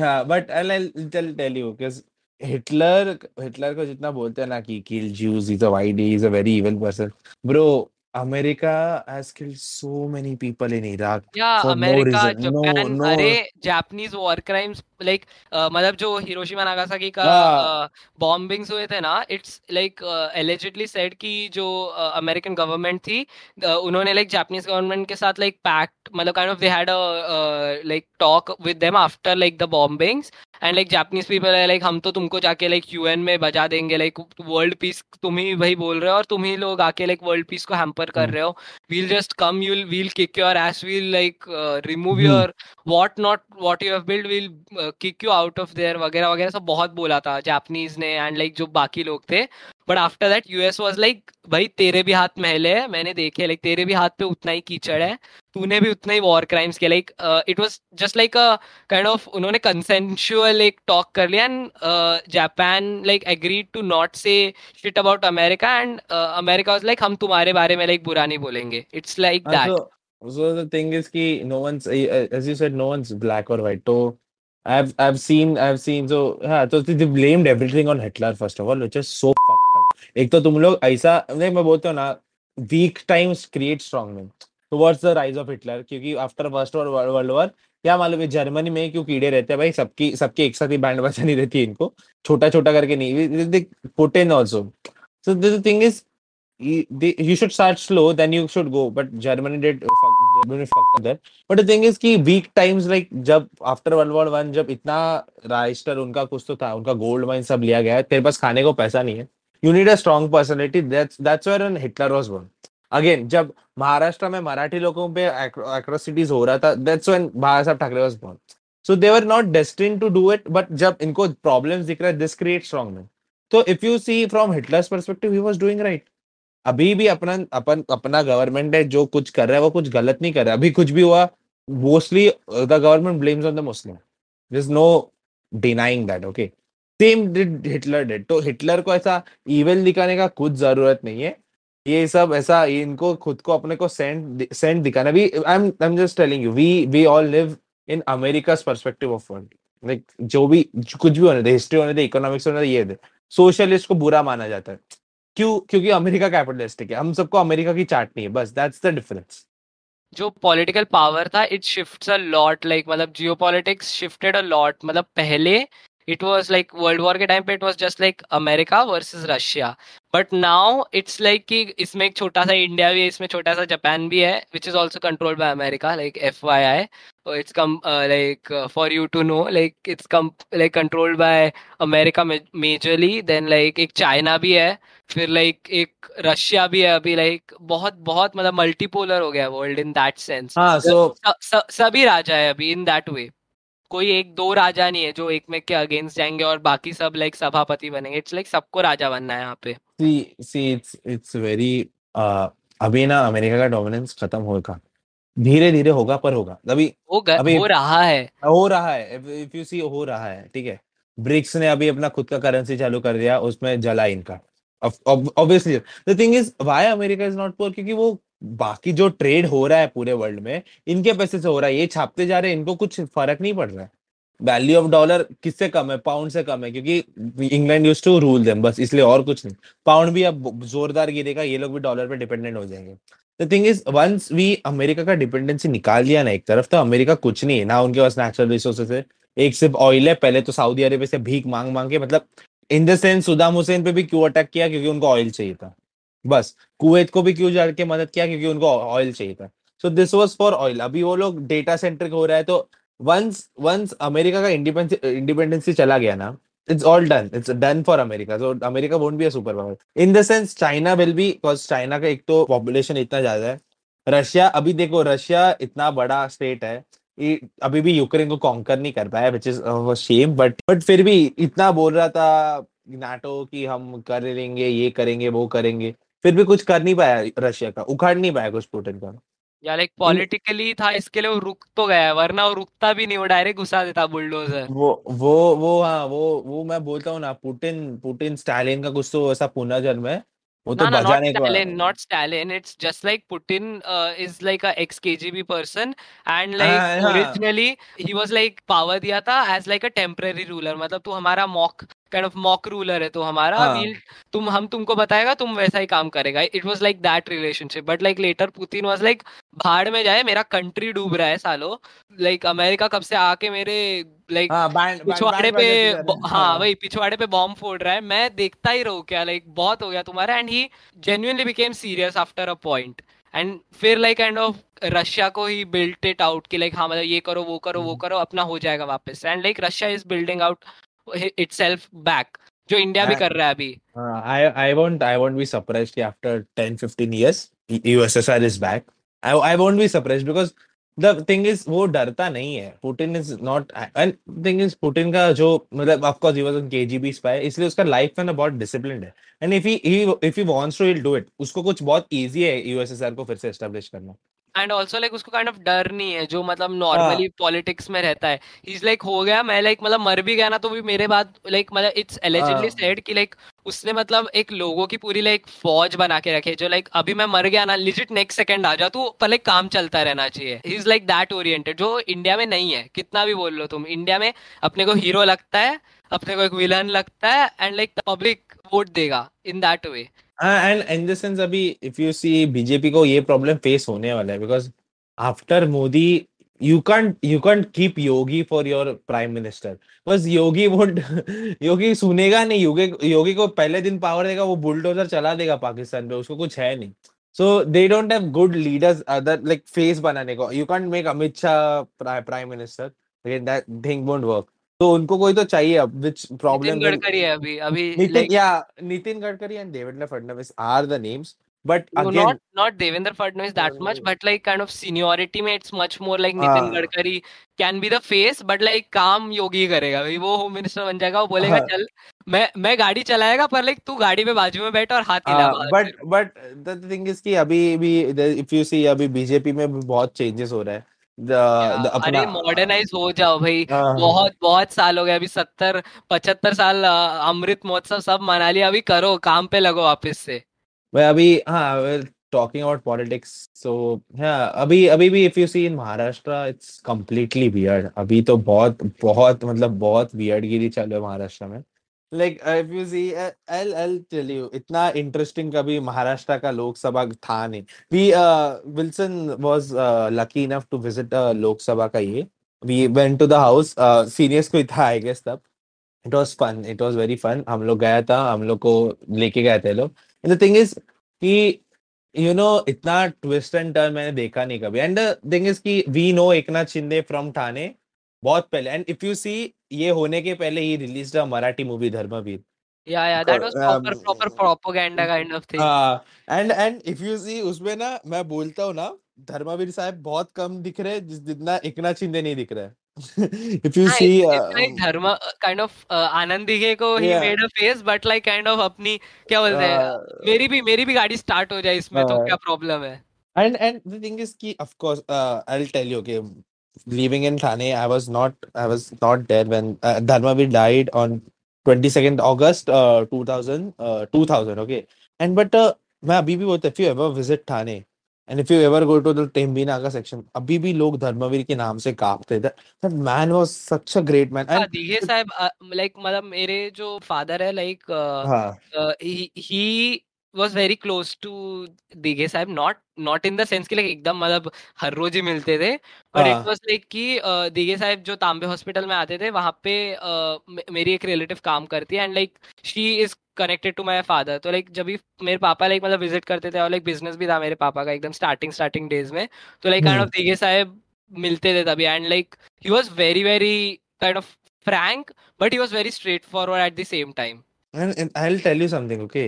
हाँ, but I'll tell tell you, because Hitler Hitler को जितना बोलते हैं ना कि kill Jews, he's a white, he's a very evil person, bro. America has killed so many people in Iraq. Yeah, for America, no Japan, no, no. Array, Japanese war crimes, like, uh, मतलब जो हिरोशिमा नागासाकी का yeah. uh, bombings हुए थे ना, it's like uh, allegedly said कि जो uh, American government थी, uh, उन्होंने like Japanese government के साथ like pact मतलब kind of they had a uh, like talk with them after like the bombings, and like Japanese people are like हम तो तुमको जाके like U N में बजा देंगे, like world peace तुम ही वही बोल रहे हो और तुम ही लोग आके like world peace को hamper कर रहे हो. We'll just come, you'll we'll kick your ass, we'll like uh, remove hmm. your what not what you have built, we'll uh, kick you out of there वगैरह वगैरह सब बहुत बोला था जापानीज ने एंड लाइक like, जो बाकी लोग थे. But after that US was like भाई तेरे भी हाथ महले है, मैंने देखे लाइक तेरे भी हाथ पे उतना ही कीचड़ है, तूने भी उतना ही वॉर क्राइम्स किया. Like it was just like a kind of उन्होंने कंसेंशुअल एक टॉक कर लिया and Japan like agreed to not say shit about America and America was like हम तुम्हारे बारे में लाइक बुरा नहीं बोलेंगे. It's like that. So the thing is ki no one's, as you said, no one's black or white. So I've I've seen I've seen so yeah. So they blamed everything on Hitler first of all, which is so fucked up. एक तो तुम लोग ऐसा नहीं, मैं बोलता हूँ ना, weak times create strong men. So what's the rise of Hitler? क्योंकि after first world war, world war क्या मालूम है जर्मनी में क्यों कीड़े रहते हैं भाई, सबकी सबके एक साथ ही बैंड बजानी रहती है इनको, छोटा छोटा करके नहीं. They put in also. So the thing is, you should start slow, then you should go. But Germany did fuck, Germany fucked up there. But the thing is कि weak times like जब after World War One जब इतना राइस्टर उनका कुछ तो था, उनका गोल्ड माइन सब लिया गया है, तेरे पास खाने को पैसा नहीं है, you need a strong personality. That's that's where Hitler was born. Again जब महाराष्ट्र में मराठी लोगों पे atrocities हो रहा था, that's when बाला साहब Thackeray was born. So they were not destined to do it, but जब इनको problems दिख रहे, this creates strong men. So if you see from Hitler's perspective, he was doing right. अभी भी अपना अपन अपना गवर्नमेंट है जो कुछ कर रहा है वो कुछ गलत नहीं कर रहा है. अभी कुछ भी हुआ, mostly the government blames on the Muslim, there is no denying that. Okay, same did Hitler did. तो हिटलर को ऐसा इविल दिखाने का कुछ जरूरत नहीं है. ये सब ऐसा इनको खुद को अपने को सेंट सेंट दिखाना भी. I am I am just telling you, we we all live in America's perspective of world. Like जो भी कुछ भी होने दे, हिस्ट्री होने दे, इकोनॉमिक्स होने दे, ये दे, सोशलिस्ट को बुरा माना जाता है. क्यों? क्योंकि अमेरिका कैपिटलिस्टिक है, हम सबको अमेरिका की चाट नहीं है, बस दैट्स द डिफरेंस. जो पॉलिटिकल पावर था it shifts a lot, like मतलब जियोपॉलिटिक्स शिफ्टेड अ लॉट. मतलब पहले it was like world war के टाइम पे it was just like America versus Russia, but now it's like कि इसमें एक छोटा सा इंडिया भी है, इसमें छोटा सा जापान भी है, which is also controlled by America. Like FYI, it's come like for you to know, like it's come like controlled by America majorly. Then like एक चाइना भी है, फिर लाइक एक रशिया भी है अभी. लाइक बहुत बहुत मतलब मल्टीपोलर हो गया वर्ल्ड इन दैट सेंस. सभी राजा है अभी इन दैट वे, कोई एक दो राजा नहीं है जो एक में के अगेंस्ट जाएंगे और बाकी सब लाइक सभापति बनेंगे. इट्स लाइक सबको राजा बनना है यहाँ पे. See see it's it's very अभी ना अमेरिका का डोमिनेंस खत्म होगा, धीरे धीरे होगा, पर होगा. अभी अभी हो रहा है हो रहा है इफ यू सी हो रहा है. ठीक है, ब्रिक्स ने अभी अपना खुद का करेंसी चालू कर दिया, उसमें जला इनका. Obviously the thing is why America is not poor, क्योंकि वो बाकी जो ट्रेड हो रहा है पूरे वर्ल्ड में इनके पैसे से हो रहा है, ये छापते जा रहे हैं, इनको कुछ फर्क नहीं पड़ रहा है. वैल्यू ऑफ डॉलर किससे कम है? पाउंड से कम है, क्योंकि England used to rule them, बस इसलिए और कुछ नहीं. पाउंड भी अब जोरदार गिरेगा, ये लोग भी डॉलर पे डिपेंडेंट हो जाएंगे. The thing is once we America का डिपेंडेंसी निकाल लिया ना एक तरफ, तो अमेरिका कुछ नहीं है ना, उनके पास नेचुरल रिसोर्सेज है, एक सिर्फ ऑयल है. पहले तो सऊदी अरेबिया से भीख मांग मांग के, मतलब in the sense Saddam Hussein पे भी क्यों अटैक किया? क्योंकि उनको ऑयल चाहिए था. बस कुवैत को भी क्यों जाके मदद किया? क्योंकि उनको ऑयल चाहिए था. So this was for oil. अभी वो लोग डेटा सेंट्रिक हो रहा है, तो वंस वंस अमेरिका का इंडिपेंडेंसी चला गया ना, it's all done, it's done for America. So America won't be a super power in the sense. China will be, because China का एक तो पॉपुलेशन इतना ज्यादा है. रशिया, अभी देखो रशिया इतना बड़ा स्टेट है, अभी भी यूक्रेन को कॉन्कर नहीं कर पाया, which is a shame. But but फिर भी इतना बोल रहा था नाटो कि हम कर लेंगे, ये करेंगे, वो करेंगे, फिर भी कुछ कर नहीं पाया. रशिया का उखाड़ नहीं पाया कुछ पुतिन का, या लाइक पॉलिटिकली था, इसके लिए वो रुक तो गया, वरना वो रुकता भी नहीं, वो डायरेक्ट घुसा देता बुलडोजर. वो वो वो हाँ वो वो मैं बोलता हूँ ना, पुतिन पुतिन स्टालिन का कुछ तो ऐसा पुनर्जन्म है. वो तो बजाने को not Stalin, it's just like Putin is like a ex KGB person and like originally he was like power दिया था as like a temporary ruler. मतलब तू हमारा mock kind of mock ruler है, तो हमारा वील तुम हम तुमको बताएगा, तुम वैसा ही काम करेगा. It was like that relationship. But like later Putin was like भाड़ में जाए, मेरा कंट्री डूब रहा है सालो, लाइक अमेरिका कब से आके मेरे लाइक पिछवाड़े पे, हाँ भाई पिछवाड़े पे बॉम्ब फोड़ रहा है, मैं देखता ही रहूं क्या, लाइक बहुत हो गया तुम्हारा. And he genuinely became serious after a point. And फिर लाइक काइंड ऑफ रशिया को ही बिल्ट इट आउट कि लाइक हाँ मतलब ये करो वो करो वो करो अपना हो जाएगा वापस, and like Russia is building out itself back, जो इंडिया भी कर रहा है अभी. I I won't I won't be surprised after ten fifteen years U S S R is back. I I won't be surprised because the thing is वो डरता नहीं है. Putin is not, and thing is Putin का जो मतलब of course he was a K G B spy, इसलिए उसका life में ना बहुत disciplined है. And if he if he wants to he'll do it. उसको कुछ बहुत easy है U S S R को फिर से establish करना. And also like उसको kind of डर नहीं है जो मतलब normally ah. politics में रहता है. He's like हो गया मैं like मतलब मर भी गया ना तो भी मेरे बाद like मतलब it's allegedly ah. said कि like उसने मतलब एक लोगों की पूरी लाइक फौज बना के रखे जो लाइक अभी मैं मर गया ना लिजिट नेक्स्ट सेकंड आ जा तू पर लाइक काम चलता रहना चाहिए. He is like that oriented जो इंडिया में नहीं है. कितना भी बोल लो तुम, इंडिया में अपने को हीरो लगता है, अपने को एक विलन लगता है एंड लाइक पब्लिक वोट देगा in that way. And in the sense अभी इफ यू सी बीजेपी को ये प्रॉब्लम फेस होने वाला है because after Modi you can't you can't keep Yogi for your prime minister because Yogi won't Yogi सुनेगा नहीं. Yogi Yogi को पहले दिन power देगा, वो bulldozer चला देगा पाकिस्तान पे, उसको कुछ है नहीं. So they don't have good leaders other like face बनाने को. You can't make Amit Shah prime minister, again that thing won't work. तो उनको कोई तो चाहिए अब which problem. नितिन गडकरी है अभी अभी like yeah Nitin Gadkari and Devendra Fadnavis are the names. But no, again, not not Devendra Fadnavis that no, much, no. But like kind of seniority में it's much more like Nitin uh, Gadkari can be the face, but like काम योगी करेगा भाई. वो होम मिनिस्टर बन जाएगा, वो बोलेगा uh, चल मैं मैं गाड़ी चलाएगा पर like तू गाड़ी में बाजू में बैठ और हाथ हिला. uh, but but the thing is कि अभी भी if you see अभी बीजेपी में बहुत चेंजेस हो रहा है. The, yeah, the अपना, अरे मॉडर्नाइज हो जाओ भाई. uh, बहुत बहुत साल हो गए अभी सत्तर पचहत्तर साल अमृत महोत्सव सब मना लिया, अभी करो काम पे लगो वापस से. Well, अभी हाँ talking about politics, so yeah, अभी अभी भी if you see in Maharashtra it's completely weird. अभी तो बहुत बहुत मतलब बहुत weird गिरी चालू है महाराष्ट्र में. Like uh, if you see, uh, I'll I'll tell you, इतना interesting कभी महाराष्ट्र का लोकसभा था नहीं. We uh, Wilson was uh, lucky enough to visit uh, Lok Sabha का ये. We went to the house. Uh, seniors को था I guess तब. It was fun. It was very fun. हम लोग गया था, हम लोग को लेके गए थे लोग. And the thing is कि you know इतना twist and turn मैंने देखा नहीं कभी. And the thing is कि we know Eknath Shinde from Thane बहुत पहले. And if you see ये होने के पहले ही released a Marathi movie Dharmveer. Yeah yeah that was proper um, proper propaganda kind of thing. हाँ uh, and and if you see उसमें ना मैं बोलता हूँ ना धर्मवीर साहब बहुत कम दिख रहे जिस जितना एकनाथ शिंदे नहीं दिख रहा है. If you I, see uh, like Dharma kind of uh, Anand Dikhe ko he yeah. made a face but like kind of apni क्या बोलते हैं मेरी भी मेरी भी गाड़ी start हो जाए इसमें तो क्या problem है. And and the thing is कि of course uh, I'll tell you okay living in Thane I was not I was not there when uh, Dharmavir died on twenty-second August uh, two thousand okay. And but uh, मैं अभी भी बोलता if you ever visit Thane and if you ever go to the Tembi Naga section अभी भी लोग धर्मवीर के नाम से कांपते थे. That man was such a great man. And Dikhe साहब like मतलब मेरे जो father है like uh, he he was very close to Dikhe साहब not not in the sense कि like एकदम मतलब हर रोज ही मिलते थे but it was like कि Dikhe साहब जो तांबे हॉस्पिटल में आते थे वहाँ पे मेरी एक relative काम करती है and like she is connected to my father. तो लाइक जब भी मेरे पापा लाइक मतलब विजिट करते थे और लाइक बिजनेस भी था मेरे पापा का एकदम स्टार्टिंग स्टार्टिंग डेज में तो लाइक काइंड ऑफ दिगे साहब मिलते थे तभी and like he was very very kind of frank but he was very straight forward at the same time. And I will tell you something okay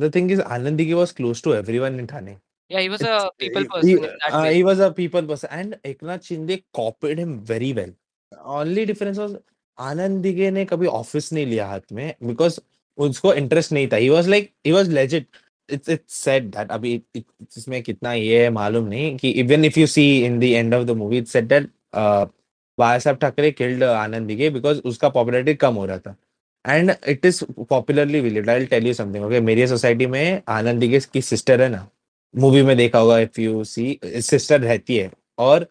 the thing is Anand Dighe was close to everyone in Thane. Yeah, he was It's, a people person. He, uh, he was a people person and Eknath Shinde copied him very well. Only difference was Anand Dighe ने कभी ऑफिस नहीं लिया हाथ में because उसको इंटरेस्ट नहीं था. He was like he was legit. It's it's said that अभी इसमें कितना ये है मालूम नहीं कि even if you see in the end of the movie it's said that Balasaheb Thackeray killed Anand Dighe because उसका पॉपुलैरिटी कम हो रहा था and it is popularly believed. I will tell you something okay मेरी सोसाइटी में आनंद दिघे की सिस्टर है ना, मूवी में देखा होगा इफ यू सी सिस्टर रहती है और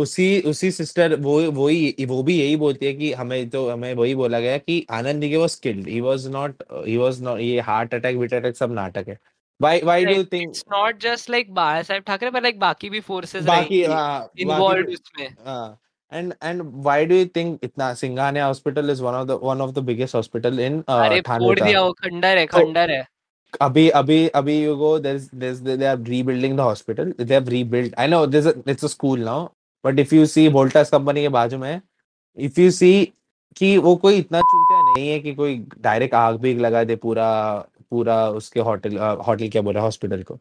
उसी उसी सिस्टर वो वही वो भी यही बोलती है कि हमें तो हमें वही बोला गया कि Anand Dighe was killed. He was not he was not ये हार्ट अटैक बीट अटैक सब नाटक है. Why why do you think it's not just like Balasaheb Thackeray पर लाइक बाकी भी फोर्सेस बाकी इन्वॉल्वड उसमें. हां and and why do you think इतना Singhania hospital is one of the one of the biggest hospital in Thane. अरे छोड़ दिया वो खंडर है खंडर है Abhi, Abhi, Abhi, you go. There's, there's, they are rebuilding the hospital. They have rebuilt. I know there's, a, it's a school now. But if you see Voltas company के बाजू में, if you see कि वो कोई इतना चूतिया नहीं है कि कोई डायरेक्ट आग भी लगा दे पूरा पूरा उसके होटल होटल क्या बोला हॉस्पिटल को.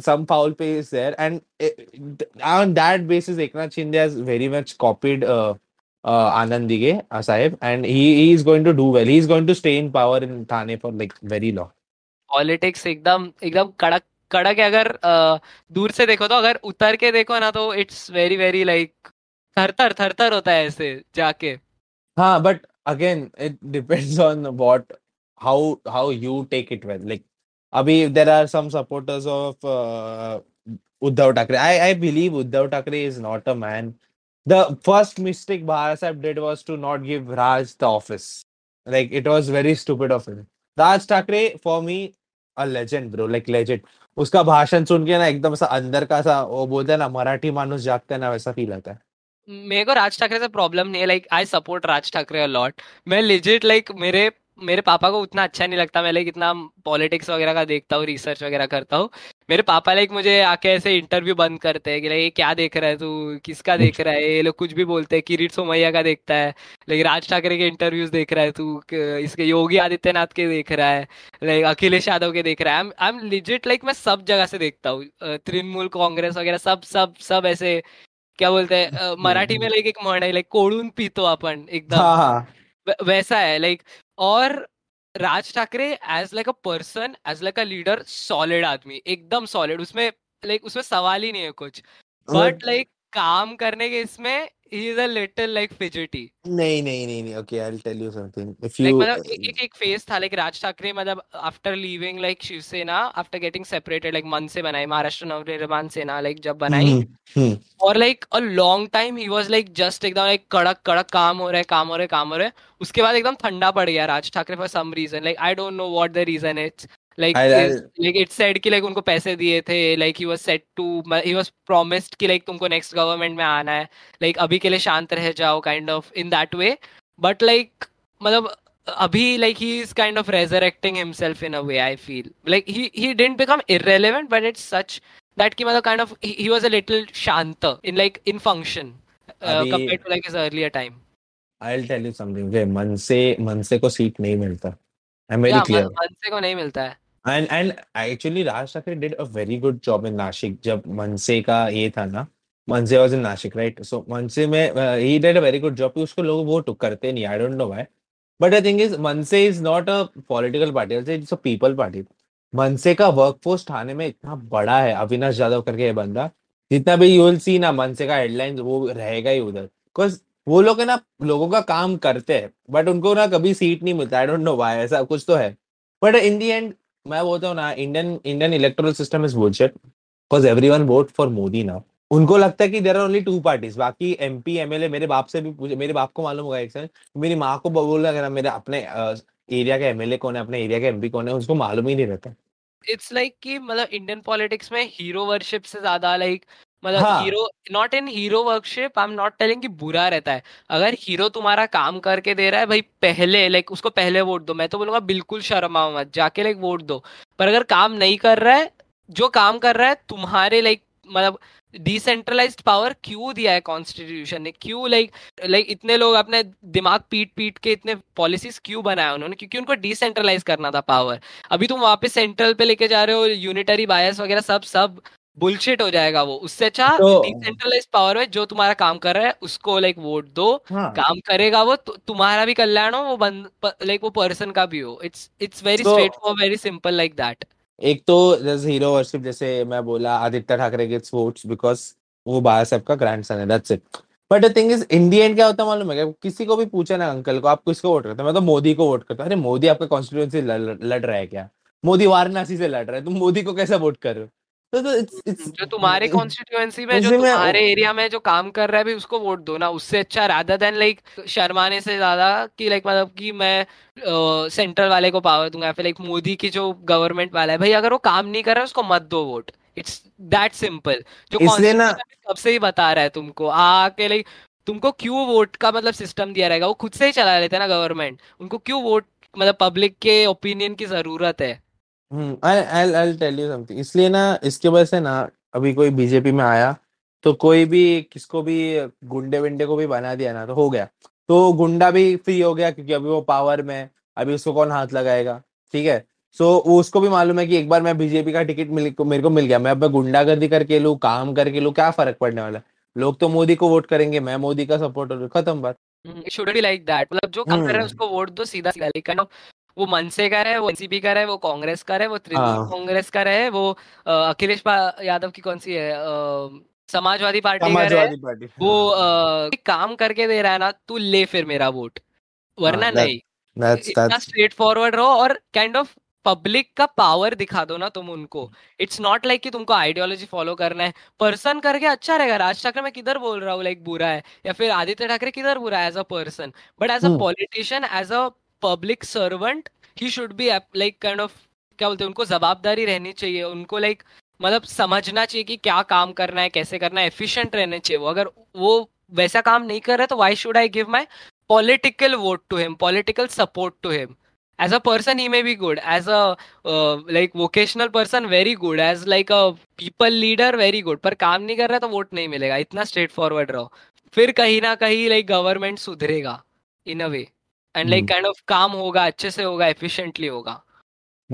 Some foul play is there, and it, on that basis, Eknath Shinde has very much copied uh, uh, Anand Dige uh, Sahib, and he, he is going to do well. He is going to stay in power in Thane for like very long. Politics एकदम एकदम कड़क कड़क है. अगर दूर से देखो तो, अगर उतर के देखो ना तो इट्स वेरी वेरी लाइक थरथर थरथर होता है ऐसे जाके. हाँ, but again it depends on what how how you take it well. Like अभी there are some supporters of Uddhav Thackeray. I I believe Uddhav Thackeray is not a man. The first mistake Balasaheb did was to not give Raj the office. Like it was very stupid of him. Raj Thackeray for me a legend bro, like legend. उसका भाषण सुन के ना एकदम सा अंदर का सा वो बोलते हैं ना, मराठी मानुस जागता है ना, वैसा फील आता है. मेरे को राज ठाकरे से प्रॉब्लम नहीं है. Like I support Raj Thackeray a lot. मैं लेजिट लाइक मेरे मेरे पापा को उतना अच्छा नहीं लगता. मैं लाइक इतना पॉलिटिक्स वगैरह का देखता हूँ, रिसर्च वगैरह करता हूँ. मेरे पापा लाइक मुझे आके ऐसे इंटरव्यू बंद करते हैं कि लाइक क्या देख रहा है तू, किसका देख रहा है. ये लोग कुछ भी बोलते हैं, किरीट सोमैया का देखता है, लेकिन राज ठाकरे के इंटरव्यूज देख रहा है तू, इसके योगी आदित्यनाथ के देख रहा है, लाइक अखिलेश यादव के देख रहा है. आई एम लिजिट लाइक मैं सब जगह से देखता हूँ, तृणमूल कांग्रेस वगैरह सब सब सब ऐसे क्या बोलते हैं मराठी में, लाइक एक म्हण है लाइक कोडून पितो आपण, एकदम वैसा है लाइक. और Raj Thackeray as like a person, as like a leader, solid आदमी, एकदम सॉलिड. उसमें लाइक उसमें सवाल ही नहीं है कुछ. बट लाइक काम करने के इसमें he is a little like fidgety. नहीं नहीं नहीं नहीं okay, I'll tell you something. If you मतलब एक एक phase था like राज ठाकरे मतलब after leaving like Shiv Sena, after getting separated like मन से बनाई महाराष्ट्र नवनिर्माण सेना, like जब बनाई और like a long time he was like just एकदम like कड़क कड़क काम हो रहा है काम हो रहा है काम हो रहा है. उसके बाद एकदम ठंडा पड़ गया Raj Thackeray for some reason, like I don't know what the reason is. Like, like it said कि like उनको पैसे दिए थे, like he was said to, he was promised कि like तुमको next government में आना है, like अभी के लिए शांत रह जाओ, kind of in that way. But like मतलब अभी like he is kind of resurrecting himself in a way I feel. Like he he didn't become irrelevant, but it's such that कि मतलब kind of he, he was a little शांत in like in function uh, compared to like his earlier time. I'll tell you something. वे मनसे मनसे को सीट नहीं मिलता. I'm very yeah, clear. मनसे को नहीं मिलता है. And and actually Raj Thackeray did a very good job in Nashik. जब मनसे का ये था ना, मनसे was in Nashik, right? So मनसे में uh, he did a very good job. उसको लोग वो टुक करते नहीं. I don't know why. But the thing is MNS is not a political party. It's a people party. मनसे का workforce थाने में इतना बड़ा है. अविनाश यादव करके ये बंदा, जितना भी you will see ना मनसे का headlines वो रहेगा ही उधर. Cause वो लोग ना लोगों का काम करते हैं, बट उनको ना कभी सीट नहीं मिलता. आई डोंट नो व्हाई, ऐसा कुछ तो है. बट इन दी एंड मैं बोलता हूँ ना, Indian Indian electoral system is bullshit, because everyone vote for Modi now. उनको लगता है कि there are only two parties. बाकी एमपी एमएलए, मेरे बाप से भी पूछे, मेरे बाप को मालूम होगा, एक सेकंड मेरी माँ को बोला ना, मेरे अपने एरिया का एमएलए कौन है, अपने एरिया का एमपी कौन है, उसको मालूम ही नहीं रहता. इट्स लाइक कि मतलब इंडियन पॉलिटिक्स में हीरो वर्शिप से ज्यादा लाइक मतलब hero, not in hero worship. I am not telling कि बुरा रहता है. अगर हीरो तुम्हारा काम करके दे रहा है भाई, पहले लाइक उसको पहले वोट दो. मैं तो बोलूंगा बिल्कुल शर्माओ मत, जाके लाइक वोट दो. पर अगर काम नहीं कर रहा है, जो काम कर रहा है तुम्हारे लाइक मतलब डिसेंट्रलाइज्ड पावर क्यों दिया है कॉन्स्टिट्यूशन ने, क्यों लाइक लाइक इतने लोग अपने दिमाग पीट पीट के इतने पॉलिसीज क्यों बनाए उन्होंने, क्योंकि उनको डिसेंट्रलाइज करना था पावर. अभी तुम वहां पे सेंट्रल पे लेके जा रहे हो, यूनिटरी बायस वगैरह सब सब बुलशिट हो जाएगा वो. उससे अच्छा डिसेंट्रलाइज्ड पावर में जो तुम्हारा काम कर रहा है उसको लाइक वोट दो. हाँ. काम करेगा वो, तु, तुम्हारा भी कल्याण हो, वो बंद लाइक वो पर्सन का भी हो. It's it's very straight for very simple like that. एक तो जैसे हीरो वर्शिप, जैसे मैं बोला Aditya Thackeray gets votes because वो बाला साहब का ग्रैंडसन है, that's it. But the thing is in the end क्या होता है मालूम है, किसी को भी पूछा ना अंकल को आप किसको वोट करते हो, मैं तो मोदी को वोट करता हूँ. अरे मोदी आपका कॉन्स्टिट्यूएंसी लड़ रहा है क्या, मोदी वाराणसी से लड़ रहा है, तुम मोदी को कैसे वोट कर रहे हो. तो it's, it's, जो तुम्हारे कॉन्स्टिट्यूएंसी में, जो तुम्हारे एरिया में जो काम कर रहा है भी उसको वोट दो ना. उससे अच्छा rather than like शर्माने से ज्यादा कि like मतलब कि मैं सेंट्रल uh, वाले को पावर दूंगा, फिर like मोदी की जो गवर्नमेंट वाला है भाई, अगर वो काम नहीं कर रहा है उसको मत दो वोट. It's that simple. जो कॉन्स्टिट्यूएंसी कब से ही बता रहा है तुमको आके लाइक तुमको क्यों वोट का मतलब सिस्टम दिया रहेगा. वो खुद से ही चला लेते हैं ना गवर्नमेंट, उनको क्यों वोट मतलब पब्लिक के ओपिनियन की जरूरत है. Hmm I I tell you something. इसलिए ना इसके वजह से ना अभी कोई बीजेपी में आया तो कोई भी किसको भी गुंडे विंडे को भी बना दिया ना तो हो गया, तो गुंडा भी फ्री हो गया क्योंकि अभी वो पावर में है, अभी उसको कौन हाथ लगाएगा। ठीक है, सो उसको भी मालूम है कि एक बार मैं बीजेपी का टिकट मिल को- मेरे को मिल गया, मैं अब मैं गुंडागर्दी करके लूँ, काम करके लूँ, क्या फर्क पड़ने वाला है, लोग तो मोदी को वोट करेंगे, मैं मोदी का सपोर्टर, खत्म बात। It should be like that. मतलब जो काम कर रहा है हम्म उसको वोट दो, सीधा सीधा। लाइक kind of वो मनसे का है, वो एनसीपी का है, वो कांग्रेस का है, वो तृणमूल हाँ, कांग्रेस का है, वो अ, अखिलेश पा- यादव की कौन सी है, अ, समाजवादी पार्टी का है, समाजवादी पार्टी। वो हाँ अ, काम करके दे रहा है ना, तू ले फिर मेरा वोट, हाँ वरना दैट नहीं। दैट्स इतना दैट्स स्ट्रेट फॉरवर्ड रहो और काइंड ऑफ पब्लिक का पावर दिखा दो ना तुम उनको। इट्स नॉट लाइक कि तुमको आइडियोलॉजी फॉलो करना है, पर्सन करके अच्छा रहेगा। राज ठाकरे मैं किधर बोल रहा हूँ लाइक बुरा है, या फिर आदित्य ठाकरे किधर बुरा है as a person, but as a hmm politician, as a public servant, he should be like kind of क्या बोलते हैं, उनको जवाबदारी रहनी चाहिए, उनको लाइक मतलब समझना चाहिए कि क्या काम करना है, कैसे करना है, एफिशिएंट रहने चाहिए वो। अगर वो वैसा काम नहीं कर रहा तो why should I give my political vote to him, political support to him. As a person, he may be good. As a uh, like vocational person, very good. As like a people leader, very good. पर काम नहीं कर रहा तो वोट नहीं मिलेगा। इतना स्ट्रेट फॉरवर्ड रहो, फिर कहीं ना कहीं लाइक गवर्नमेंट सुधरेगा in a way, and like hmm kind of काम होगा, अच्छे से होगा, एफिशिएंटली होगा।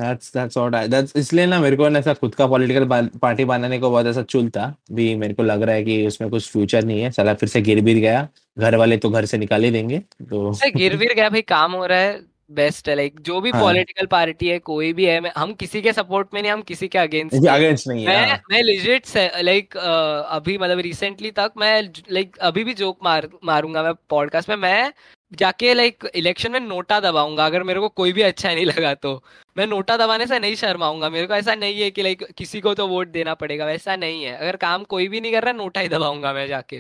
that's that's what I that's इसलिए ना मेरे को ना ऐसा खुद का पॉलिटिकल पार्टी बनाने को बहुत ऐसा चुल था भी, मेरे को लग रहा है कि उसमें कुछ फ्यूचर नहीं है, साला फिर से गिर भी गया, घर वाले तो घर से निकाल ही देंगे तो। अरे गिर गिर गया भाई, काम हो रहा है, बेस्ट है। लाइक जो भी हाँ, पॉलिटिकल पार्टी है, कोई भी है, मैं, हम किसी के सपोर्ट में नहीं, हम किसी के अगेंस्ट नहीं है। अगेंस्ट नहीं है। मैं हाँ मैं लिजिट से लाइक अभी मतलब रिसेंटली तक मैं लाइक अभी भी जोक मार मारूंगा मैं पॉडकास्ट में, मैं जाके लाइक इलेक्शन में नोटा दबाऊंगा अगर मेरे को कोई भी अच्छा नहीं लगा तो। मैं नोटा दबाने से नहीं शर्माऊंगा, मेरे को ऐसा नहीं है कि लाइक किसी को तो वोट देना पड़ेगा, वैसा नहीं है। अगर काम कोई भी नहीं कर रहा, नोटा ही दबाऊंगा मैं जाके,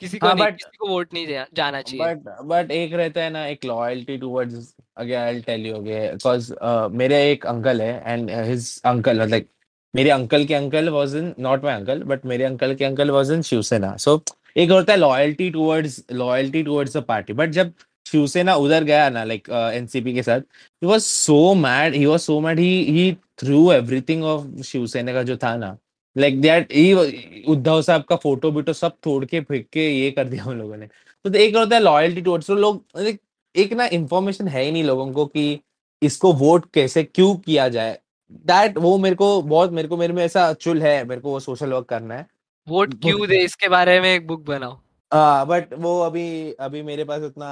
किसी को हाँ नहीं, बट किसी को वोट नहीं जा, जाना चाहिए। बट बट एक रहता है ना, एक loyalty towards, again I tell you again, because मेरे एक अंकल है एंड हिज अंकल, लाइक मेरे अंकल के uncle was in, not my uncle but मेरे अंकल के uncle was in Shiv Sena. So एक होता है loyalty towards loyalty towards the party, but जब शिवसेना उधर गया ना लाइक एनसीपी के साथ, he was so mad he was so mad he he threw everything of Shiv Sena का जो था ना, लाइक दैट ही उद्धव साहब का फोटो बिटो सब तोड़ के फेंक के ये कर दिया उन लोगों ने। तो एक होता है लॉयल्टी टुवर्ड्स, तो लोग एक एक ना इंफॉर्मेशन है ही नहीं लोगों को कि इसको वोट कैसे क्यों किया जाए, दैट वो मेरे को बहुत मेरे को मेरे में ऐसा चुल है, मेरे को वो सोशल वर्क करना है। वोट क्यों दे, इसके बारे में एक बुक बनाओ। हाँ, बट वो अभी अभी मेरे पास उतना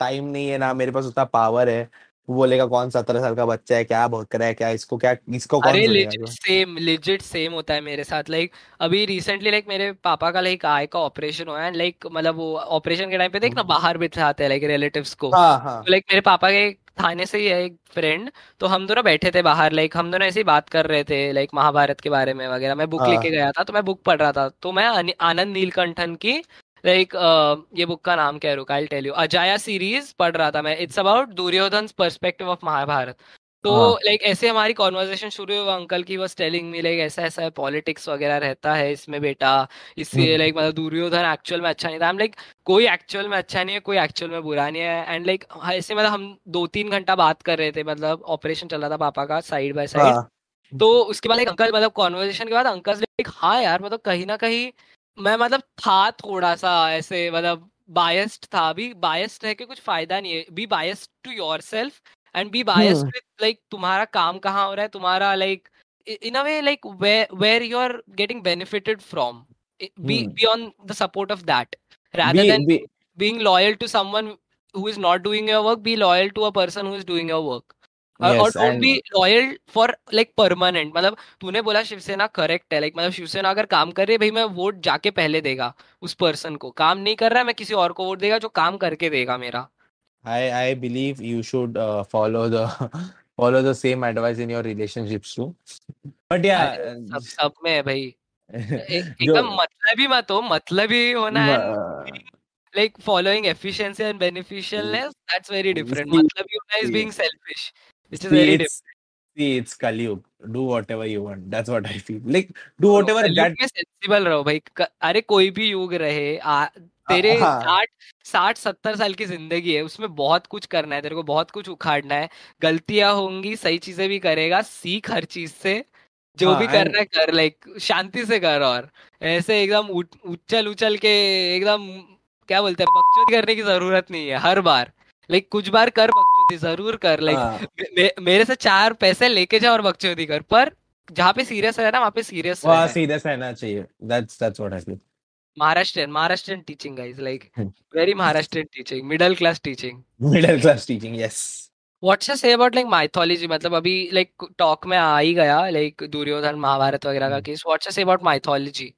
टाइम नहीं है ना, मेरे पास उतना पावर है, वो बोलेगा कौन सत्रह साल का बच्चा है, क्या भौंक रहा है, क्या इसको क्या इसको कौन अरे सुनेगा लेजिट जो। सेम, लेजिट सेम होता है मेरे साथ। लाइक अभी रिसेंटली लाइक मेरे पापा का लाइक आई का ऑपरेशन हुआ है। लाइक मतलब वो ऑपरेशन के टाइम पे देख ना, बाहर बिठाते हैं लाइक रिलेटिव्स को। हाँ हाँ तो लाइक मेरे पापा के थाने से ही है एक फ्रेंड, तो हम दोनों बैठे थे बाहर। लाइक हम दोनों ऐसे ही बात कर रहे थे लाइक महाभारत के बारे में वगैरह। मैं बुक लेके हाँ गया था, तो मैं बुक पढ़ रहा था। तो मैं आनि- आनंद नीलकंठन की लाइक ये बुक का नाम कह रुका I tell you, Ajaya series पढ़ रहा था मैं। It's about Duryodhan perspective of Mahabharat. तो हाँ लाइक ऐसे हमारी कॉन्वर्सेशन शुरू हुई। अंकल की वॉज टेलिंग मी लाइक ऐसा ऐसा है, पॉलिटिक्स वगैरह रहता है इसमें बेटा, इसलिए हम्म, लाइक मतलब दुर्योधन एक्चुअल में अच्छा नहीं था। हम लाइक कोई एक्चुअल में अच्छा नहीं है, कोई एक्चुअल में बुरा नहीं है। एंड लाइक ऐसे मतलब हम दो तीन घंटा बात कर रहे थे। मतलब ऑपरेशन चल रहा था पापा का साइड बाय साइड। हाँ तो उसके बाद एक अंकल मतलब कॉन्वर्सेशन के बाद अंकल लाइक हाँ यार, मतलब कहीं ना कहीं मैं मतलब था थोड़ा सा ऐसे मतलब बायस्ड था। अभी बायस्ड रह के कुछ फायदा नहीं है। Be biased to yourself and be biased hmm with like तुम्हारा काम कहाँ हो रहा है, तुम्हारा like in a way like where you are getting benefited from, be hmm be on the support of that be rather than be being loyal to someone who is not doing your work. Be loyal to a person who is doing your work. Or, or yes don't and be loyal for like permanent. मतलब तूने बोला शिवसेना करेक्ट है, लाइक मतलब शिवसेना अगर काम कर रही है भाई, मैं वोट जाके पहले देगा उस पर्सन को। काम नहीं कर रहा है, मैं किसी और को वोट देगा जो काम करके देगा मेरा। I I believe you should uh, follow the follow the same advice in your relationships too. But yeah, अरे सब uh, सब में है भाई, ए, एकदम जो मतलब ही मत हो। मतलब ही होना and uh, like following efficiency and beneficialness, that's very different. see मतलब ही होना is see being selfish, which is see very it's different. see it's Kali Yug. Do whatever you want. That's what I feel. Like do करो, whatever कलयुग that. में सेंसिबल रहो भाई। क- अरे कोई भी युग रहे, आ, तेरे साठ साठ सत्तर साल की जिंदगी है, उसमें बहुत कुछ करना है, तेरे को बहुत कुछ उखाड़ना है, गलतियां होंगी, सही चीजें भी करेगा, सीख हर चीज से, जो हाँ, भी करना है कर, लाइक शांति से कर, और ऐसे एकदम उछल उछल के एकदम क्या बोलते हैं बकचोदी करने की जरूरत नहीं है हर बार, लाइक कुछ बार कर बकचोदी जरूर कर, लाइक हाँ, मे, मेरे से चार पैसे लेके जा और बकचोदी कर, पर जहाँ पे सीरियस है ना वहाँ पे सीरियस सीरियस रहना चाहिए। that's that's what I feel. Maharashtrian Maharashtrian teaching guys, like very Maharashtrian teaching, middle class teaching, middle class teaching, yes. What's to say about like mythology? मतलब अभी like talk में आ ही गया like दुर्योधन महाभारत वगैरह का case. What's to say about mythology?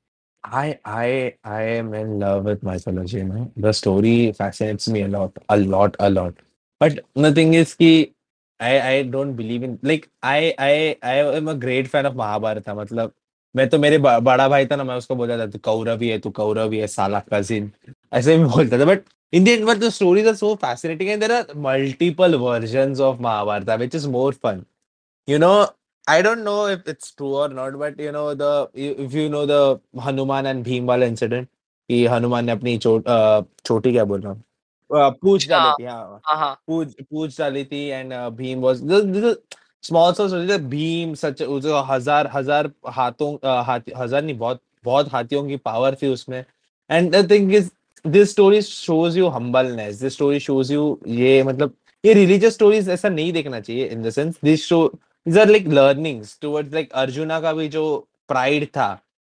I I I am in love with mythology, man. The story fascinates me a lot, a lot, a lot. But the thing is कि I I don't believe in like I I I am a great fan of Mahabharata. मतलब मैं तो मेरे बा, बड़ा भाई था ना, मैं उसको बोलता था तू कौरव ही है, तू कौरव ही है साला कजिन, ऐसे भी बोलता था। But in the end but the stories are so fascinating and there are multiple versions of Mahabharata which is more fun, you know. I don't know if it's true or not, but you know the if you know the Hanuman and Bhimwal incident, कि हनुमान ने अपनी चोट छोटी क्या बोल रहा हूँ पूछ डाली थी, हाँ पूछ पूछ डाली थी, and Bhim was small so so Bhim सच उसको हजार हजार हाथों हजार नहीं बहुत बहुत हाथियों की पावर थी उसमें, and the thing is this story shows you humbleness, this story shows you ये मतलब ये religious stories ऐसा नहीं देखना चाहिए in the sense this show These are like learnings towards like arjuna का भी जो pride था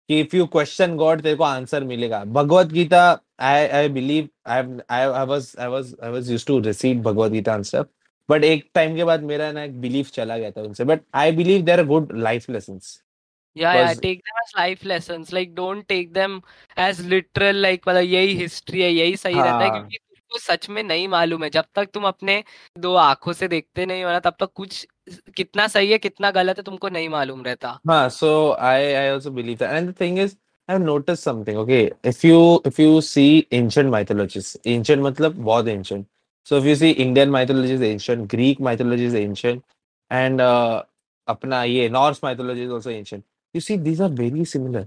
कि if you question God तेरे को आंसर मिलेगा। Bhagavad Gita I I believe I I I was I was I was used to receive Bhagavad Gita and stuff, but एक time के बाद मेरा ना एक belief चला गया था उनसे, but I believe there are good life lessons. Yeah, yeah, take them as life lessons. Like don't take them as literal like मतलब यही history है, यही सही रहता है, क्योंकि तुमको सच में नहीं मालूम है। जब तक तुम अपने दो आंखों से देखते नहीं हो ना तब तक कुछ कितना सही है कितना गलत है तुमको नहीं मालूम रहता। हाँ, so I I also believe that, and the thing is I have noticed something. Okay, if you if you see ancient mythologies, ancient मतलब बहुत ancient. So if you see Indian mythology is ancient, Greek mythology is ancient, and uh, अपना ये Norse mythology is also ancient. You see these are very similar.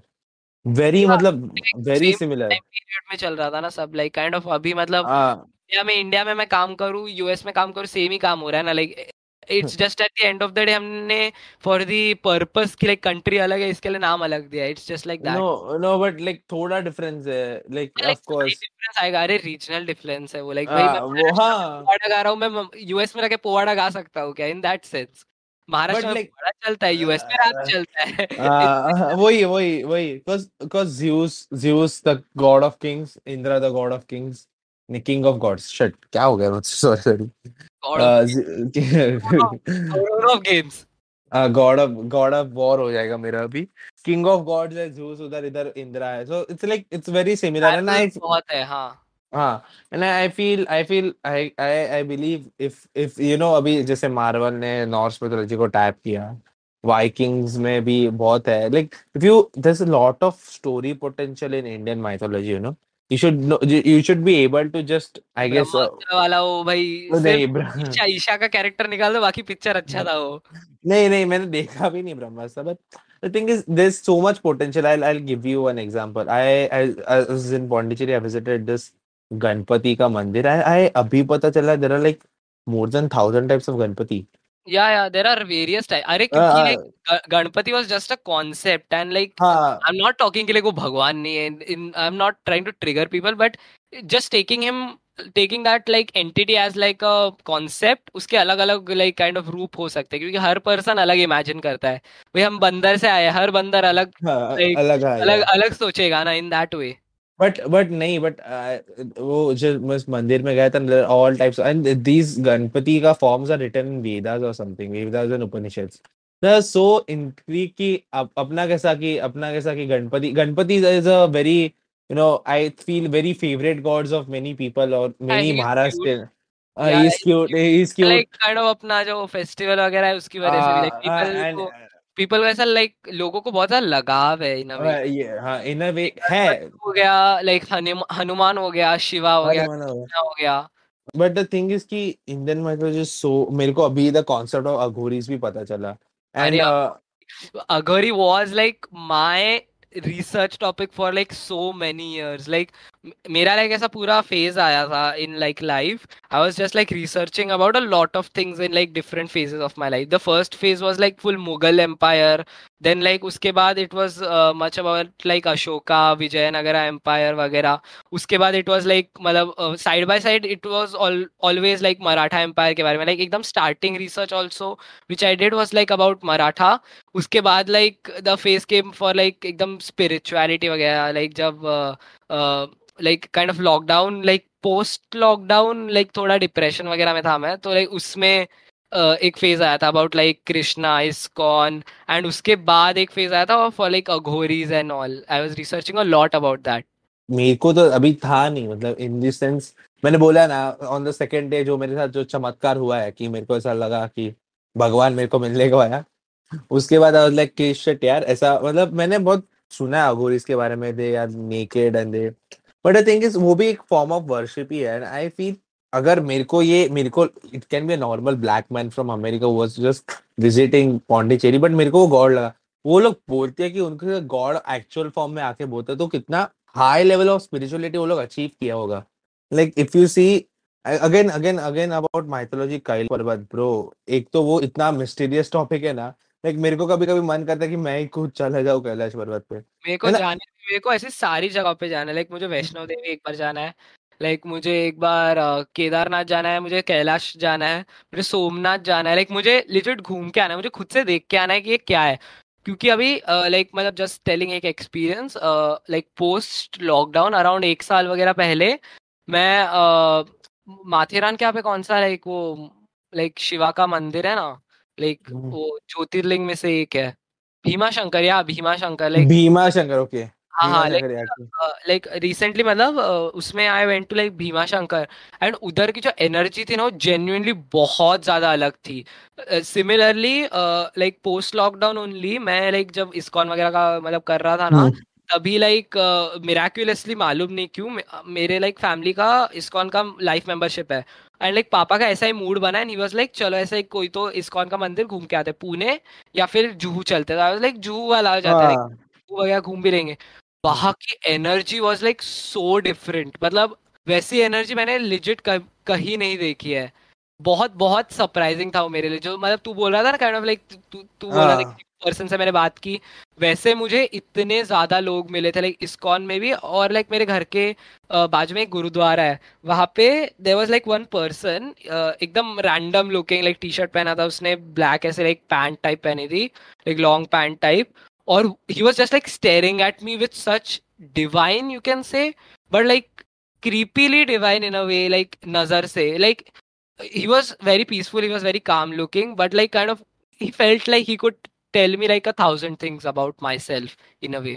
Very मतलब very similar. Time period में चल रहा था ना सब, like kind of अभी मतलब इंडिया में इंडिया में मैं काम करूँ, यूएस में काम करूँ, सेम ही काम हो रहा है ना, like It's just at the end of the day, हमने for the purpose की like country अलग है, इसके लिए नाम अलग दिया है. It's just like that. No, no, but like थोड़ा difference है, like yeah, of like, course. Difference आएगा, अरे regional difference है वो, like भाई मैं पोवाड़ा गा रहा हूँ, मैं U S में रह के पोवाड़ा गा सकता हूँ क्या? In that sense, महाराष्ट्र में पोवाड़ा चलता है, U S में रैप चलता है. वही वही वही, cause cause Zeus Zeus the god of kings, Indra the god of kings. King of Gods. Shit, क्या हो गया? Sorry, sorry. God of Games. God of God of War हो जाएगा मेरा अभी. King of Gods है Zeus, उधर इधर इंद्रा है. So it's like it's very similar. And I बहुत है हाँ. हाँ. And I feel I feel I I I believe if if you know अभी जैसे Marvel ने Norse mythology को tap किया. Vikings में भी बहुत है. Like if you there's a lot of story potential in Indian mythology, you know. You should know, you should be able to just I guess वाला वो भाई ईशा ईशा का कैरेक्टर निकाल दो बाकी पिक्चर अच्छा था वो नहीं नहीं मैंने देखा भी नहीं ब्रह्मास्त्र but the thing is there's so much potential. I'll I'll give you an example. I I, I was in Pondicherry. I visited this Ganpati का मंदिर. I I अभी पता चला there are like more than thousand types of Ganpati. Yeah, yeah, there are various types. अरे क्योंकि like Ganpati was just a concept and like I'm not talking कि like वो भगवान नहीं है. I'm not trying to trigger people, but just taking him, taking that like entity as like a concept. उसके अलग अलग like kind of रूप हो सकते हैं क्योंकि हर person अलग imagine करता है. भाई हम बंदर से आए, हर बंदर अलग अलग अलग अलग सोचेगा ना in that way. But but नहीं but uh, वो जब मंदिर में गया था all types and these Ganpati का forms are written in Vedas or something, Vedas and Upanishads. They're so intrigued कि अपना कैसा कि अपना कैसा कि Ganpati Ganpati is a very you know I feel very favorite gods of many people or many Maharashtrian. Uh, yeah, he's cute. He's cute. Like kind of अपना जो festival वगैरह है उसकी वजह से like people को people वैसा like लोगों को बहुत ज़्यादा लगाव है in a way. ये हाँ in a way है हो गया like हनुमान हो गया शिवा हो गया हो गया but the thing is कि Indian mythology so मेरे को अभी the concept of Aghoris भी पता चला and uh, Aghori was like my research topic for like so many years. Like मेरा लाइक ऐसा पूरा फेज आया था in like life. I was just like researching about a lot of things in like different phases of my life. The first phase was like full Mughal empire, then like उसके बाद it was much about like Ashoka, Vijayanagara empire वगैरह. उसके बाद इट वाज लाइक मतलब side by side it was always like Maratha empire के बारे में. लाइक एकदम starting research also which I did was like about Maratha. उसके बाद like the phase came for like एकदम स्पिरिचुअलिटी वगैरह, लाइक जब like kind of lockdown, like post lockdown, like थोड़ा डिप्रेशन वगैरह में था मैं, तो लाइक उसमें uh, एक फेज आया था about like Krishna ISKCON. And उसके बाद एक फेज आया था for like Aghoris and all. I was researching a lot about that. मेरे को तो अभी था नहीं, मतलब इन दिस सेंस मैंने बोला ना ऑन द सेकेंड डे जो मेरे साथ जो चमत्कार हुआ है कि मेरे को ऐसा लगा कि भगवान मेरे को मिलने को आया. उसके बाद आई वाज लाइक कि शिट यार ऐसा, मतलब मैंने बहुत सुना है अघोरीज के बारे में, they are naked and they, but I think is वो भी एक फॉर्म ऑफ वर्शिप ही है. एंड आई फील अगर मेरे को ये मेरे को it can be a normal black man from America was just visiting Pondicherry, but मेरे को वो गॉड लगा. वो लोग बोलते हैं कि उनके गॉड एक्चुअल फॉर्म में आके बोलते हैं, तो कितना हाई लेवल ऑफ स्पिरिचुअलिटी वो लोग अचीव किया होगा. Like if you see again again again about mythology काइल पर्वत ब्रो, एक तो वो इतना मिस्टीरियस टॉपिक है ना, लाइक like, मेरे को कभी कभी मन करता है कि मैं ही खुद चला जाऊं कैलाश पर्वत पे. मेरे को जाने मेरे को ऐसे सारी जगह पे जाना है. लाइक मुझे वैष्णो देवी एक बार जाना है, लाइक मुझे एक बार केदारनाथ जाना है, मुझे कैलाश जाना है, मुझे सोमनाथ जाना है. लाइक मुझे लिटरेट घूम के आना है, मुझे खुद से देख के आना है कि ये क्या है. क्योंकि अभी लाइक मतलब जस्ट टेलिंग एक experience, like post lockdown around एक साल वगैरह पहले मैं माथेरान के यहाँ पे कौन सा लाइक वो लाइक शिवा का मंदिर है ना, लाइक वो ज्योतिर्लिंग में से एक है, भीमा शंकर या भीमा शंकर लाइक भीमा शंकर ओके हाँ हाँ लाइक रिसेंटली मतलब उसमें I went to like Bhima Shankar. And उधर की जो एनर्जी थी ना वो जेन्युइनली बहुत ज्यादा अलग थी. Similarly like post lockdown only मैं लाइक जब इस्कॉन वगैरह का मतलब कर रहा था ना, तभी लाइक मिराक्यूलसली मालूम नहीं क्यों मेरे लाइक फैमिली का इस्कॉन का लाइफ मेंबरशिप है. एंड लाइक पापा का ऐसा ही मूड बना है, ही वाज लाइक चलो ऐसे कोई तो इस्कॉन का मंदिर घूम के आते, पुणे या फिर जुहू चलते. आई वाज लाइक जुहू वाला जाते हैं, जुहू वगैरह घूम भी लेंगे. वहाँ की energy was like so different, मतलब वैसी एनर्जी मैंने लिजिट कहीं नहीं देखी है. बहुत बहुत सरप्राइजिंग था वो मेरे लिए. जो मतलब तू बोल रहा था ना काइंड ऑफ लाइक तू तू बोल रहा था पर्सन से मैंने बात की, वैसे मुझे इतने ज्यादा लोग मिले थे लाइक इस्कॉन में भी. और लाइक मेरे घर के बाजू में एक गुरुद्वारा है, वहाँ पे there was like one person एकदम random looking, like T shirt पहना था उसने, ब्लैक ऐसे लाइक पैंट टाइप पहनी थी, लाइक लॉन्ग पैंट टाइप, और he was just like staring at me with such divine you can say but like creepily divine in a way, like नजर से. Like he was very peaceful, he was very calm looking, but like kind of he felt like he could tell me like a thousand things about myself in a way.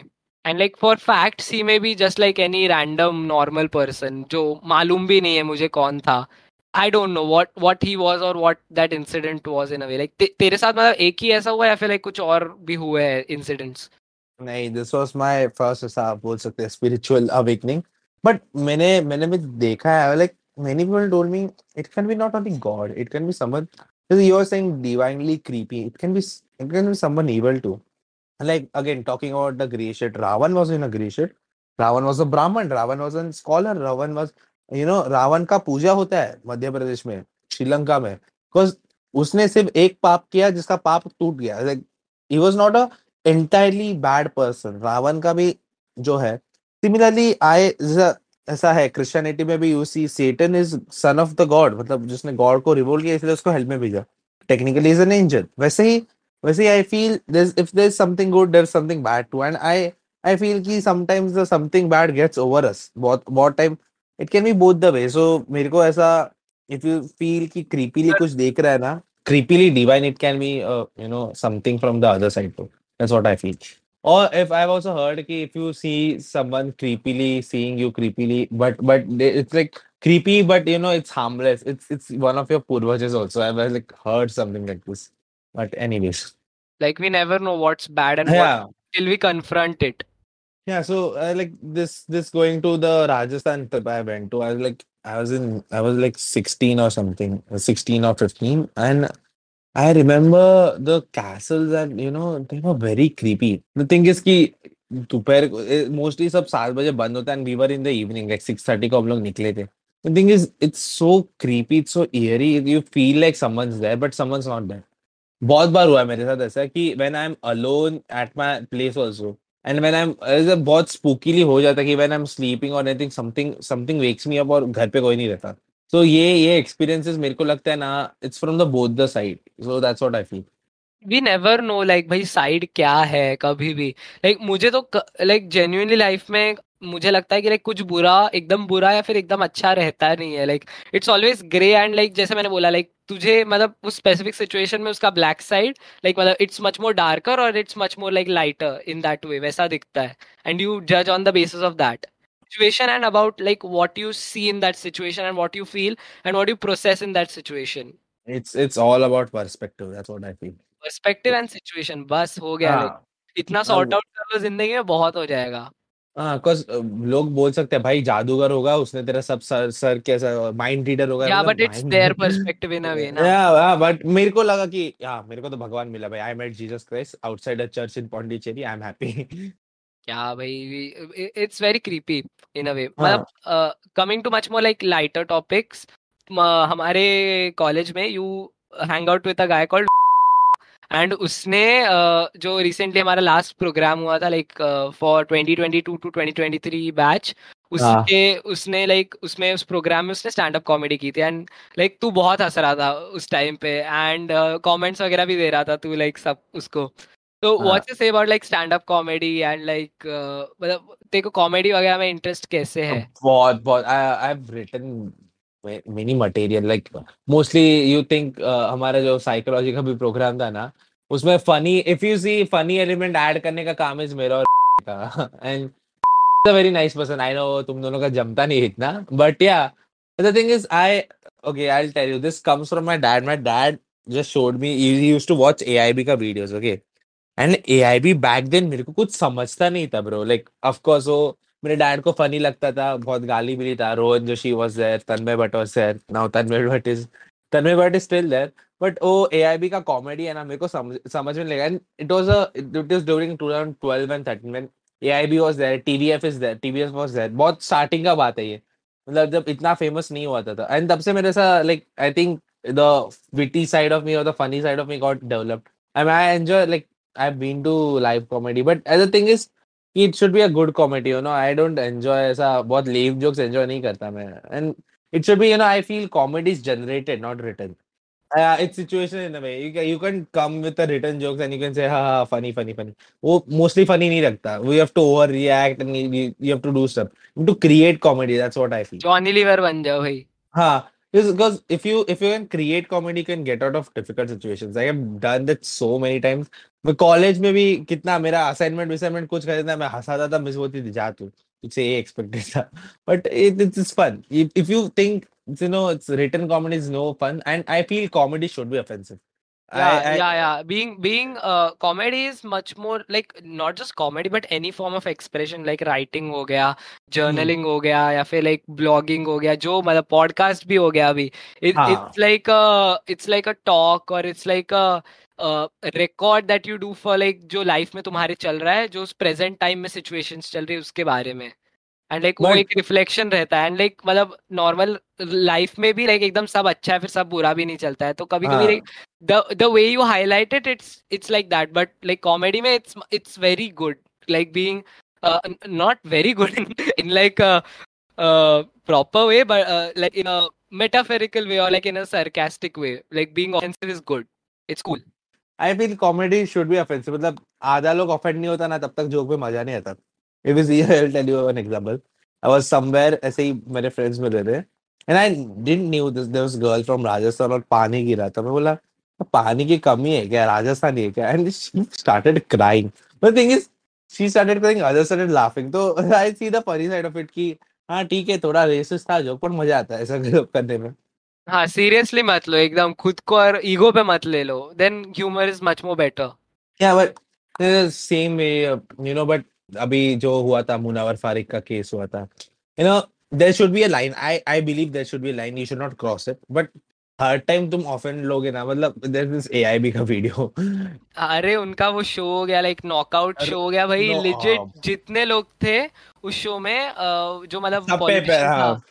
And like for facts he may be just like any random normal person jo malum bhi nahi hai mujhe kaun tha. I don't know what what he was or what that incident was in a way. Like te- tere sath matlab ek hi aisa hua ya fir like kuch aur bhi hue hai incidents? Nahi, this was my first aisa bol sakte spiritual awakening, but maine maine bhi dekha hai like many people told me it can be not only God, it can be someone, because you are saying divinely creepy, it can be it can be someone evil too. Like again talking about the grey shit, Ravan was in a grey shit, Ravan was a Brahman, Ravan was a scholar, Ravan was, you know, Ravan का पूजा होता है मध्य प्रदेश में, श्रीलंका में, because उसने सिर्फ एक पाप किया जिसका पाप टूट गया. Like he was not a entirely bad person, Ravan का भी जो है. Similarly I ऐसा है क्रिश्चियनिटी में भी, you see Satan is son of the God, मतलब जिसने गॉड को रिवोल्ट किया इसलिए उसको हेल में भेजा, टेक्निकली इज एन एंजल. वैसे ही वैसे ही I feel if there is something good there is something bad too. And I I feel कि sometimes the something bad gets over us, बहुत बहुत time it can be both the way. So मेरे को ऐसा इफ यू फील कि क्रीपीली कुछ देख रहा है ना, creepily divine, it can be you know something from the other side too. That's what I feel. Or if I've also heard ki if you see someone creepily seeing you creepily, but but it's like creepy, but you know it's harmless. It's it's one of your purvajas also. I've like heard something like this. But anyways, like we never know what's bad and yeah. what till we confront it. Yeah. So uh, like this this going to the Rajasthan trip I went to. I was like I was in I was like sixteen or something, sixteen or fifteen, and I remember the castles and you know they were very creepy. The thing is ki दोपहर को मोस्टली सब सात बजे बंद होता है, and we were in the evening like six thirty को हम लोग निकले थे. The thing is, it's so creepy, it's so eerie. You feel like someone's there, but someone's not there. बहुत बार हुआ है मेरे साथ ऐसा कि when I'm alone at my place also, and when I'm ऐसा बहुत spookily हो जाता है कि when I'm sleeping or anything, something something wakes me up और घर पे कोई नहीं रहता. So ये ये experiences मेरे को लगता है ना, it's from the both the side. So that's what I feel. We never know like भाई side क्या है कभी भी. Like मुझे तो like genuinely life में मुझे लगता है कि लाइक कुछ बुरा एकदम बुरा या फिर एकदम अच्छा रहता नहीं है. Like it's always grey and like जैसे मैंने बोला लाइक तुझे मतलब उस स्पेसिफिक सिचुएशन में उसका ब्लैक साइड लाइक मतलब इट्स मच मोर डार्कर और it's much more like lighter in that way वैसा दिखता है एंड यू जज on the basis of that situation and about like what you see in that situation and what you feel and what you process in that situation. It's it's all about perspective. That's what I feel. Perspective and situation बस हो गया. लाइक इतना सॉर्ट आउट कर लो जिंदगी में बहुत हो जाएगा. हाँ, बिकॉज लोग बोल सकते हैं भाई जादूगर होगा उसने तेरा सब सर सर कैसा माइंड रीडर होगा. Yeah but it's their perspective in a way ना. या बट मेरे को लगा कि या मेरे को तो भगवान मिला भाई. I met Jesus Christ outside a church in Pondicherry. I am happy. Yeah भाई it's very creepy in a way. मतलब coming to much more like lighter topics, हमारे कॉलेज में you hang out with a guy called and उसने uh, जो रिसेंटली हमारा लास्ट प्रोग्राम हुआ था like for twenty twenty two to twenty twenty three batch उसके उसने लाइक like, उसमें उस प्रोग्राम में उसने स्टैंड अप कॉमेडी की थी एंड लाइक like, तू बहुत हंस रहा था उस टाइम पे एंड कमेंट्स uh, वगैरह भी दे रहा था तू लाइक like, सब उसको. तो what you say about like stand up comedy and like मतलब तेरे को कॉमेडी वगैरह में इंटरेस्ट कैसे है? बहुत बहुत I have written many material like mostly you think uh, हमारा जो साइकोलॉजी का भी प्रोग्राम था ना उसमें funny if you see funny element add करने का काम इज मेरा और का. And is a very nice person. I know तुम दोनों का जमता नहीं इतना but yeah the thing is I okay I will tell you this comes from my dad. My dad just showed me he used to watch A I B का videos. Okay and A I B back then मेरे को कुछ समझता नहीं था ब्रो. लाइक ऑफ कोर्स वो मेरे डैड को फनी लगता था, बहुत गाली मिली था. Rohan Joshi was there, Tanmay Bhatt was there, now Tanmay Bhatt is Tanmay Bhatt is still there. But वो A I B का कॉमेडी है ना मेरे को समझ समझ में लगा. And it was a it was during twenty twelve and thirteen when A I B was there, T V F is there, T V F was there. बहुत स्टार्टिंग का बात है ये, मतलब जब इतना फेमस नहीं हुआ था. एंड तब से मेरे सा like I think the witty side of me और the funny side of me got developed. I I enjoy like I have been to live comedy but as the thing is it should be a good comedy, you know. I don't enjoy ऐसा बहुत lame jokes enjoy नहीं करता मैं. And it should be, you know, I feel comedy is generated, not written. Uh, it's situation in a way. You can, you can come with the written jokes and you can say, ha ha, funny, funny, funny. वो mostly funny नहीं लगता. We have to overreact and you, you have to do stuff. You have to create comedy. That's what I feel. Johnny Lever बन जाओ भाई. हाँ, because if you if you can create comedy, you can get out of difficult situations. I have done that so many times. मैं कॉलेज में भी कितना मेरा असाइनमेंट विसाइनमेंट कुछ कर देता, मैं हंसाता था, मिस होती थी जाती तुझसे ये एक्सपेक्टेड था. But it's fun if you think you know it's written comedy is no fun. And I feel comedy should be offensive. Yeah, yeah, yeah. Being, being, uh, comedy is much more like not just comedy but any form of expression like writing हो गया, journaling हो गया या फिर like blogging हो गया, जो मतलब podcast भी हो गया अभी. It, it's like a, it's like a talk or it's like a uh, record that you do for like जो life में तुम्हारे चल रहा है, जो present time में situations चल रही है उसके बारे में. And like वो एक reflection रहता है. And like मतलब normal life में भी like एकदम सब अच्छा है फिर सब बुरा भी नहीं चलता है. तो कभी कभी like the the way you highlight it it's it's like that. But like comedy में it's it's very good. Like being uh, not very good in, in like a, a proper way, but uh, like in a metaphorical way or like in a sarcastic way. Like being offensive is good. It's cool. I feel comedy should be offensive. मतलब आधा लोग offend नहीं होता ना तब तक joke में मजा नहीं आता. If it's here, I'll tell you an example. I was somewhere, ऐसे ही मेरे friends मिले थे, and I didn't knew this. There was a girl from Rajasthan और पानी गिरा था. मैं बोला पानी की कमी है क्या, राजस्थान ही है क्या? And she started crying. But the thing is, she started crying, others started laughing. तो I see the funny side of it कि हाँ ठीक है थोड़ा racist था joke पर मजा आता है ऐसा करने में. हाँ seriously मत लो एकदम खुद को और ego पे मत ले लो. Then humor is much more better. Yeah, but same way, you know, but अभी जो हुआ था मुनावर फारिक का केस हुआ था, you know, there should be a line. I I believe there should be a line. You should not cross it. But हर टाइम तुम ऑफेंड लोगे ना, मतलब देयर इज एआईबी का वीडियो। अरे उनका वो शो हो गया लाइक नॉकआउट शो हो गया भाई, लेजिट जितने लोग थे उस शो में अ, जो मतलब सब पे पे, हाँ।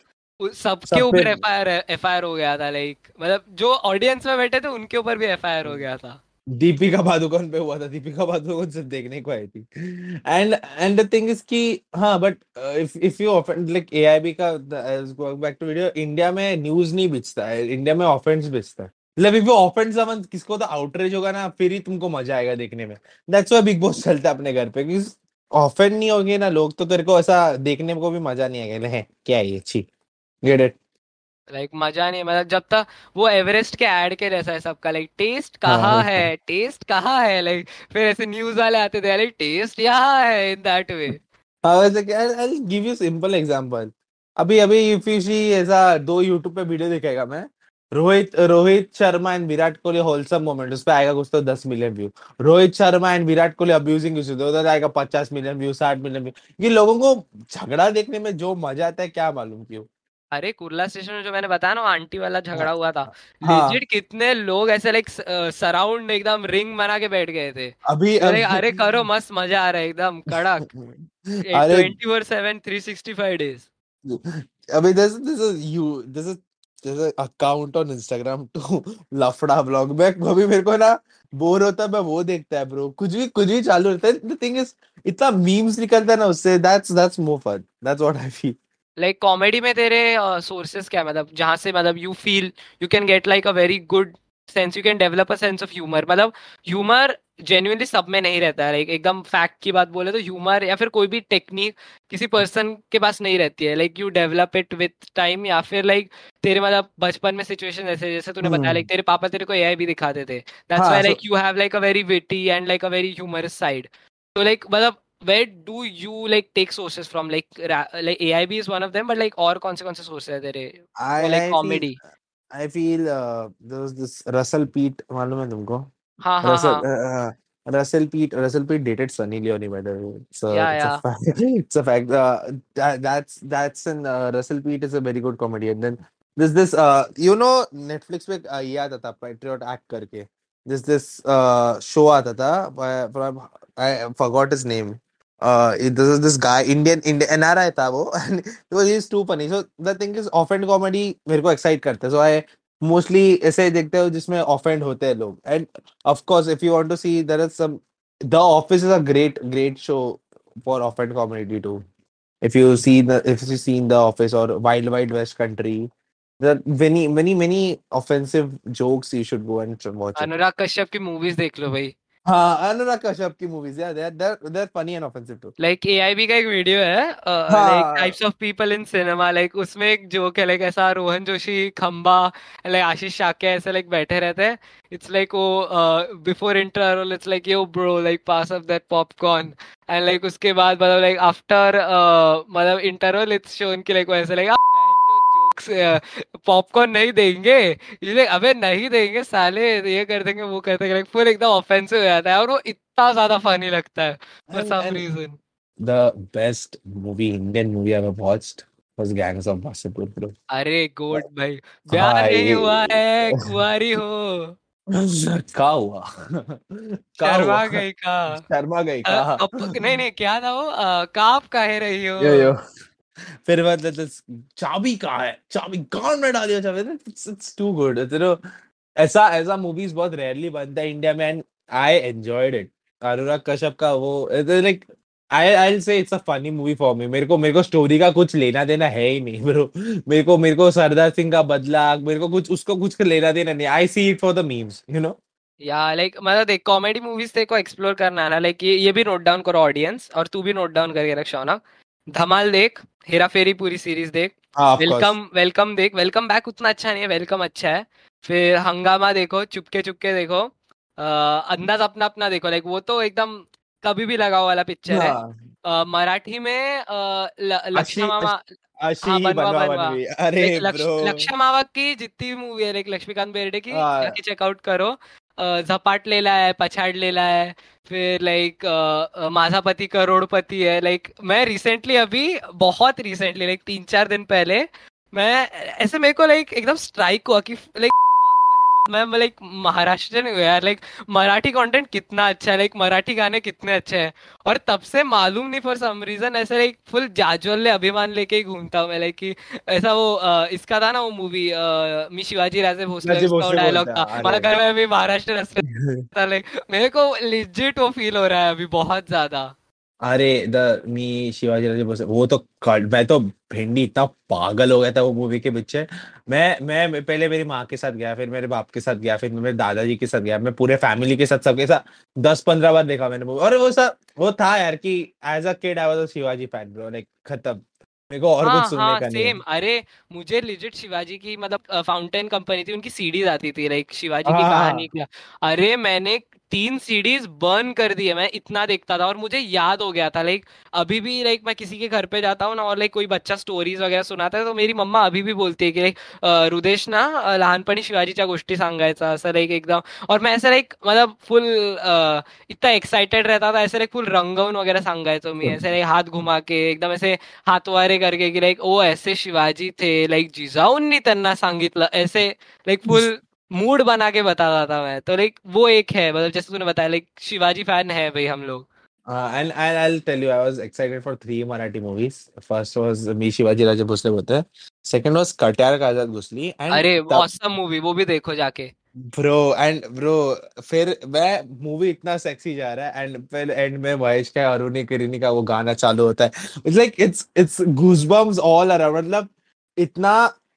सबके ऊपर F I R F I R हो गया था लाइक, मतलब जो ऑडियंस में बैठे थे उनके ऊपर भी एफ आई आर हो गया था। दीपिका पादुकोण पे हुआ था, दीपिका पादुकोण से देखने को आई थी। And and the thing is कि हाँ, but if if you offend like AIB का बैक टू वीडियो, इंडिया में न्यूज नहीं बिचता है, इंडिया में ऑफेंस बिचता है। मतलब इफ यू ऑफेंड समवन, किसको तो आउटरेज होगा ना, फिर ही तुमको मजा आएगा देखने में। दैट्स व्हाई बिग बॉस चलता है अपने घर पे, क्योंकि ऑफेंड नहीं होगी ना लोग तो तेरे को ऐसा देखने को भी मजा नहीं आएगा। है क्या ये अच्छी गेट इट लाइक like, मजा नहीं, मतलब जब तक वो एवरेस्ट के ऐड के जैसा है सबका लाइक टेस्ट कहाँ है, टेस्ट कहाँ है लाइक, फिर ऐसे न्यूज वाले आते थे लाइक टेस्ट यहाँ है in that way. I will give you simple example. अभी अभी इफ ही ऐसा दो यूट्यूब पे वीडियो दिखाएगा मैं, Rohit Rohit Sharma and Virat Kohli wholesome moment, उस पे आएगा कुछ तो दस million view. Rohit Sharma and Virat Kohli abusing issues, उधर आएगा पचास मिलियन व्यू, साठ मिलियन व्यू। ये लोगों को झगड़ा देखने में जो मजा आता है क्या मालूम क्यों। अरे कुर्ला स्टेशन में जो मैंने बताया ना आंटी वाला झगड़ा हुआ था, लेजिट कितने लोग ऐसे लाइक सराउंड एकदम रिंग बना के बैठ गए थे। अभी अरे अरे करो मस्त मजा आ रहा है एकदम कड़क twenty four seven three sixty five days. अभी this this is you this is this account on Instagram to लफड़ा ब्लॉग। मैं अभी मेरे को ना बोर होता है मैं वो देखता है ब्रो, कुछ भी कुछ भी चालू रहता है। द थिंग इज इतना मीम्स निकलता है ना उससे, that's that's more fun, that's what I feel. Like like, comedy में तेरे सोर्सेस uh, क्या है, मतलब जहाँ से मतलब you feel you can get like a very good sense, you can develop a sense of humour. मतलब ह्यूमर जेन्युइनली सब में नहीं रहता है लाइक like, एकदम फैक्ट की बात बोले तो ह्यूमर या फिर कोई भी टेक्निक किसी पर्सन के पास नहीं रहती है। Like you develop it with time, या फिर लाइक तेरे मतलब बचपन में सिचुएशन ऐसे जैसे तूने बताया लाइक तेरे पापा तेरे को एआई भी दिखाते थे, that's why like you have like a very witty and like a very humorous side. तो लाइक मतलब where do you like take sources from? Like ra- like A I B is one of them, but like or consequences sources are there? I, or, like I comedy. Feel, I feel uh, there was this Russell Pete. मालूम है तुमको? हाँ हाँ हाँ. Russell Pete. Russell Pete dated Sunny Leone, by the way. So yeah, it's, yeah. A fact, it's a fact. Uh, that, that's that's an uh, Russell Pete is a very good comedian. Then this this uh, you know Netflix पे uh, ये आता था Patriot Act करके. This this uh, show आता था, but I, I forgot his name. Uh, this is this guy Indian Indian N R I था वो, and so he is too funny. So the thing is offend comedy मेरे को excite करता है, so I mostly ऐसे देखते हो जिसमें offend होते हैं लोग. And of course if you want to see there is some The Office is a great great show for offend comedy too. If you see the if you seen The Office or Wild Wild West Country, there are many many many offensive jokes you should go and watch. Anurag Kashyap की movies देख लो भाई। हाँ अनुराग कश्यप की मूवीज यार, they're they're they're funny and offensive too. Like A I B का एक वीडियो है like types of people in cinema, like उसमें एक जोक है like ऐसा रोहन जोशी खंबा like आशीष शाक्य ऐसे like बैठे रहते हैं, it's like वो before intro it's like yo bro like pass up that popcorn and like उसके बाद मतलब like after मतलब intro it's shown कि like ऐसे like पॉपकॉर्न नहीं देंगे ये, अबे नहीं देंगे साले ये कर देंगे वो कर देंगे, फुल एकदम ऑफेंसिव हो जाता है और वो इतना ज्यादा फनी लगता है for some reason. The best movie Indian movie I have watched was gangs of Wasseypur. अरे गॉड भाई प्यार नहीं हुआ है कुंवारी हो का हुआ शर्मा गई का शर्मा गई का नहीं नहीं क्या था वो काप कह रही हो फिर मतलब चाबी कहाँ है चाबी कौन में डाली चाबी, it's it's too good you know, ऐसा ऐसा movies बहुत rarely बनता है इंडिया में and I enjoyed it. Anurag Kashyap का वो like I I'll say it's a funny movie for me. मेरे को मेरे को स्टोरी का कुछ लेना देना है ही नहीं ब्रो, मेरे को मेरे को सरदार सिंह का बदला मेरे को कुछ उसको कुछ लेना देना नहीं। I see it for the memes you know. या लाइक मतलब देख कॉमेडी मूवीज देखो एक्सप्लोर करना है ना लाइक ये ये भी नोट डाउन करो ऑडियंस और तू भी नोट डाउन करके रख। शौनक धमाल देख, हेरा फेरी पूरी सीरीज देख, वेलकम वेलकम देख, वेलकम बैक उतना अच्छा नहीं है, वेलकम अच्छा है। फिर हंगामा देखो, चुपके चुपके देखो, अंदाज अपना अपना देखो लाइक वो तो एकदम कभी भी लगा वाला पिक्चर है। मराठी में लक्ष्मण मामा लक्ष्मण मामा की जितनी मूवी है लाइक लक्ष्मीकांत बेर्डे की जाके चेकआउट करो। झपाट लेला है, पछाड़ लेला है, फिर लाइक माझा पति करोड़पति है। लाइक मैं रिसेंटली अभी बहुत रिसेंटली लाइक तीन चार दिन पहले मैं ऐसे मेरे को लाइक एकदम स्ट्राइक हुआ कि लाइक मैम लाइक महाराष्ट्र में यार लाइक मराठी कंटेंट कितना अच्छा है, लाइक मराठी गाने कितने अच्छे हैं। और तब से मालूम नहीं फॉर सम रीजन ऐसे लाइक फुल जाजवल्ले अभिमान लेके ही घूमता हूँ मैं। लाइक कि ऐसा वो अ, इसका था ना वो मूवी मी शिवाजी राजे भोसले, उसका डायलॉग था हमारा घर में भी महाराष्ट्र था। लाइक मेरे को लेजिट वो फील हो रहा है अभी बहुत ज्यादा। अरे द मी शिवाजी राजे भोसले वो तो मैं तो भिंडी इतना पागल हो गया था वो मूवी के पीछे। मैं मैं पहले मेरी माँ के साथ गया, फिर मेरे बाप के साथ गया, फिर मेरे दादाजी के साथ गया, मैं पूरे फैमिली के साथ सबके साथ दस पंद्रह बार देखा मैंने मूवी। और वो सब वो था यार कि as a kid I was a Shivaji fan bro, like खत्म। मेरे को और हाँ, कुछ सुनने हाँ, का नहीं। सेम। अरे मुझे लिजिट शिवाजी की मतलब फाउंटेन कंपनी थी, उनकी सीडीज आती थी लाइक शिवाजी की कहानी की। अरे मैंने तीन सीडीज बर्न कर दी है, मैं इतना देखता था। और मुझे याद हो गया था लाइक अभी भी लाइक मैं किसी के घर पे जाता हूँ ना और लाइक कोई बच्चा स्टोरीज वगैरह सुनाता है तो मेरी मम्मा अभी भी बोलती है कि लाइक रुदेश ना लहानपणी शिवाजीच्या गोष्टी सांगायचा असं लाइक एकदम। और मैं ऐसे लाइक मतलब फुल इतना एक्साइटेड रहता था, ऐसे लाइक फुल रंगवून वगैरह सांगायचो मी, ऐसे लाइक हाथ घुमा के एकदम ऐसे हातवारे करके की लाइक ओ ऐसे शिवाजी थे, लाइक जिजाऊंनी त्यांना सांगितलं, ऐसे लाइक फुल मूड बना के बताता था मैं। तो लाइक वो एक है मतलब जैसे तूने बताया लाइक शिवाजी फैन है भाई हम लोग। And I tell you I was excited for three Marathi movies. First was Mi Shivaji Raje Bhosale होता है, second was Katyar Kaljat Ghusali and अरे ऑसम मूवी, वो भी देखो जाके ब्रो। एंड ब्रो फिर मैं मूवी इतना सेक्सी जा रहा है एंड फिर एंड में महेश का अरुणी किरणी का वो गाना चालू होता है, it's like it's it's goosebumps all around. मतलब इतना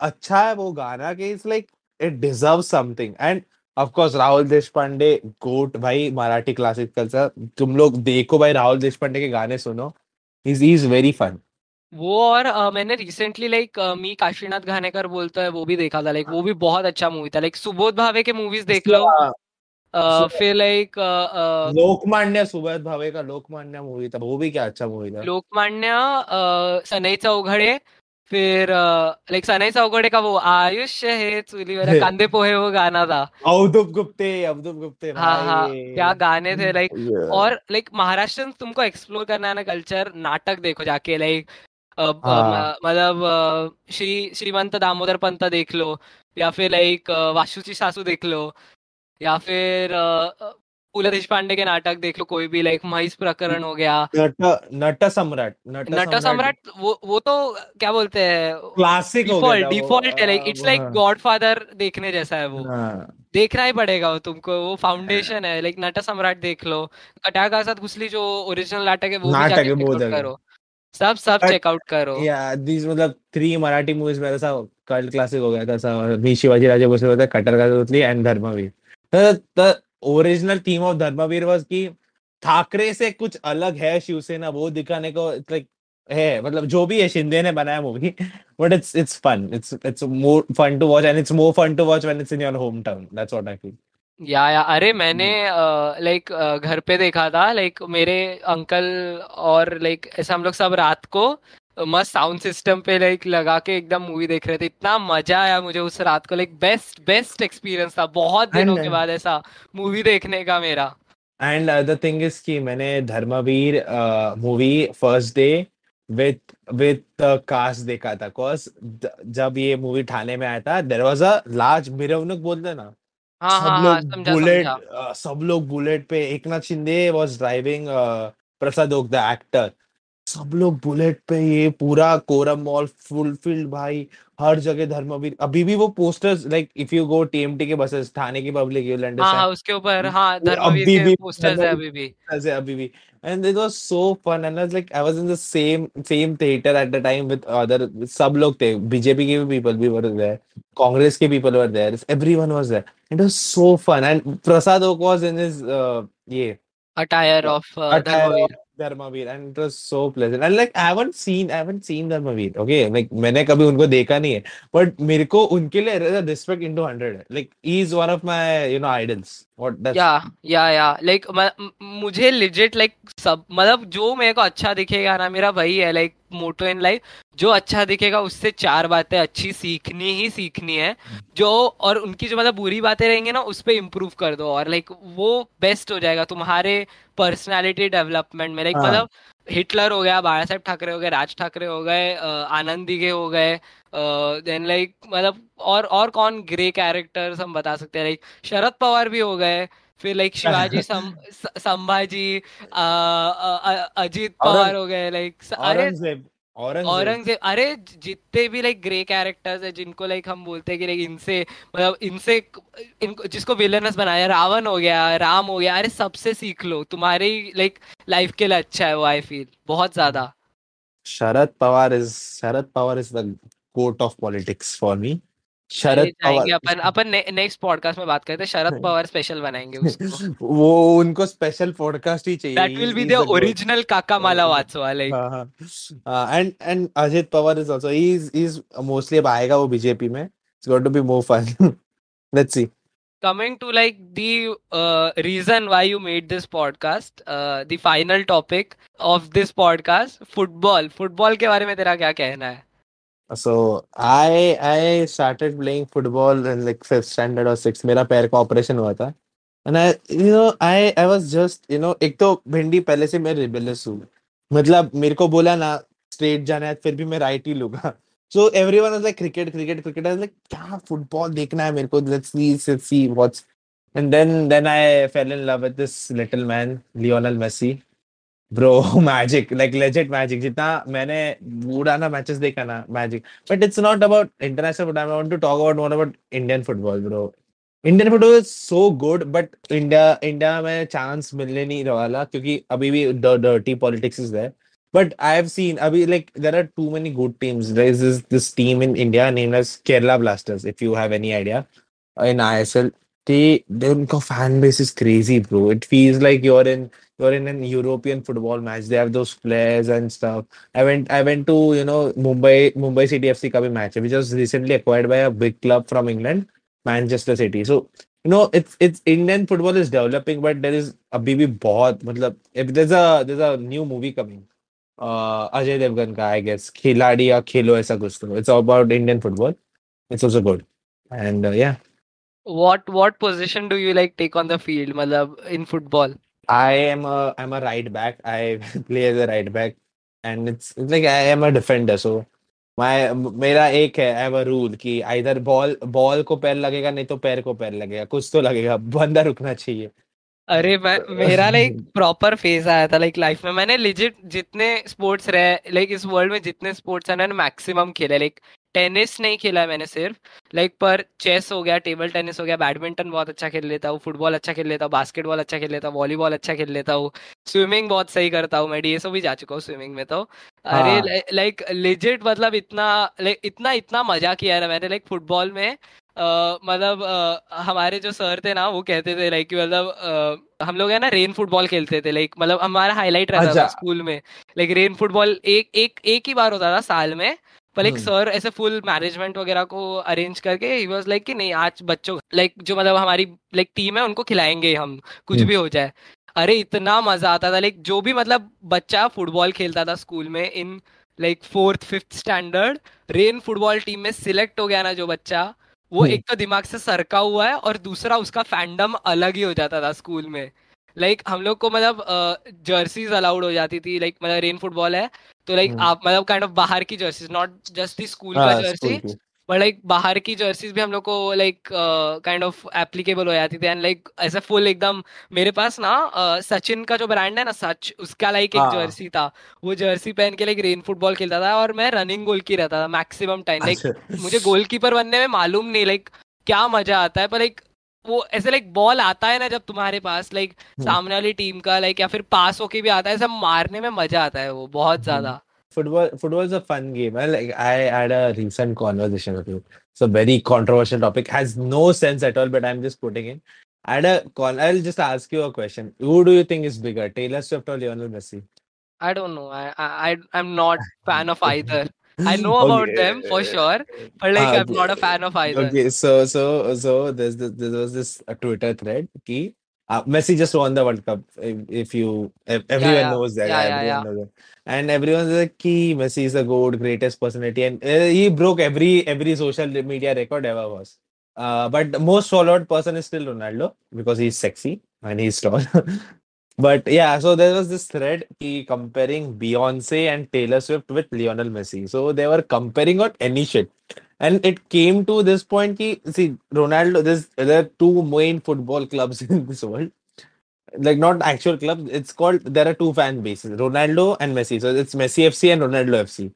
अच्छा है वो गाना कि it's like it deserves something. And of course Rahul Deshpande goat bhai Marathi classic culture, तुम लोग देखो भाई Rahul Deshpande के गाने सुनो, he's he's very fun वो। और uh, मैंने recently like like, uh, Mi Kashinath Ghanekar बोलता है वो भी देखा था, लाइक like, वो भी बहुत अच्छा मूवी था। लाइक like, सुबोध भावे के मूवीज देख लो, Uh, फिर like uh, uh, Lokmanya Subodh Bhave का लोकमान्य मूवी था, वो भी क्या अच्छा मूवी था लोकमान्य। uh, सनई चौघड़े, फिर लाइक सनई चौघड़े का वो आयुष्य है चूली वाला कांदे पोहे वो गाना था, अवधूप गुप्ते अवधूप गुप्ते हाँ हाँ क्या गाने थे लाइक yeah. और लाइक महाराष्ट्र तुमको एक्सप्लोर करना है ना कल्चर, नाटक देखो जाके लाइक मतलब श्री श्रीमंत दामोदर पंत देख लो, या फिर लाइक वासुची सासू देख लो, या फिर पुल देशपांडे के नाटक देख लो कोई भी, लाइक महिष प्रकरण हो गया, नट नट सम्राट नट सम्राट वो वो तो क्या बोलते हैं क्लासिक हो गया, डिफॉल्ट है लाइक इट्स लाइक गॉडफादर देखने जैसा है, वो देखना ही पड़ेगा वो तुमको, वो फाउंडेशन है। लाइक नट सम्राट देख लो, कट्यार काजात घुसली जो ओरिजिनल नाटक है वो भी जाके चेकआउट करो, सब सब चेकआउट करो या दिस मतलब थ्री मराठी मूवीज मेरा सा कल्ट क्लासिक हो गया था सब। मी शिवाजी राजे भोसले होता है, Katyar Kaljat Ghusali and Dharmaveer. Original theme of Dharmaveer was कि ठाकरे से कुछ अलग है शिवसेना, वो दिखाने को लाइक है मतलब जो भी है शिंदे ने बनाया movie, but it's it's fun, it's it's more fun to watch and it's more fun to watch when it's in your home town, that's what I feel yeah yeah. अरे मैंने लाइक घर पे देखा था, लाइक मेरे अंकल और लाइक ऐसा हम लोग सब रात को मस्त साउंड सिस्टम पे लाइक लगा के एकदम मूवी देख रहे थे, इतना मजा आया मुझे उस रात को, लाइक बेस्ट बेस्ट एक्सपीरियंस था बहुत दिनों के बाद ऐसा मूवी देखने का मेरा। एंड द थिंग इज कि मैंने Dharmaveer movie first day with with cast देखा था, बिकॉज जब ये मूवी ठाणे में आया था देयर वाज अ लार्ज मिरवणूक बोलते ना हाँ, सब हाँ, लोग बुलेट uh, सब लोग बुलेट पे, Eknath Shinde was driving Prasad Oak the actor, सब लोग बुलेट पे, ये पूरा कोरम मॉल फुलफिल्ड भाई, हर जगह धर्मवीर। अभी भी वो posters like if you go TMT के बसेस थाने की पब्लिक यू लैंड हां उसके ऊपर हां धर्मवीर के पोस्टर्स है अभी भी ऐसे अभी भी। And it was so fun and like I was in the same same theatre at the time with other, सब लोग थे, बीजेपी के पीपल भी वर देयर, कांग्रेस के people were there, everyone was there, it was so fun. And Prasad Oak was in his ये attire of uh, Dharmavir. Dharmavir and it was so pleasant and like I haven't seen I haven't seen Dharmavir okay like मैंने कभी उनको देखा नहीं है but मेरे को उनके लिए respect into hundred है like he is one of my you know idols what that's yeah yeah yeah like मुझे legit like सब मतलब जो मेरे को अच्छा दिखेगा ना मेरा वही है like मोटो इन लाइफ, जो अच्छा दिखेगा उससे चार बातें अच्छी सीखनी ही सीखनी है जो, और उनकी जो मतलब बुरी बातें रहेंगी ना उस पे इम्प्रूव कर दो और लाइक वो बेस्ट हो जाएगा तुम्हारे पर्सनालिटी डेवलपमेंट में। लाइक मतलब हिटलर हो गया, बाला साहेब ठाकरे हो गए, राज ठाकरे हो गए, आनंद दिघे हो गए, देन लाइक मतलब और और कौन ग्रे कैरेक्टर्स हम बता सकते हैं, लाइक शरद पवार भी हो गए, फिर लाइक शिवाजी संभाजी, अजीत पवार हो गए, लाइक औरंगजेब औरंगजेब अरे जितने भी लाइक ग्रे कैरेक्टर्स है जिनको लाइक हम बोलते हैं कि लाइक इनसे मतलब इनसे इनको जिसको विलेनस बनाया, रावण हो गया, राम हो गया, अरे सबसे सीख लो, तुम्हारे लाइक लाइफ के लिए अच्छा है वो। आई फील बहुत ज्यादा Sharad Pawar is Sharad Pawar is the court of politics for me. Sharad Pawar अपन अपन नेक्स्ट पॉडकास्ट में बात करते हैं, शरद पवार स्पेशल बनाएंगे उसको। वो उनको स्पेशल पॉडकास्ट ही चाहिए। That will be the original काकामाला वाचवा like. And and Ajit Pawar is also he is is mostly अब आएगा वो बीजेपी में। It's going to be more fun. Let's see. Coming to like the uh, reason why you made this podcast, uh, the final topic of this podcast, football. Football के बारे में तेरा क्या कहना है? So I I started playing football in like fifth standard or sixth. मेरा पैर का operation हुआ था and I you know I I was just you know एक तो भिंडी पहले से मैं rebellious हूँ, मतलब मेरे को बोला ना straight जाना है फिर भी मैं right ही लूँगा। So everyone was like cricket cricket cricket. I was like क्या football देखना है मेरे को, let's see let's see what's and then then I fell in love with this little man Lionel Messi. Bro, magic, like legit magic. जितना मैंने पुराना matches देखा ना magic. But it's not about international football. I want to talk about more about Indian football, bro. Indian football is so good, but India India में chance मिलने नहीं वाला क्योंकि अभी भी dirty politics is there. But I have seen अभी like there are too many good teams. There is this, this team in India named as Kerala Blasters. If you have any idea in I S L. They, they, their fan base is crazy, bro. It feels like you're in you're in an European football match. They have those players and stuff. I went I went to you know Mumbai Mumbai City F C ka bhi match, which was recently acquired by a big club from England, Manchester City. So you know it's it's Indian football is developing, but there is abhi bhi bahut matlab there's a there's a new movie coming. Uh, Ajay Devgan ka I guess Khiladi ya Khelo aisa kuch to. It's all about Indian football. It's also good and uh, yeah. What what position do you like take on the field, matlab in football? I am a I'm a right back. I play as a right back, and it's, it's like I am a defender. So my मेरा एक है I have a rule कि either ball ball को पैर लगेगा नहीं तो पैर को पैर लगेगा, कुछ तो लगेगा, बंदा रुकना चाहिए। अरे मेरा लाइक प्रॉपर फेज आया था लाइक लाइफ में। मैंने लिजिट जितने स्पोर्ट्स रहे लाइक इस वर्ल्ड में जितने स्पोर्ट्स हैं मैंने मैक्सिमम खेले, लाइक टेनिस नहीं खेला है मैंने सिर्फ लाइक, पर चेस हो गया, टेबल टेनिस हो गया, बैडमिंटन बहुत अच्छा खेल लेता हूँ, फुटबॉल अच्छा खेल लेता हूँ, बास्केटबॉल अच्छा खेल लेता हूँ, वॉलीबॉल अच्छा खेल लेता हूँ, स्विमिंग बहुत सही करता हूँ मैं, डीएसओ भी जा चुका हूँ स्विमिंग में तो। अरे लाइक लेजिट मतलब इतना लाइक इतना इतना मजा किया ना मैंने लाइक फुटबॉल में। Uh, मतलब uh, हमारे जो सर थे ना वो कहते थे लाइक मतलब uh, हम लोग है ना रेन फुटबॉल खेलते थे लाइक, मतलब हमारा हाईलाइट रहता था स्कूल में लाइक रेन फुटबॉल एक एक एक ही बार होता था साल में, पर एक सर ऐसे फुल मैनेजमेंट वगैरह को अरेंज करके ही वाज लाइक कि नहीं आज बच्चों लाइक जो मतलब हमारी लाइक टीम है उनको खिलाएंगे हम कुछ भी हो जाए। अरे इतना मजा आता था लाइक जो भी मतलब बच्चा फुटबॉल खेलता था स्कूल में in like fourth fifth standard, रेन फुटबॉल टीम में सिलेक्ट हो गया ना जो बच्चा, वो एक तो दिमाग से सरका हुआ है और दूसरा उसका फैंडम अलग ही हो जाता था स्कूल में। लाइक हम लोग को मतलब जर्सीज अलाउड हो जाती थी लाइक, मतलब रेन फुटबॉल है तो लाइक आप मतलब काइंड ऑफ बाहर की jerseys, not just the school का जर्सी बट लाइक बाहर की जर्सीज भी हम लोग को लाइक काइंड ऑफ एप्लीकेबल हो जाती थी। एंड लाइक ऐसा फुल एकदम मेरे पास ना सचिन का जो ब्रांड है ना सच, उसका लाइक एक जर्सी था, वो जर्सी पहन के लाइक रेन फुटबॉल खेलता था और मैं रनिंग गोल की रहता था मैक्सिमम टाइम। लाइक मुझे गोलकीपर बनने में मालूम नहीं लाइक क्या मजा आता है, पर लाइक वो ऐसे लाइक बॉल आता है ना जब तुम्हारे पास लाइक सामने वाली टीम का लाइक या फिर पास होके भी आता है, ऐसा मारने में मजा आता है वो बहुत ज्यादा। Football football is a fun game. Like I had a recent conversation with you. It's a very controversial topic. Has no sense at all, but I'm just putting in. I had a call. I'll just ask you a question. Who do you think is bigger, Taylor Swift or Lionel Messi? I don't know. I I I'm not a fan of either. I know about okay. them for sure, but like uh, I'm not a fan of either. Okay, so so so there's this, there was this a Twitter thread ki Uh, Messi just won the World Cup. If, if you, if everyone yeah, yeah. knows that, yeah, everyone yeah, yeah. knows that. And everyone's like, "Ki Messi is the GOAT, greatest personality," and uh, he broke every every social media record ever was. Uh, but the most followed person is still Ronaldo because he's sexy and he's tall. But yeah, so there was this thread ki comparing Beyonce and Taylor Swift with Lionel Messi. So they were comparing on any shit. And it came to this point ki, see, Ronaldo, this, there are two main football clubs in this world. Like, not actual clubs. It's called, there are two fan bases, Ronaldo and Messi. So it's Messi F C and Ronaldo F C.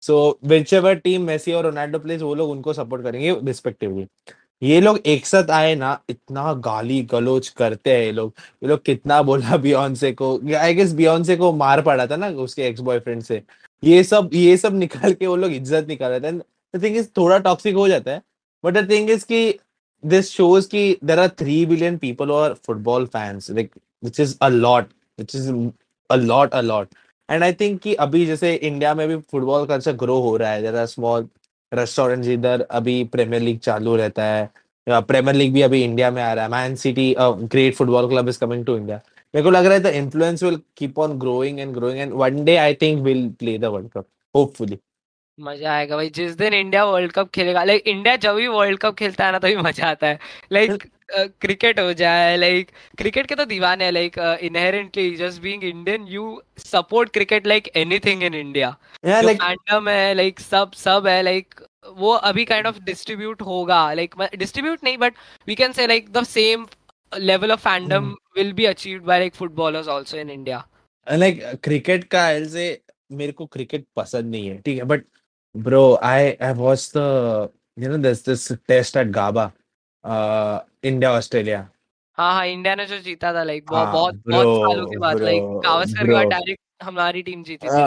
So whichever team Messi or Ronaldo plays, वो लोग उनको support करेंगे respectively. ये लोग एक साथ आए ना, इतना गाली गलोच करते हैं ये लोग ये लोग कितना बोला बियॉन्से को, आई गेस बियॉन्से को मार पड़ा था ना उसके एक्स बॉयफ्रेंड से, ये सब ये सब निकाल के वो लोग इज्जत निकाल रहे थे. The thing is, थोड़ा टॉक्सिक हो जाता है, बट द थिंग इज कि दिस शोज कि there are three billion people और football fans, like which is a lot which is a lot a lot and I think कि अभी जैसे इंडिया में भी फुटबॉल कल्चर ग्रो हो रहा है. देयर आर स्मॉल रेस्टोरेंट्स, इधर अभी प्रीमियर लीग चालू रहता है, प्रीमियर लीग भी अभी इंडिया में आ रहा है, Man City great football club is coming to India. मेरे को लग रहा है the influence will keep on growing and growing and one day I think will play the world cup hopefully. मजा आएगा भाई जिस दिन इंडिया वर्ल्ड कप खेलेगा. लाइक इंडिया जब भी वर्ल्ड कप खेलता है ना तभी मजा आता है. लाइक क्रिकेट हो जाए, लाइक क्रिकेट के तो दीवाने हैं. Like inherently just being Indian you support cricket like anything in India. Fandom है, लाइक सब सब है, लाइक वो अभी काइंड ऑफ डिस्ट्रीब्यूट होगा, लाइक डिस्ट्रीब्यूट नहीं but we can say like the same level of fandom will be achieved by like footballers also in India. Like cricket का ऐसे, मेरे को क्रिकेट पसंद नहीं है ठीक है, but Bro, I I watched the, you know, there's this test at Gaba, uh, India Australia. हाँ हाँ इंडिया ने जो जीता था like बहुत बहुत सालों के बाद like गावस्कर का डायरेक्ट हमारी टीम जीती थी.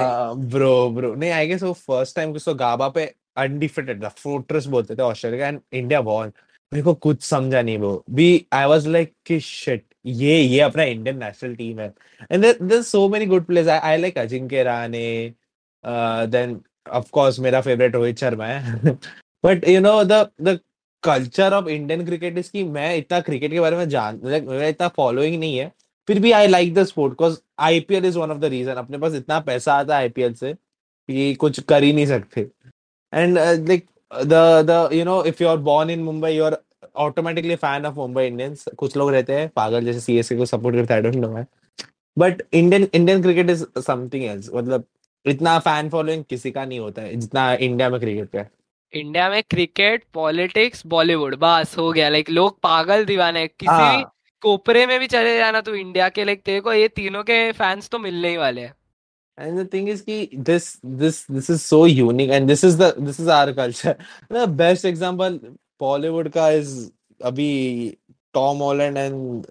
Bro bro नहीं I guess वो first time कुछ तो Gaba पे undefeated था, fortress बोलते थे ऑस्ट्रेलिया and India won. मेरे को कुछ समझा नहीं वो. भी I was like कि shit ये ये अपना Indian national team है and there there's so many good players. I I like Ajinkya Rahane, uh, then of course मेरा फेवरेट रोहित शर्मा है but you know the the culture of Indian cricket is कि मैं इतना क्रिकेट के बारे में जान मेरा इतना फॉलोइंग नहीं है, फिर भी I like the sport because IPL is one of the reason. अपने पास इतना पैसा आता है आईपीएल से कि कुछ कर ही नहीं सकते. And like the the you know if you are born in Mumbai you are automatically fan of Mumbai Indians. कुछ लोग रहते हैं पागल जैसे सीएसके को सपोर्ट करते हैं, I don't know why, but Indian Indian cricket is something else. मतलब इतना फैन फॉलोइंग किसी का नहीं होता है जितना इंडिया में क्रिकेट का. इंडिया में क्रिकेट, पॉलिटिक्स, बॉलीवुड, बस हो गया. लाइक लोग पागल दीवाने, किसी भी कोपरे में भी चले जाना तो इंडिया के लाइक तेरे को ये तीनों के फैंस तो मिलने ही वाले हैं. एंड द थिंग इज कि this this this is so unique and this is the this is our culture. The best example Bollywood का इज अभी टॉम हॉलैंड एंड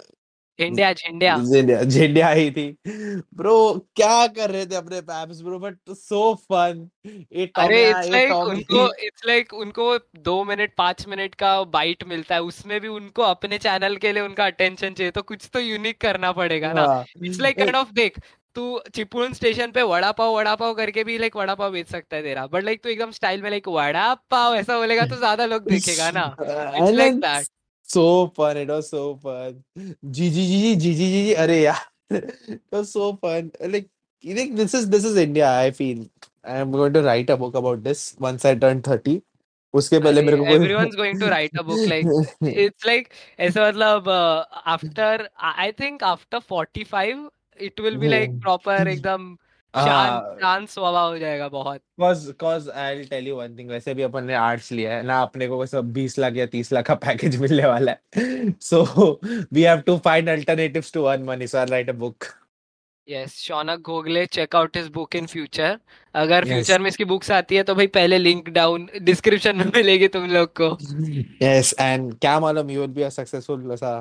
इंडिया झंडिया झंडिया ही थी ब्रो. क्या कर रहे थे अपने paps bro, but so fun. अरे इट्स लाइक उनको इट्स लाइक उनको दो मिनट पांच मिनट का बाइट मिलता है, उसमें भी उनको अपने चैनल के लिए उनका अटेंशन चाहिए तो कुछ तो यूनिक करना पड़ेगा ना. इट्स लाइक काइंड ऑफ देख तू चिपळूण स्टेशन पे वड़ा पाव वड़ा पाव करके भी लाइक वड़ा पाव बेच सकता है तेरा, बट लाइक तू एकदम स्टाइल में लाइक वड़ा पाव ऐसा बोलेगा तो ज्यादा लोग देखेगा ना. It's like that. So fun, it was so fun. G G G G G G G G. अरे यार, it was so fun. Like, like this is this is India. I feel I am going to write a book about this once I turn thirty. उसके पहले मेरे को everyone's going to write a book like it's like ऐसा मतलब after I think after forty five it will be like proper एकदम शांत शांत स्वभाव हो जाएगा बहुत. Cause cause I'll tell you one thing. वैसे भी अपन ने आर्ट्स लिया है ना, अपने को सब बीस लाख या तीस लाख का पैकेज मिलने वाला है. So we have to find alternatives to earn money. So I'll write a book. Yes, Shaunak Gokhale, check out his book in future. अगर yes. future में इसकी books आती है तो भाई पहले link down description में मिलेगी तुम लोग को. Yes, and क्या मालूम you will be a successful ऐसा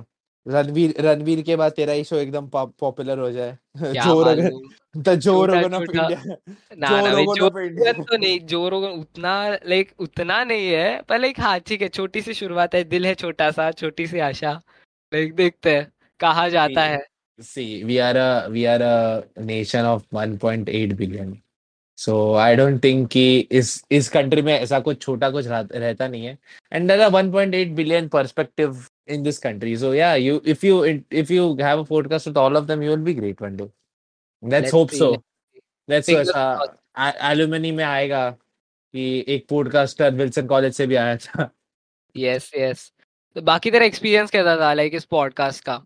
रणवीर रणवीर के बाद तेरा ही शो एकदम पॉपुलर हो जाए. जो रोगन तो जो रोगन ऑफ इंडिया ना ना जो रोगन तो नहीं जो रोगन उतना लाइक उतना नहीं है पर लाइक हाँ ठीक है, छोटी सी शुरुआत है, दिल है छोटा सा, छोटी सी आशा, लाइक देखते हैं कहाँ जाता है. See we are a we are a nation of one point eight billion so I don't think कि इस इस कंट्री में ऐसा कुछ छोटा कुछ रहता नहीं है. And there are one point eight billion perspective in this country, so yeah, you if you if you have a podcast with all of them you will be great one day. Let's, let's hope see, so let's hope so. uh, alumni mein aayega ki ek podcaster Wilson College se bhi aaya tha. yes yes तो बाकी तेरा experience कैसा था like इस podcast का?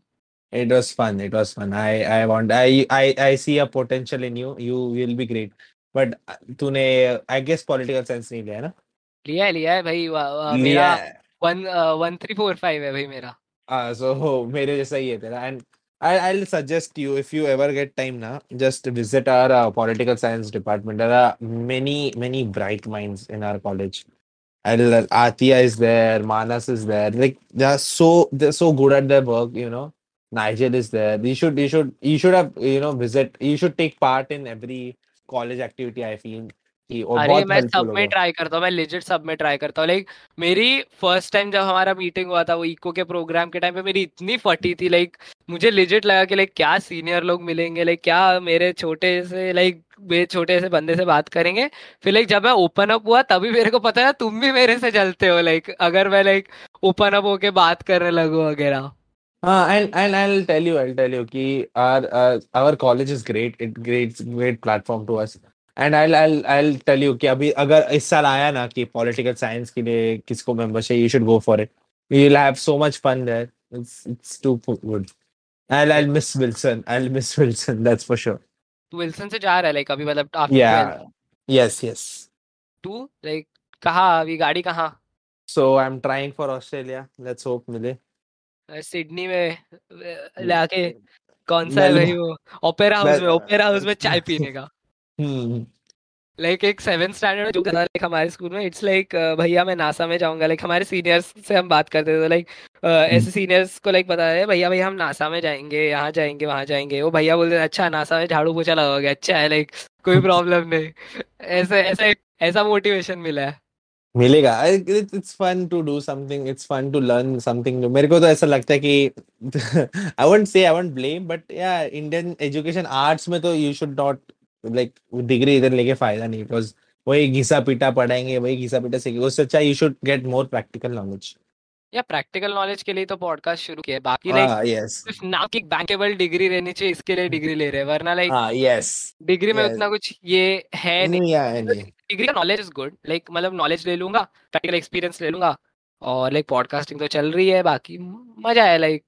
It was fun. It was fun. I I want I I I see a potential in you. You will be great. But तूने आई गेस पॉलिटिकल साइंस नहीं लिया है ना? लिया है लिया है भाई। वा- वा- मेरा लिया है। One one three four five है भाई मेरा। हाँ, सो मेरे जैसा ही है तेरा। And I I suggest you, if you ever get time ना, just visit our political science department. There are many many bright minds in our college. Atia is there, Manas is there. Like they are so they're so good at their work, you know. Nigel is there. You should you should you should have you know visit. You should take part in every college activity. I feel कि और अरे बहुत मैं सब helpful में होगा. ट्राई करता हूँ, मैं लेजिट सब में ट्राई करता हूँ। लाइक मेरी फर्स्ट टाइम जब हमारा मीटिंग हुआ था वो इको के प्रोग्राम के टाइम पे, मेरी इतनी फटी थी। लाइक मुझे लेजिट लगा कि लाइक क्या सीनियर लोग मिलेंगे, लाइक क्या मेरे छोटे से लाइक मेरे छोटे से बंदे से बात करेंगे। फिर लाइक जब मैं ओपन अप हुआ तभी मेरे को पता है तुम भी मेरे से जलते हो। लाइक अगर मैं लाइक ओपन अप होके बात करने लगूं वगैरह। हाँ, and and I'll tell you, I'll tell you कि our uh, our college is great. It creates great platform to us. And I'll I'll I'll tell you कि अभी अगर इस साल आया ना कि पॉलिटिकल साइंस के लिए किसको मेंबर चाहिए, you should go for it. You'll have so much fun there. It's it's too good. I'll I'll miss Wilson. I'll miss Wilson. That's for sure. तू विल्सन से जा रहा है लाइक अभी, मतलब after Yeah. Twelfth Yes. Yes. तू लाइक कहाँ अभी गाड़ी कहाँ? So I'm trying for Australia. Let's hope मिले. अ, सिडनी में अ, लाके कौन सा है भाई Mel- वो ओपेरा हाउस में, Mel- ओपेरा हाउस में चाय पीने का। Hmm. लाइक एक सेवन स्टैंडर्ड में जो करता लाइक हमारे स्कूल में, इट्स लाइक भैया मैं नासा में जाऊंगा। लाइक हमारे सीनियर्स से हम बात करते थे लाइक Hmm. ऐसे सीनियर्स को लाइक बता रहे भैया भैया हम नासा में जाएंगे, यहाँ जाएंगे वहाँ जाएंगे। वो भैया बोलते अच्छा नासा में झाड़ू पोछा लगाओगे, अच्छा है लाइक कोई प्रॉब्लम नहीं। ऐसे ऐसे ऐसा मोटिवेशन मिला है। मिलेगा. It's fun to do something. It's fun to learn something new. मेरे को तो ऐसा लगता है कि I won't say I won't blame, but yeah Indian education arts में तो you should not like degree इधर लेके फायदा नहीं, बिकॉज वही घिसा पीटा पढ़ाएंगे, वही घिसा पीटा सीखेंगे. उससे अच्छा you should get more practical knowledge. Yeah practical knowledge के लिए तो पॉडकास्ट शुरू किया है, बाकी लाइक हाँ यस सिर्फ नाम की बैंकेबल डिग्री रहनी चाहिए, इसके लिए डिग्री ले रहे हैं, वरना लाइक हाँ यस डिग्री में यस उतना कुछ ये है नहीं। नहीं आया नहीं. डिग्री का नॉलेज इज गुड, लाइक मतलब नॉलेज ले लूंगा, प्रैक्टिकल एक्सपीरियंस ले लूंगा, और लाइक पॉडकास्टिंग तो चल रही है, बाकी मजा है। लाइक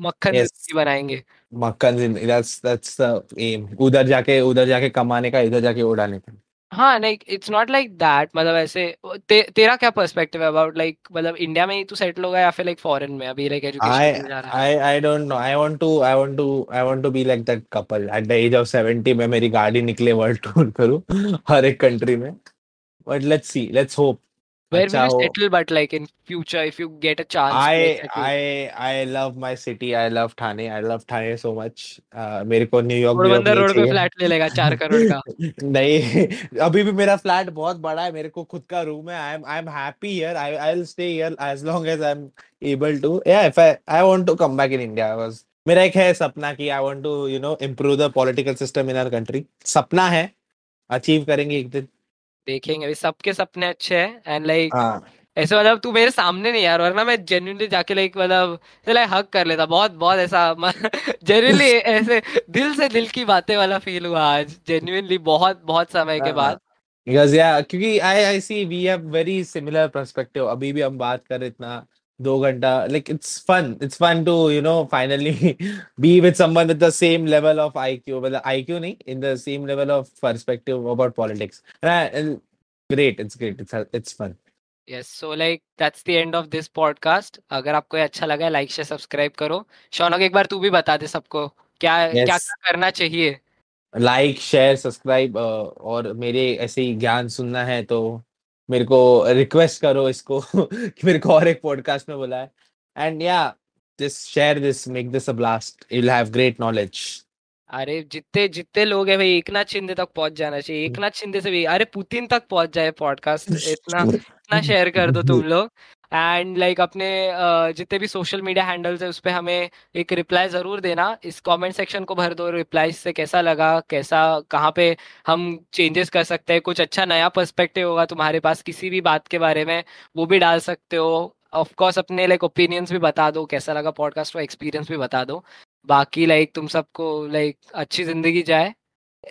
मक्खन यस जिंदगी बनाएंगे। मक्खन जिंदगी. that's that's the aim. उधर जाके उधर जाके कमाने का, इधर जाके उड़ाने का. हाँ like it's not like that, मतलब ऐसे ते, तेरा क्या पर्सपेक्टिव है अबाउट लाइक मतलब इंडिया में ही तू सेटल होगा या फिर लाइक फॉरेन में अभी लाइक एजुकेशन I में जा रहा है? I I don't know. I want to I want to I want to be like that couple at the age of seventy. मैं मेरी गाड़ी निकले वर्ल्ड टूर करूँ हर एक कंट्री में. But let's see. Let's hope. Where will अच्छा you हो. settle but like in future if you get a chance to like I settle? I I love my city. I love Thane. I love Thane so much. Uh, मेरे को न्यूयॉर्क न्यूयॉर्क घोड़बंदर नहीं रोड पे चाहिए फ्लैट ले लेगा चार करोड़ का। नहीं, अभी भी मेरा फ्लैट बहुत बड़ा है, मेरे को खुद का रूम है. I am I am happy here. I I will stay here as long as I am able to. Yeah if I I want to come back in India. बस मेरा एक है सपना कि I want to you know improve the political system in our country. सपना है, अचीव करेंगे एक दिन. देखेंगे अभी, सबके सपने अच्छे हैं। एंड लाइक हाँ ऐसे मतलब तू मेरे सामने नहीं यार, वरना मैं जेन्युइनली जाके लाइक मतलब लाइक हक कर लेता। बहुत बहुत ऐसा जेन्युइनली ऐसे दिल से दिल की बातें वाला फील हुआ आज, जेन्युइनली बहुत बहुत समय के हाँ बाद। बिकॉज या क्योंकि I I see we have very similar perspective. अभी भी हम बात कर रहे इतना दो घंटा. Like it's fun. It's fun to you know finally be with someone with the same level of IQ. मतलब आई क्यू नहीं, in the same level of perspective about politics. Great. It's great. It's it's fun. Yes so like that's the end of this podcast. अगर आपको ये अच्छा लगा लाइक शेयर सब्सक्राइब करो। शौनक एक बार तू भी बता दे सबको क्या क्या यस. क्या करना चाहिए। Like share subscribe. और मेरे ऐसे ही ज्ञान सुनना है तो मेरे को रिक्वेस्ट करो इसको कि मेरे को और एक पॉडकास्ट में बोला है. And yeah this share this, make this a blast. You will have great knowledge. अरे जितने जितने लोग हैं भाई, एकनाथ शिंदे तक पहुंच जाना चाहिए, एकनाथ शिंदे से भी अरे पुतिन तक पहुंच जाए पॉडकास्ट। इतना इतना शेयर कर दो तुम लोग। एंड लाइक अपने अ, जितने भी सोशल मीडिया हैंडल्स है उस पे हमें एक रिप्लाई जरूर देना। इस कमेंट सेक्शन को भर दो रिप्लाई से, कैसा लगा, कैसा कहाँ पे हम चेंजेस कर सकते हैं। कुछ अच्छा नया पर्सपेक्टिव होगा तुम्हारे पास किसी भी बात के बारे में, वो भी डाल सकते हो। ऑफ कोर्स अपने लाइक ओपिनियंस भी बता दो, कैसा लगा पॉडकास्ट का एक्सपीरियंस भी बता दो। बाकी लाइक तुम सबको लाइक अच्छी जिंदगी जाए,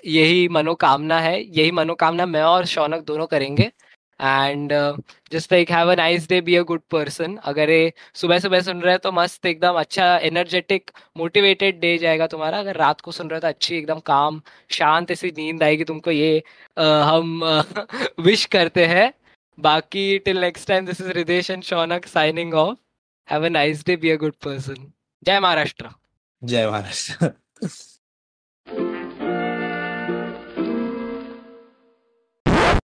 यही मनोकामना है, यही मनोकामना मैं और शौनक दोनों करेंगे। And just like have a nice day, be a good person. अगर ये सुबह सुबह सुन रहे हो तो मस्त एकदम अच्छा एनर्जेटिक मोटिवेटेड डे जाएगा तुम्हारा. अगर रात को सुन रहे हो तो अच्छी एकदम काम शांत ऐसी नींद आएगी तुमको. ये uh, हम विश uh, करते हैं. बाकी till next time, this is Ridesh and Shaunak signing off. Have a nice day, be a good person. जय महाराष्ट्र, जय महाराष्ट्र.